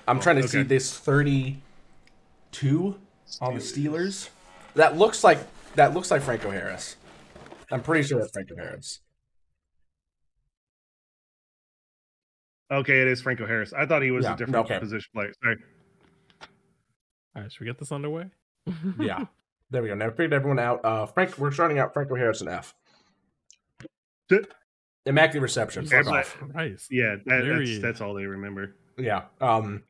I'm trying to okay. see this thirty-two on the Steelers. That looks like that looks like Franco Harris. I'm pretty sure that's Franco Harris. Okay, it is Franco Harris. I thought he was yeah, a different okay. position player. Sorry. All right, should we get this underway? Yeah, there we go. Now figured everyone out. Uh, Frank, we're starting out Franco Harris and F. Immaculate reception. Fuck off. Christ. Yeah, that, that's, that's all they remember. Yeah. Um,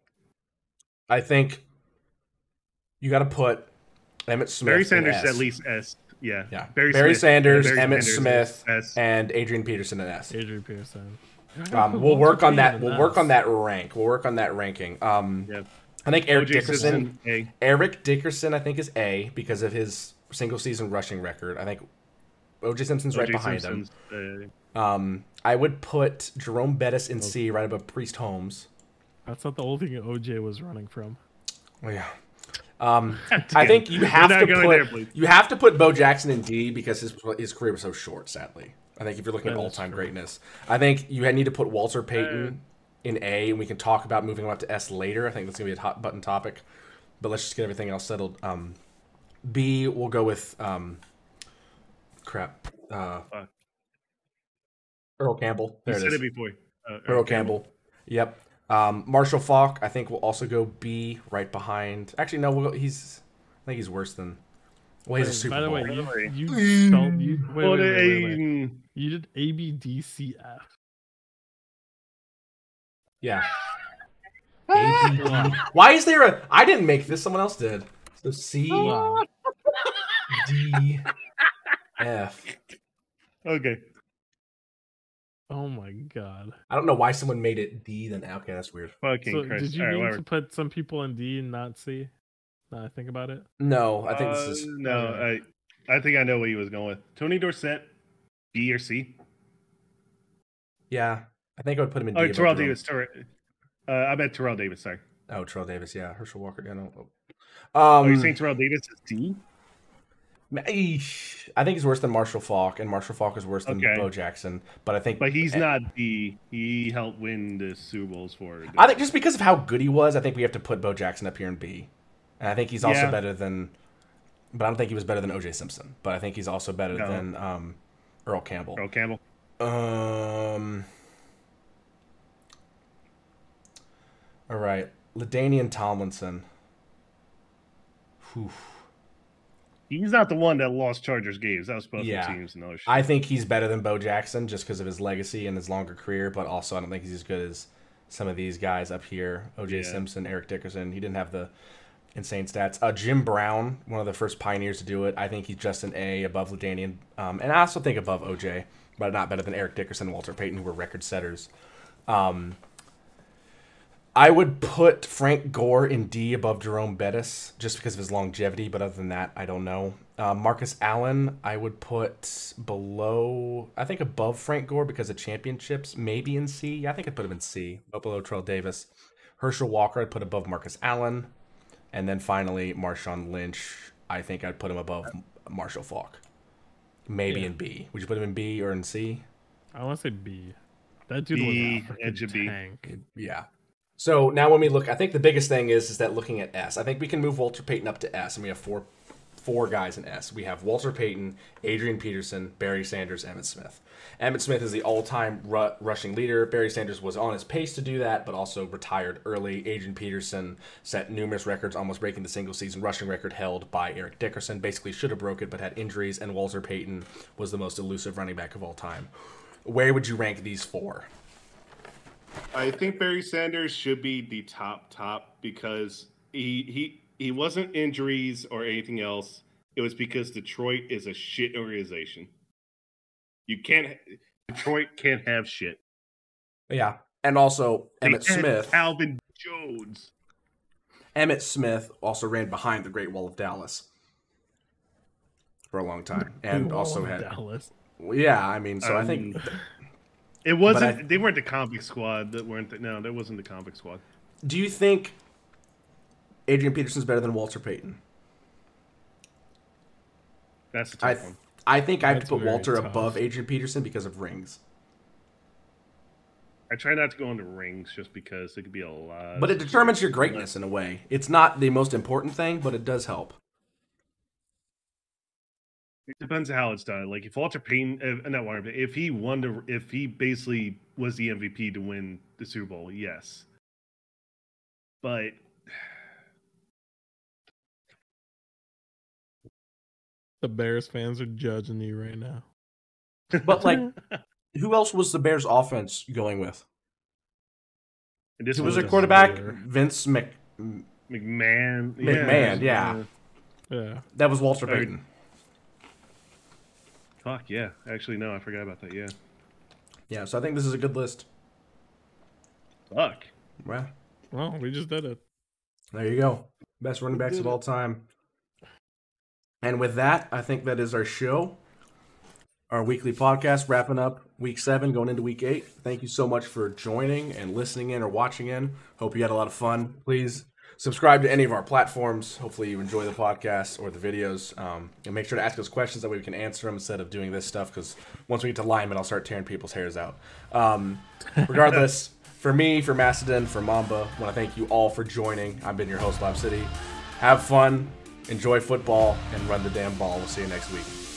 I think you got to put Emmitt Smith. Barry Sanders at least S. Yeah. Yeah. Barry, Barry Sanders, Barry Emmitt Sanders, Smith, S. and Adrian Peterson and S. Adrian Peterson. Um, we'll work on that. We'll work on that rank. We'll work on that ranking. Um, yep. I think Eric O J Dickerson. A. Eric Dickerson, I think, is A because of his single season rushing record. I think O J Simpson's right behind Simpson's, him. A. Um, I would put Jerome Bettis in C right above Priest Holmes. That's not the old thing O J was running from. Oh yeah. Um, I think you have to put there, you have to put Bo Jackson in D because his his career was so short. Sadly, I think if you're looking that at all time greatness, I think you need to put Walter Payton uh, in A, and we can talk about moving him up to S later. I think that's gonna be a hot button topic, but let's just get everything else settled. Um, B, we'll go with um, crap. Uh, uh. Earl Campbell. There you it said is. It before. Uh, Earl, Earl Campbell. Campbell. Yep. Um, Marshall Faulk, I think, will also go B right behind. Actually, no, we'll go, he's. I think he's worse than. Well, he's wait, a Super by the Bowl. Way, you, you, you, wait, wait, wait, wait, wait. You did A, B, D, C, F. Yeah. A, B, D. Why is there a? I didn't make this. Someone else did. So C, oh. D, F. Okay. Oh my God! I don't know why someone made it D then F. Okay, that's weird. Fucking so Christ. Did you all mean right, to put some people in D and not C? Now I think about it. No, I think uh, this is no. I I think I know what he was going with. Tony Dorsett, B or C. Yeah, I think I would put him in D. Oh, Terrell Davis. Terrell, uh, I meant Terrell Davis. Sorry. Oh, Terrell Davis. Yeah, Herschel Walker. Yeah, no. Oh. Um, Are you saying Terrell Davis is D? I think he's worse than Marshall Faulk, and Marshall Faulk is worse than okay. Bo Jackson. But I think, but he's not the he helped win the Super Bowls for. I think just because of how good he was, I think we have to put Bo Jackson up here in B, and I think he's also yeah. better than. But I don't think he was better than O J Simpson. But I think he's also better no. than um, Earl Campbell. Earl Campbell. Um. All right, LaDainian Tomlinson. Whew. He's not the one that lost Chargers games. That was both yeah. teams and other shit. I think he's better than Bo Jackson just because of his legacy and his longer career, but also I don't think he's as good as some of these guys up here. O J yeah. Simpson, Eric Dickerson. He didn't have the insane stats. Uh, Jim Brown, one of the first pioneers to do it. I think he's just an A above LaDainian. Um, and I also think above O J, but not better than Eric Dickerson and Walter Payton, who were record setters. Um, I would put Frank Gore in D above Jerome Bettis just because of his longevity, but other than that, I don't know. Uh, Marcus Allen, I would put below, I think above Frank Gore because of championships, maybe in C. Yeah, I think I'd put him in C, but below Terrell Davis. Herschel Walker, I'd put above Marcus Allen. And then finally, Marshawn Lynch, I think I'd put him above Marshall Faulk. Maybe yeah. in B. Would you put him in B or in C? I want to say B. That dude B, was edge of B. Tank. Yeah. So now when we look, I think the biggest thing is, is that looking at S. I think we can move Walter Payton up to S, and we have four four guys in S. We have Walter Payton, Adrian Peterson, Barry Sanders, Emmitt Smith. Emmitt Smith is the all-time ru rushing leader. Barry Sanders was on his pace to do that, but also retired early. Adrian Peterson set numerous records, almost breaking the single-season rushing record held by Eric Dickerson. Basically should have broke it, but had injuries, and Walter Payton was the most elusive running back of all time. Where would you rank these four? I think Barry Sanders should be the top, top, because he he... He wasn't injuries or anything else. It was because Detroit is a shit organization. You can't – Detroit can't have shit. Yeah, and also Emmitt Smith. Alvin Jones. Emmitt Smith also ran behind the Great Wall of Dallas for a long time. And also had – Dallas. Yeah, I mean, so um, I think – It wasn't – they weren't the convict squad. That weren't the, no, that wasn't the convict squad. Do you think – Adrian Peterson's better than Walter Payton? That's a tough I th one. I think I have to put Walter tough. above Adrian Peterson because of rings. I try not to go into rings just because it could be a lot. But it determines your greatness in a way. It's not the most important thing, but it does help. It depends on how it's done. Like if Walter Payton, not Walter, but if he won the, if he basically was the M V P to win the Super Bowl, yes. But the Bears fans are judging you right now. But, like, who else was the Bears offense going with? And this who was their quarterback? Later. Vince Mc... McMahon. McMahon, yeah. Yeah. yeah. That was Walter Payton. Fuck, yeah. Actually, no, I forgot about that, yeah. Yeah, so I think this is a good list. Fuck. Well, well we just did it. There you go. Best running backs of all time. And with that, I think that is our show, our weekly podcast, wrapping up week seven, going into week eight. Thank you so much for joining and listening in or watching in. Hope you had a lot of fun. Please subscribe to any of our platforms. Hopefully you enjoy the podcast or the videos. Um, and make sure to ask us questions. That way we can answer them instead of doing this stuff, because once we get to linemen, I'll start tearing people's hairs out. Um, regardless, for me, for Macedon, for Mamba, I want to thank you all for joining. I've been your host, Lob City. Have fun. Enjoy football and run the damn ball. We'll see you next week.